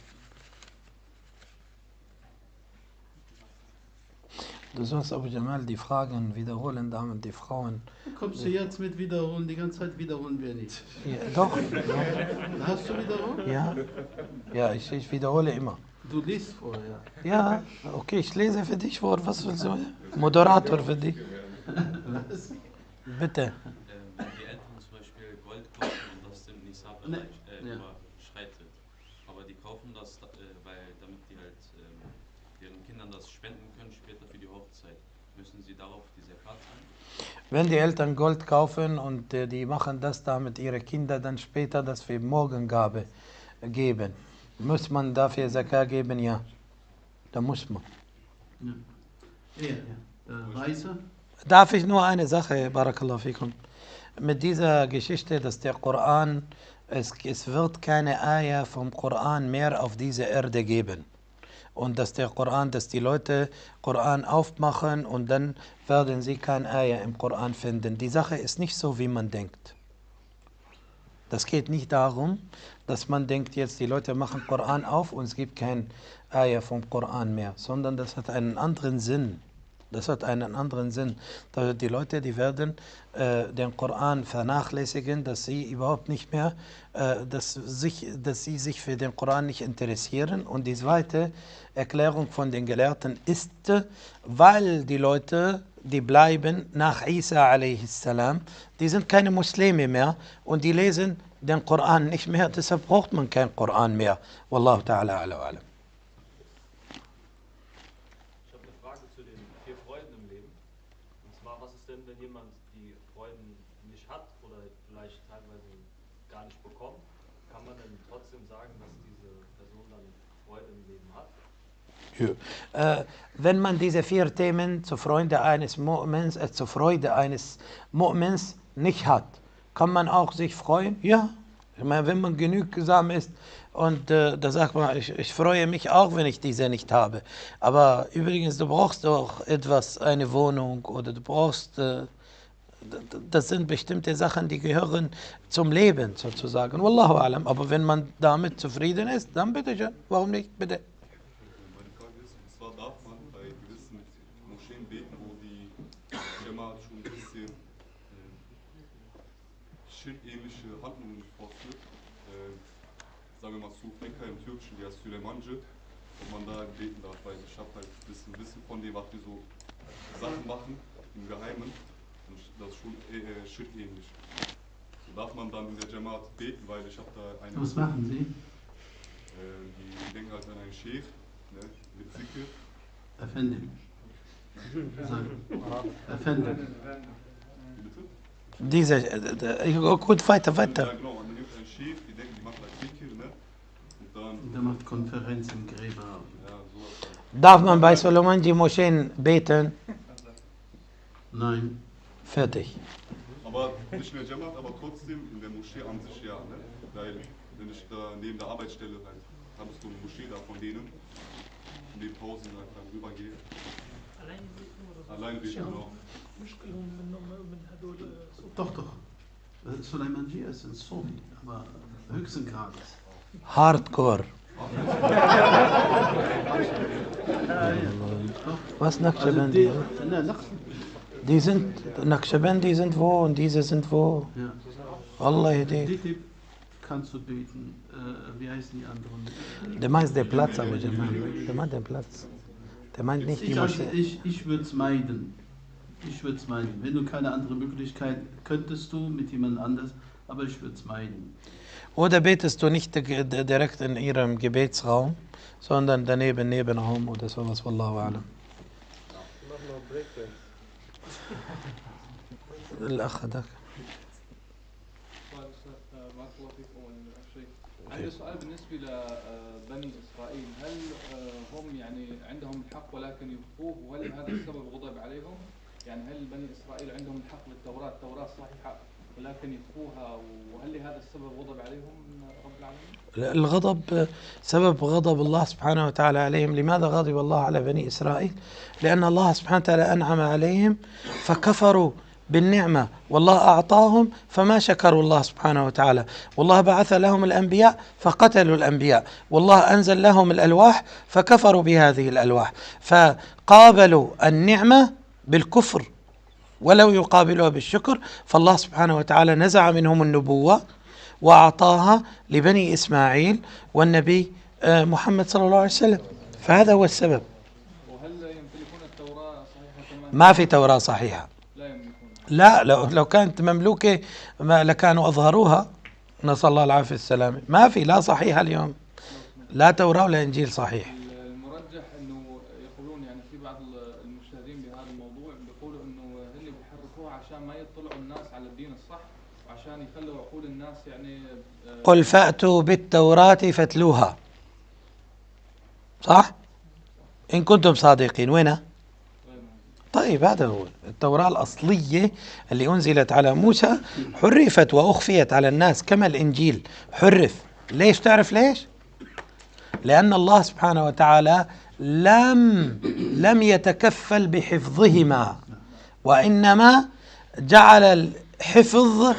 Du sollst aber Jamal die Fragen wiederholen, damit die Frauen... Kommst du jetzt mit wiederholen? Die ganze Zeit wiederholen wir nicht. Ja, doch. Ja. Hast du wiederholen? Ja, ja ich, ich wiederhole immer. Du liest vor, ja. Ja, okay, ich lese für dich vor. Was willst du? Moderator für dich. Bitte. Wenn die Eltern zum Beispiel Gold kaufen und das im Nisab-Bereich äh, ja. überschreitet, aber die kaufen das, äh, weil damit die halt äh, ihren Kindern das spenden können später für die Hochzeit, müssen sie darauf die Zakat zahlen? Wenn die Eltern Gold kaufen und äh, die machen das damit ihre Kinder dann später das für Morgengabe geben. Muss man dafür Zakat geben? Ja. Da muss man. Ja. Ja. Äh, Reise? Darf ich nur eine Sache, Barakallahu fikum. Mit dieser Geschichte, dass der Koran, es, es wird keine Ayah vom Koran mehr auf diese Erde geben. Und dass der Koran, dass die Leute Koran aufmachen und dann werden sie keine Ayah im Koran finden. Die Sache ist nicht so, wie man denkt. Das geht nicht darum, dass man denkt, jetzt die Leute machen Koran auf und es gibt kein Ayah vom Koran mehr, sondern das hat einen anderen Sinn. Das hat einen anderen Sinn. Also die Leute, die werden äh, den Koran vernachlässigen, dass sie überhaupt nicht mehr, äh, dass, sich, dass sie sich für den Koran nicht interessieren. Und die zweite Erklärung von den Gelehrten ist, weil die Leute, die bleiben nach Isa a s, die sind keine Muslime mehr und die lesen den Koran nicht mehr, deshalb braucht man keinen Koran mehr. Wallahu ta'ala ala wa alam. Ich habe eine Frage zu den vier Freuden im Leben. Und zwar, was ist denn, wenn jemand die Freuden nicht hat oder vielleicht teilweise gar nicht bekommt? Kann man denn trotzdem sagen, dass diese Person dann Freude im Leben hat? Ja. Äh, wenn man diese vier Themen zur Freude eines Mu'mins, äh, zur Freude eines Mu'mins nicht hat, kann man auch sich freuen? Ja. Ich meine, wenn man genügsam ist und äh, da sagt man, ich, ich freue mich auch, wenn ich diese nicht habe. Aber übrigens, du brauchst auch etwas, eine Wohnung oder du brauchst, äh, das sind bestimmte Sachen, die gehören zum Leben sozusagen. Wallahu alam. Aber wenn man damit zufrieden ist, dann bitte schön. Warum nicht? Bitte. Meine Frage ist, und zwar darf man bei gewissen Moscheen beten, wo die Jamaat schon ein bisschen ähnliche Handlungen fortführt, äh, sagen wir mal zu Fenka im Türkischen, die heißt Süleymancı, ob man da beten darf, weil ich habe halt ein bisschen Wissen von dem, was die so Sachen machen, im Geheimen, und das ist schon äh, schrittähnlich. So darf man dann in der Jamaat beten, weil ich habe da eine... Was machen Sie? Äh, die denken halt an einen Sheikh, ne, mit Zikr. Erfendim. Erfendim. Bitte? Diese, gut, weiter, weiter. Ja, genau, man nimmt ein Schiff, die denken, die macht Artikel, ne? Und dann. Und der macht Konferenz im Gräber. Ja, so. Darf man bei Süleymancı Moscheen beten? Nein. Fertig. Aber nicht mehr Jamaat, aber trotzdem in der Moschee an sich ja, ne? Weil, wenn ich da neben der Arbeitsstelle halt, habe ich so eine Moschee da von denen, in den Pausen halt dann rübergehe. Allein beten oder so? Allein beten, genau. Doch, doch. Süleymancı ist ein Sunni, aber höchsten Grades. Hardcore. Was Naqschbendi? Die sind, Naqschbendi sind wo und diese sind wo? Ja. Allah Idee. Kannst du beten, wie heißen die anderen? Der meint den Platz, aber der meint, der meint den Platz. Der meint nicht die Moschee. Ich, ich würde es meiden. Ich würde es meinen, wenn du keine andere Möglichkeit, könntest du mit jemand anders, aber ich würde es meiden. Oder betest du nicht direkt in ihrem Gebetsraum, sondern daneben, nebenraum oder sowas, wallahu a'lam. الأخ هذاك. بارك الله فيكم شيخ. عندي سؤال بالنسبة لبني إسرائيل، هل هم يعني عندهم الحق ولكن يخفوه، وهل هذا السبب غضب عليهم؟ يعني هل بني إسرائيل عندهم الحق بالتوراة، التوراة صحيحة ولكن يخفوها، وهل لهذا السبب غضب عليهم رب العالمين؟ الغضب سبب غضب الله سبحانه وتعالى عليهم. لماذا غضب الله على بني إسرائيل؟ لأن الله سبحانه وتعالى أنعم عليهم فكفروا بالنعمة والله أعطاهم فما شكروا الله سبحانه وتعالى. والله بعث لهم الأنبياء فقتلوا الأنبياء، والله أنزل لهم الألواح فكفروا بهذه الألواح، فقابلوا النعمة بالكفر ولو يقابلوها بالشكر. فالله سبحانه وتعالى نزع منهم النبوة وأعطاها لبني إسماعيل والنبي محمد صلى الله عليه وسلم، فهذا هو السبب. وهل يمتلكون التوراة صحيحة؟ ما في توراة صحيحة، لا، لو لو كانت مملوكة ما لكانوا أظهروها، نسأل الله العافية السلامة. ما في، لا صحيحة اليوم، لا توراة ولا إنجيل صحيح. المرجح إنه يقولون يعني في بعض المشتهرين بهذا الموضوع بيقولوا إنه هن بيحركوها عشان ما يطلعوا الناس على الدين الصح، وعشان يخلوا عقول الناس يعني. قل فأتوا بالتوراة فتلوها، صح؟ إن كنتم صادقين. وينها؟ طيب هذا هو التوراة الأصلية اللي أنزلت على موسى، حرفت وأخفيت على الناس كما الإنجيل حرف. ليش؟ تعرف ليش؟ لأن الله سبحانه وتعالى لم لم يتكفل بحفظهما، وإنما جعل الحفظ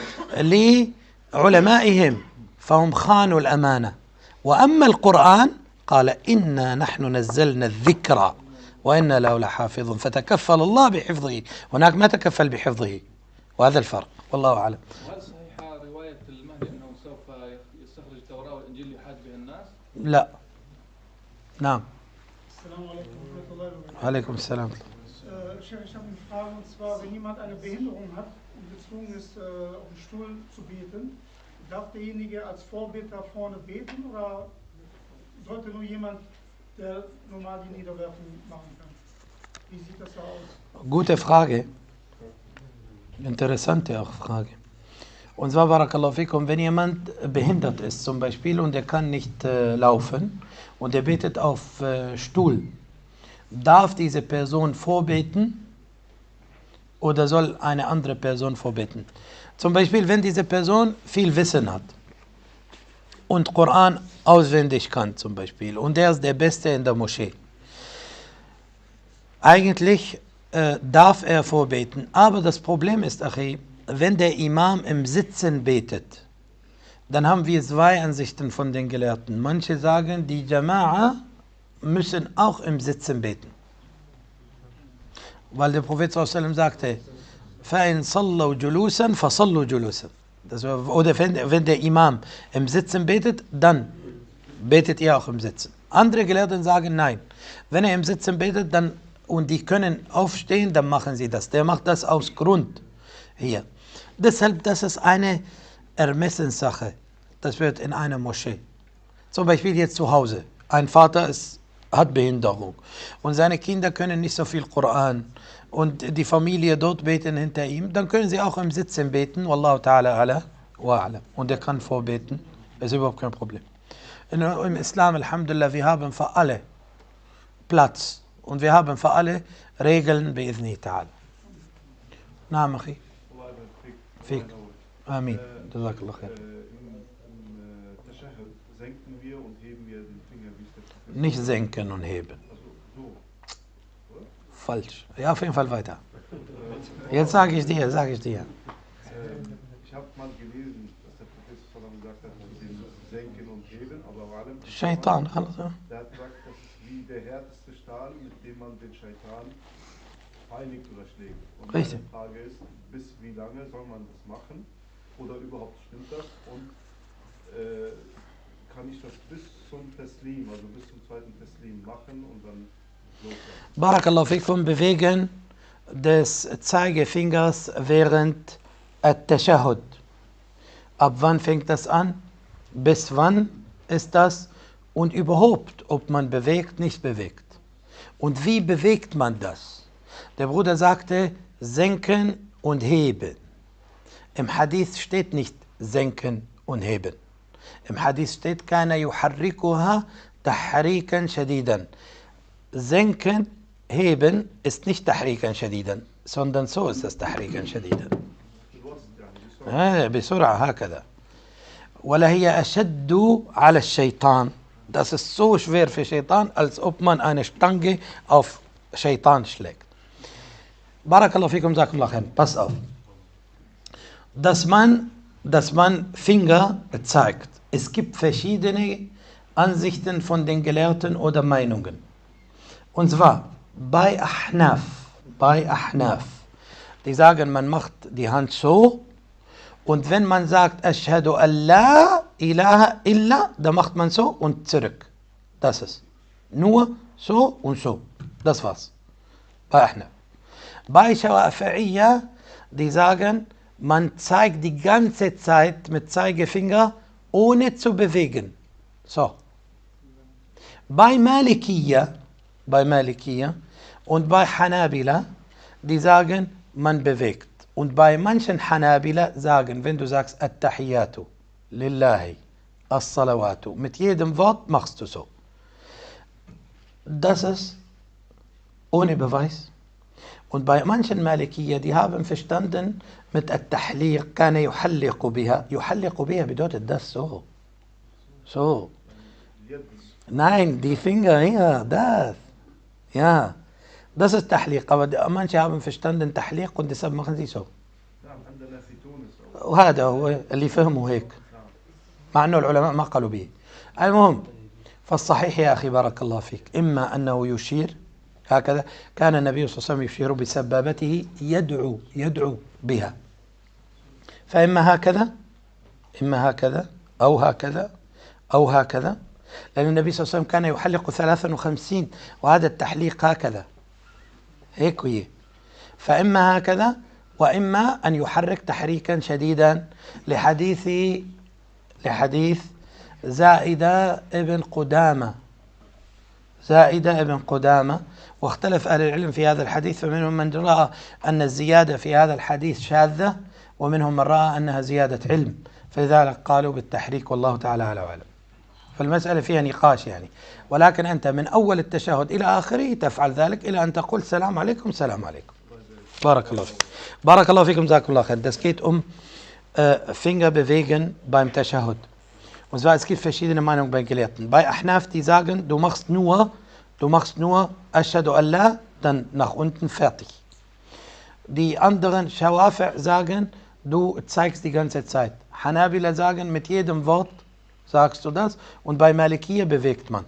لعلمائهم فهم خانوا الأمانة. وأما القرآن قال إنا نحن نزلنا الذكرى وإنا له لحافظ، فتكفل الله بحفظه، هناك ما تكفل بحفظه، وهذا الفرق والله أعلم. وهل صحيحة رواية المهدي أنه سوف يستخرج التوراة والإنجيل ليحاد بها الناس؟ لا. نعم. السلام عليكم ورحمة الله وبركاته. وعليكم السلام. Chef, ich habe eine Frage, und zwar, wenn jemand eine Behinderung hat und gezwungen ist, auf dem Stuhl zu beten, darf derjenige als Vorbeter vorne beten oder sollte nur jemand, der normal die Niederwerfung machen kann? Wie sieht das da aus? Gute Frage. Interessante auch Frage. Und zwar, barakallahu fikum, wenn jemand behindert ist zum Beispiel und er kann nicht äh, laufen und er betet auf äh, Stuhl, darf diese Person vorbeten oder soll eine andere Person vorbeten? Zum Beispiel, wenn diese Person viel Wissen hat und Koran auswendig kann zum Beispiel und er ist der Beste in der Moschee. Eigentlich äh, darf er vorbeten, aber das Problem ist, Achi, wenn der Imam im Sitzen betet, dann haben wir zwei Ansichten von den Gelehrten. Manche sagen, die Jama'a müssen auch im Sitzen beten. Weil der Prophet sallallahu alaihi wasallam sagte, فَإِنْ صَلَّوْ جُلُوسًا فَصَلُّوا جُلُوسًا. Das, oder wenn, wenn der Imam im Sitzen betet, dann betet ihr auch im Sitzen. Andere Gelehrten sagen, nein, wenn er im Sitzen betet dann, und die können aufstehen, dann machen sie das. Der macht das aus Grund hier. Deshalb, das ist eine Ermessenssache. Das wird in einer Moschee. Zum Beispiel jetzt zu Hause. Ein Vater ist, hat Behinderung und seine Kinder können nicht so viel Koran und die Familie dort beten hinter ihm, dann können sie auch im Sitzen beten, wallahu ta'ala ala wa ala. Und er kann vorbeten, das ist überhaupt kein Problem. Im Islam, alhamdulillah, wir haben für alle Platz und wir haben für alle Regeln, bi'idhni ta'ala. Na, Machi. Fick. Amin. Jazakallah khair. Im Tashahhud senken wir und heben wir den Finger, wie ist das? Nicht senken und heben. Falsch. Ja, auf jeden Fall weiter. Jetzt sage ich dir, sage ich dir. Ich habe mal gelesen, dass der Prophet sallallahu alaihi wasallam gesagt hat, mit dem Senken und Heben, aber vor allem... Shaitan, alles. Der hat gesagt, das ist wie der härteste Stahl, mit dem man den Shaitan peinigt oder schlägt. Und richtig. Die Frage ist, bis wie lange soll man das machen? Oder überhaupt stimmt das? Und äh, kann ich das bis zum Teslim, also bis zum zweiten Teslim machen und dann... Barakallahu fikum, bewegen des Zeigefingers während At-Tashahhud. Ab wann fängt das an? Bis wann ist das? Und überhaupt, ob man bewegt, nicht bewegt. Und wie bewegt man das? Der Bruder sagte, senken und heben. Im Hadith steht nicht senken und heben. Im Hadith steht, kana yuharrikuha tahrikan shadidan. Senken, heben ist nicht tahrikan shadidan, sondern so ist das tahrikan shadidan. بسرعة هكذا. ولا هي أشد على الشيطان. Das ist so schwer für Shaitan, als ob man eine Stange auf Shaitan schlägt. Barakallahu fikum, jazakumullahu khairan. Pass auf. Dass man, dass man Finger zeigt. Es gibt verschiedene Ansichten von den Gelehrten oder Meinungen. Und zwar bei Ahnaf. Bei Ahnaf. Die sagen, man macht die Hand so. Und wenn man sagt, Ashhadu an la ilaha illa, dann macht man so und zurück. Das ist. Nur so und so. Das war's. Bei Ahnaf. Bei Shafi'iyya, die sagen, man zeigt die ganze Zeit mit Zeigefinger, ohne zu bewegen. So. Bei Malikiyya, bei Malikiyya und bei Hanabila, die sagen, man bewegt. Und bei manchen Hanabila sagen, wenn du sagst, At-Tahiyatu, Lillahi, As-Salawatu, mit jedem Wort machst du so. Das ist ohne Beweis. Und bei manchen Malikiya, die haben verstanden, mit At-Tahliq, kana yuhalliqu biha. Yuhalliqu biha bedeutet das so. So. Nein, die Finger, ja, das. Ja. Das ist Tahliq, aber manche haben verstanden Tahliq und deshalb machen sie so. وهذا هو اللي فهمه هيك مع أنه العلماء ما قالوا به. المهم فالصحيح يا أخي بارك الله فيك إما أنه يشير هكذا كان النبي صلى الله عليه وسلم يشير بسبابته يدعو يدعو بها فإما هكذا إما هكذا أو هكذا أو هكذا لأن النبي صلى الله عليه وسلم كان يحلق ثلاثا وخمسين وهذا التحليق هكذا هيك ويه فإما هكذا وإما أن يحرك تحريكا شديدا لحديث لحديث زائدة ابن قدامة زائدة ابن قدامة واختلف أهل العلم في هذا الحديث فمنهم من رأى أن الزيادة في هذا الحديث شاذة ومنهم من رأى أنها زيادة علم فلذلك قالوا بالتحريك والله تعالى على وعلم فالمسألة فيها نقاش يعني ولكن أنت من أول التشهد إلى آخره تفعل ذلك إلى أن تقول سلام عليكم سلام عليكم بارك الله فيك بارك الله فيكم جزاكم الله خير. Das geht um äh, Finger bewegen beim Tashahhud. Und zwar es gibt verschiedene Meinungen bei Gelehrten. Bei Ahnaf die sagen, du machst nur du machst nur Ashhadu an la, dann nach unten fertig. Die anderen Shawafi' sagen, du zeigst die ganze Zeit. Hanabila sagen, mit jedem Wort sagst du das und bei Malikiya bewegt man.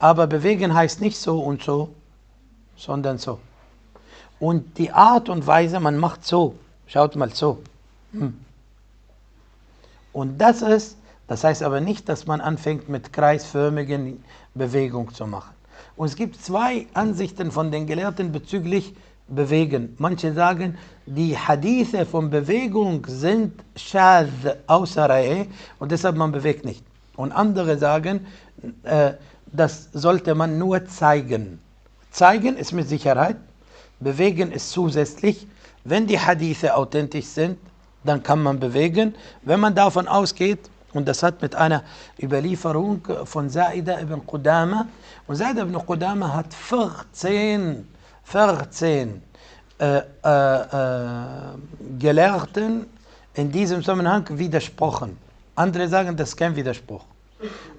Aber bewegen heißt nicht so und so, sondern so. Und die Art und Weise, man macht so. Schaut mal so. Hm. Und das ist, das heißt aber nicht, dass man anfängt mit kreisförmigen Bewegungen zu machen. Und es gibt zwei Ansichten von den Gelehrten bezüglich Bewegen. Manche sagen, die Hadithe von Bewegung sind schadh außer Reihe und deshalb man bewegt nicht. Und andere sagen, äh, das sollte man nur zeigen. Zeigen ist mit Sicherheit, bewegen ist zusätzlich. Wenn die Hadithe authentisch sind, dann kann man bewegen. Wenn man davon ausgeht, und das hat mit einer Überlieferung von Zaida ibn Qudama, und Zaida ibn Qudama hat vierzehn äh, äh, äh, Gelehrten in diesem Zusammenhang widersprochen. Andere sagen, das ist kein Widerspruch.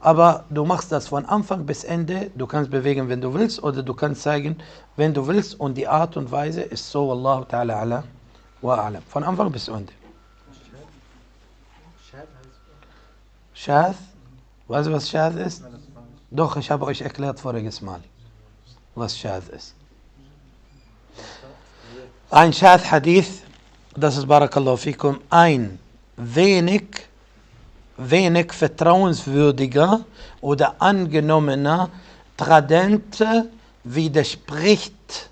Aber du machst das von Anfang bis Ende, du kannst bewegen, wenn du willst, oder du kannst zeigen, wenn du willst, und die Art und Weise ist so, Wallahu ta'ala ala wa alam. Von Anfang bis Ende. Schad? Weißt du, was Schad ist? Doch, ich habe euch erklärt voriges Mal, was Schad ist. Ein Schad Hadith, das ist Barakallahu fikum, ein wenig, wenig vertrauenswürdiger oder angenommener Tradent widerspricht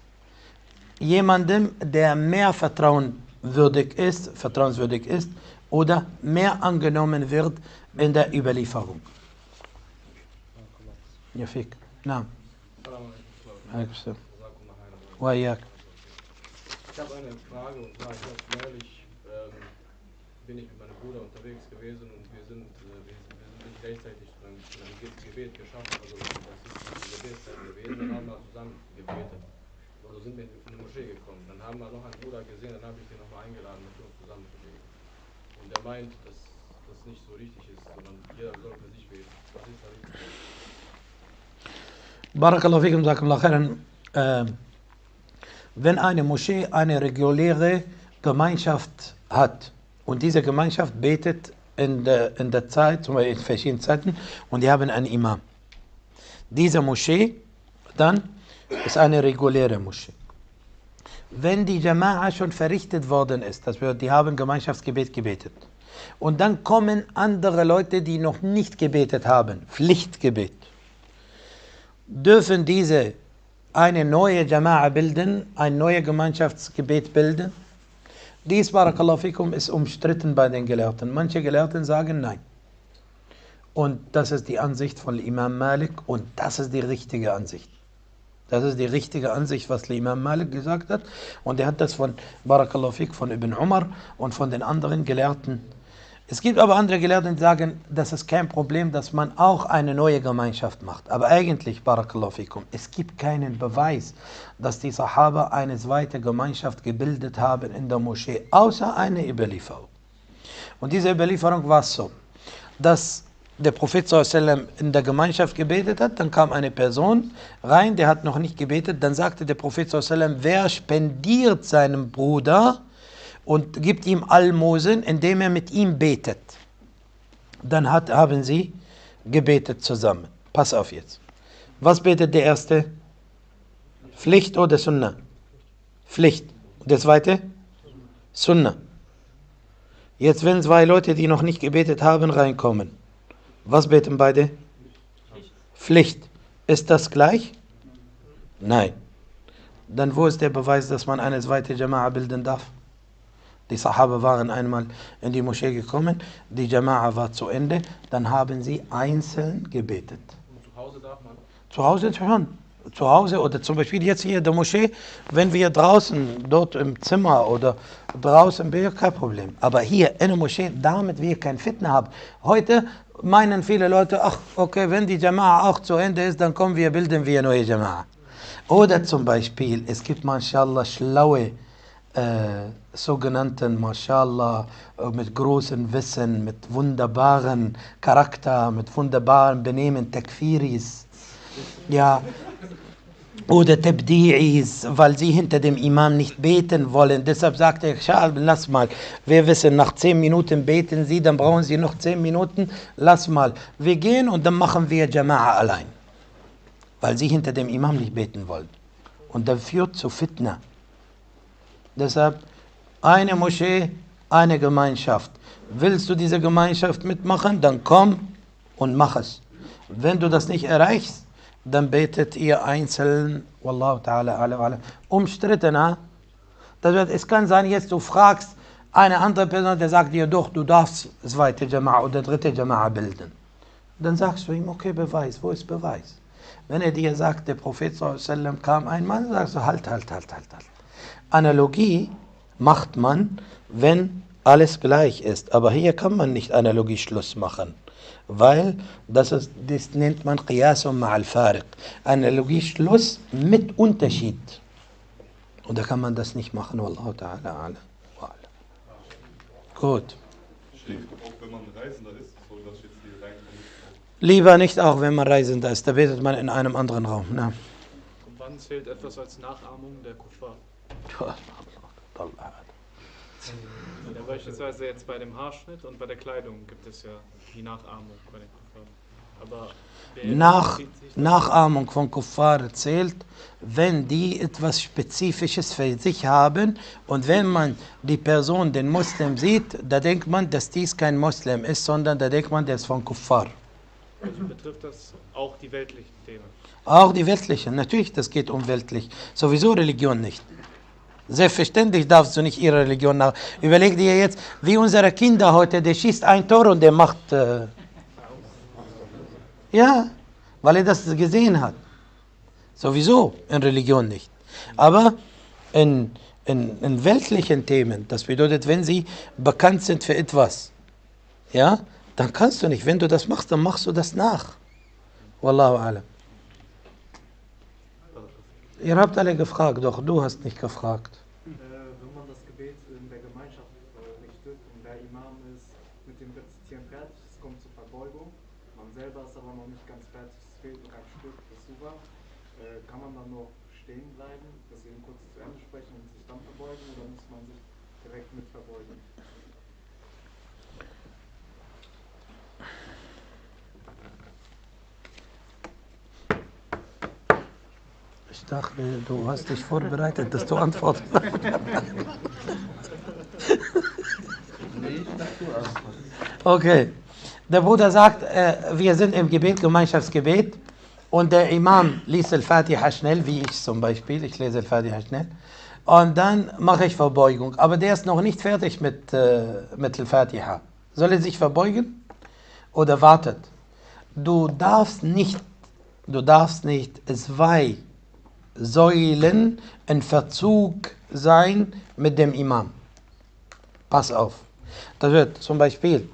jemandem, der mehr vertrauenswürdig ist, vertrauenswürdig ist oder mehr angenommen wird in der Überlieferung. Ja, fick. Na. Ich habe eine Frage, und zwar, ich habe neulich, ähm, bin ich mit meinem Bruder unterwegs gewesen und wir sind, äh, wir, wir sind nicht rechtzeitig zu einem, zu einem Gebet geschafft, also das ist die Gebetszeit gewesen, dann haben wir zusammen gebetet. Also sind wir in eine Moschee gekommen, dann haben wir noch einen Bruder gesehen, dann habe ich den nochmal eingeladen, mit uns zusammen zu beten. Und er meint, dass das nicht so richtig ist, sondern jeder soll für sich beten. Was ist da richtig? Barakallahu fikum, jazakallahu khairan. Wenn eine Moschee eine reguläre Gemeinschaft hat und diese Gemeinschaft betet in der, in der Zeit, zum Beispiel in verschiedenen Zeiten, und die haben einen Imam. Diese Moschee dann ist eine reguläre Moschee. Wenn die Jama'a schon verrichtet worden ist, das bedeutet, die haben Gemeinschaftsgebet gebetet, und dann kommen andere Leute, die noch nicht gebetet haben, Pflichtgebet, dürfen diese eine neue Jama'a bilden, ein neues Gemeinschaftsgebet bilden. Dies, barakallahu fikum, ist umstritten bei den Gelehrten. Manche Gelehrten sagen nein. Und das ist die Ansicht von Imam Malik und das ist die richtige Ansicht. Das ist die richtige Ansicht, was Imam Malik gesagt hat. Und er hat das von, barakallahu fikum, von Ibn Umar und von den anderen Gelehrten. Es gibt aber andere Gelehrte, die sagen, das ist kein Problem, dass man auch eine neue Gemeinschaft macht. Aber eigentlich, barakallahu fikum, es gibt keinen Beweis, dass die Sahaba eine zweite Gemeinschaft gebildet haben in der Moschee, außer eine Überlieferung. Und diese Überlieferung war so, dass der Prophet sallallahu alaihi wasallam in der Gemeinschaft gebetet hat, dann kam eine Person rein, der hat noch nicht gebetet, dann sagte der Prophet sallallahu alaihi wasallam, wer spendiert seinem Bruder und gibt ihm Almosen, indem er mit ihm betet. Dann hat, haben sie gebetet zusammen. Pass auf jetzt. Was betet der Erste? Pflicht oder Sunnah? Pflicht. Und der Zweite? Sunnah. Jetzt, wenn zwei Leute, die noch nicht gebetet haben, reinkommen, was beten beide? Pflicht. Ist das gleich? Nein. Dann wo ist der Beweis, dass man eine zweite Jama'a bilden darf? Die Sahaba waren einmal in die Moschee gekommen, die Jama'a war zu Ende, dann haben sie einzeln gebetet. Und zu Hause darf man? Zu Hause schon. Zu Hause oder zum Beispiel jetzt hier in der Moschee, wenn wir draußen, dort im Zimmer oder draußen, kein Problem. Aber hier in der Moschee, damit wir kein Fitna haben. Heute meinen viele Leute, ach okay, wenn die Jama'a auch zu Ende ist, dann kommen wir, bilden wir neue Jama'a. Oder zum Beispiel, es gibt mashallah schlaue Äh, sogenannten, mashallah, mit großem Wissen, mit wunderbaren Charakter, mit wunderbaren Benehmen, Takfiris, ja, oder Tabdi'is, weil sie hinter dem Imam nicht beten wollen. Deshalb sagt er, lass mal, wir wissen, nach zehn Minuten beten sie, dann brauchen sie noch zehn Minuten, lass mal, wir gehen und dann machen wir Jama'a allein, weil sie hinter dem Imam nicht beten wollen. Und das führt zu Fitna. Deshalb eine Moschee, eine Gemeinschaft. Willst du diese Gemeinschaft mitmachen, dann komm und mach es. Wenn du das nicht erreichst, dann betet ihr einzeln. Wallahu ta'ala ala. Umstrittener. Das heißt, es kann sein, jetzt du fragst eine andere Person, der sagt dir doch, du darfst zweite Jama'a oder dritte Jama'a bilden. Dann sagst du ihm, okay, Beweis, wo ist Beweis? Wenn er dir sagt, der Prophet sallallahu alaihi wasallam kam einmal, dann sagst du, halt, halt, halt, halt, halt. Analogie macht man, wenn alles gleich ist. Aber hier kann man nicht Analogie Schluss machen, weil das, ist, das nennt man Qiyasum ma'al Fariq. Analogie Schluss mit Unterschied. Und da kann man das nicht machen. Wallahu ta'ala ala. Gut. Lieber nicht auch, wenn man Reisender ist. Da betet man in einem anderen Raum. Na. Und wann zählt etwas als Nachahmung der Kuffar? Ja, beispielsweise jetzt bei dem Haarschnitt und bei der Kleidung gibt es ja die Nachahmung bei den Kuffar. Aber Nach, Nachahmung von Kuffar zählt, wenn die etwas Spezifisches für sich haben und wenn man die Person, den Muslim sieht, da denkt man, dass dies kein Muslim ist, sondern da denkt man, der ist von Kuffar. Also betrifft das auch die weltlichen Themen? Auch die weltlichen, natürlich, das geht um weltlich. Sowieso Religion nicht. Selbstverständlich darfst du nicht ihrer Religion nach. Überleg dir jetzt, wie unsere Kinder heute, der schießt ein Tor und der macht... Äh, ja, weil er das gesehen hat. Sowieso in Religion nicht. Aber in, in, in weltlichen Themen, das bedeutet, wenn sie bekannt sind für etwas, ja, dann kannst du nicht. Wenn du das machst, dann machst du das nach. Wallahu alam. Ihr habt alle gefragt, doch du hast nicht gefragt. Äh, wenn man das Gebet in der Gemeinschaft richtet und der Imam ist mit dem Rezitieren fertig, es kommt zur Verbeugung, man selber ist aber noch nicht ganz fertig, es fehlt noch ein Stück, das super. Äh, kann man dann noch stehen bleiben, dass wir eben kurz zu Ende sprechen und sich dann verbeugen, oder muss man sich direkt mit verbeugen? Ich dachte, du hast dich vorbereitet, dass du antwortest. Okay, der Bruder sagt, äh, wir sind im Gebet, Gemeinschaftsgebet, und der Imam liest Al-Fatiha schnell, wie ich zum Beispiel, ich lese Al-Fatiha schnell, und dann mache ich Verbeugung, aber der ist noch nicht fertig mit, äh, mit Al-Fatiha. Soll er sich verbeugen oder wartet? Du darfst nicht, du darfst nicht, es wei. Säulen in Verzug sein mit dem Imam. Pass auf. Das wird zum Beispiel,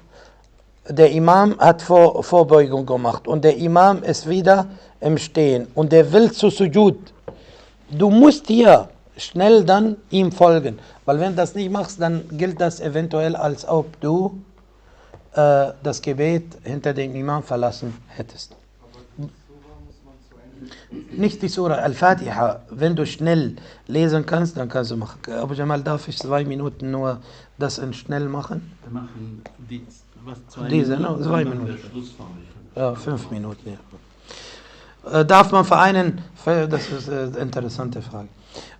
der Imam hat Vor Vorbeugung gemacht und der Imam ist wieder im Stehen und der will zu Sujud. Du musst hier schnell dann ihm folgen, weil wenn du das nicht machst, dann gilt das eventuell, als ob du äh, das Gebet hinter dem Imam verlassen hättest. Nicht die Sura, Al-Fatiha. Wenn du schnell lesen kannst, dann kannst du machen. Abu Jamal, darf ich zwei Minuten nur das schnell machen? Wir machen die, was, zwei Diese, Minuten, no, zwei Minuten. Ja, fünf Minuten. Ja. Äh, darf man für einen, für, das ist eine interessante Frage,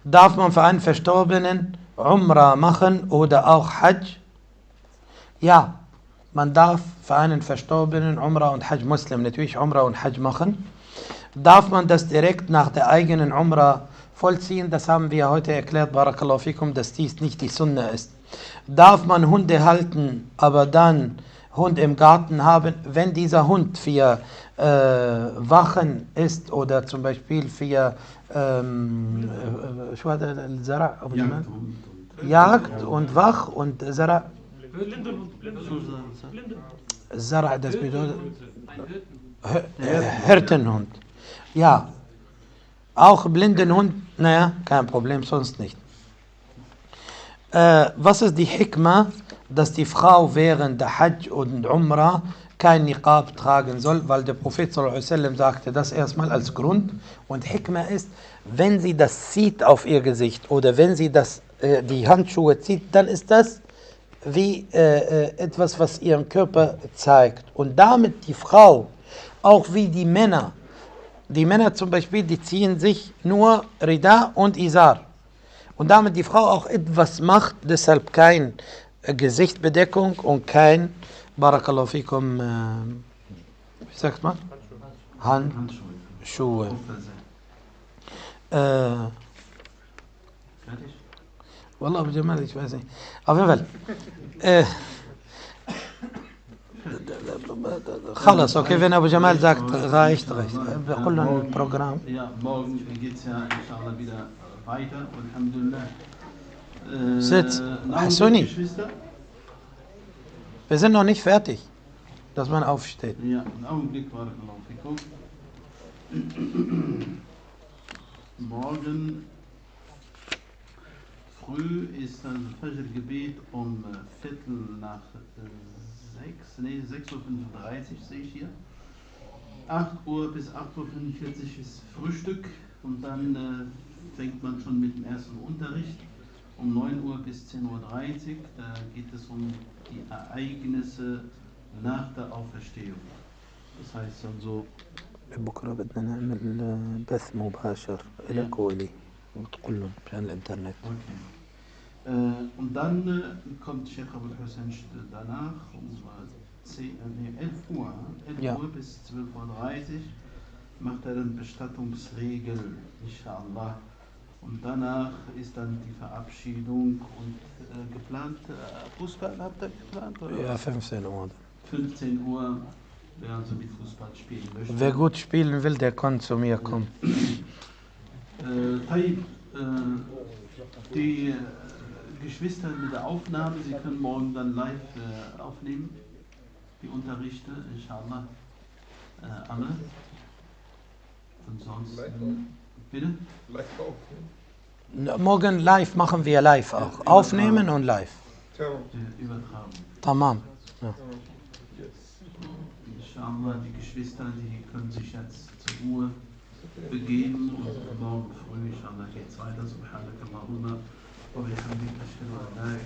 darf man für einen Verstorbenen Umrah machen oder auch Hajj? Ja, man darf für einen Verstorbenen Umrah und Hajj, Muslim natürlich, Umrah und Hajj machen. Darf man das direkt nach der eigenen Umrah vollziehen? Das haben wir heute erklärt, Barakallahu fikum, dass dies nicht die Sunna ist. Darf man Hunde halten, aber dann Hund im Garten haben, wenn dieser Hund für äh, Wachen ist oder zum Beispiel für ähm, Jagd und Wach und Zara. Zara, das bedeutet Hirtenhund. Ja, auch blinden Hund, naja, kein Problem, sonst nicht. Äh, was ist die Hikmah, dass die Frau während der Hajj und Umrah kein Niqab tragen soll, weil der Prophet sallallahu alaihi wasallam sagte das erstmal als Grund. Und Hikmah ist, wenn sie das zieht auf ihr Gesicht oder wenn sie das, äh, die Handschuhe zieht, dann ist das wie äh, etwas, was ihren Körper zeigt. Und damit die Frau, auch wie die Männer, Die Männer zum Beispiel, die ziehen sich nur Rida und Izar. Und damit die Frau auch etwas macht, deshalb keine äh, Gesichtsbedeckung und kein Barakallahu fikum, äh, wie sagt man? Handschuhe. Handschuhe. Äh, Wallah, Abu Jamal, ich weiß nicht. Auf jeden Fall. Äh, خلاص اوكي فين ابو جمال sagt reicht reicht بقول له البروجرام ja morgen geht's ja inshallah wieder weiter alhamdulillah sitz Hassoni wir sind noch nicht fertig dass man aufsteht ja einen Augenblick barakallahu fikum morgen früh ist dann Fajr Gebet um Viertel nach nee, sechs Uhr fünfunddreißig sehe ich hier. acht Uhr bis acht Uhr fünfundvierzig ist Frühstück und dann äh, fängt man schon mit dem ersten Unterricht um neun Uhr bis zehn Uhr dreißig. Da geht es um die Ereignisse nach der Auferstehung. Das heißt dann so. بكرة بدنا نعمل بث مباشر إلى كولي وتقول لهم عن الإنترنت. Und dann kommt Sheikh Abul Hussein danach um elf Uhr, elf ja. Uhr bis zwölf Uhr dreißig macht er dann Bestattungsregel, inshallah, Und danach ist dann die Verabschiedung und äh, geplant. Äh, Fußball habt ihr geplant? Oder? Ja, fünfzehn Uhr. fünfzehn Uhr, wer also mit Fußball spielen möchte. Wer gut spielen will, der kann zu mir kommen. äh, äh, die Geschwister mit der Aufnahme, Sie können morgen dann live äh, aufnehmen, die Unterrichte, inshallah, äh, alle. Ansonsten, bitte? Live aufnehmen? Morgen live machen wir live auch. Ja, aufnehmen und live. Ja, übertragen. Tamam. Ja. Inshallah, die Geschwister, die können sich jetzt zur Ruhe begeben und morgen früh, inshallah, geht's weiter. Subhanakallahumma wa bihamdika, ashhadu an la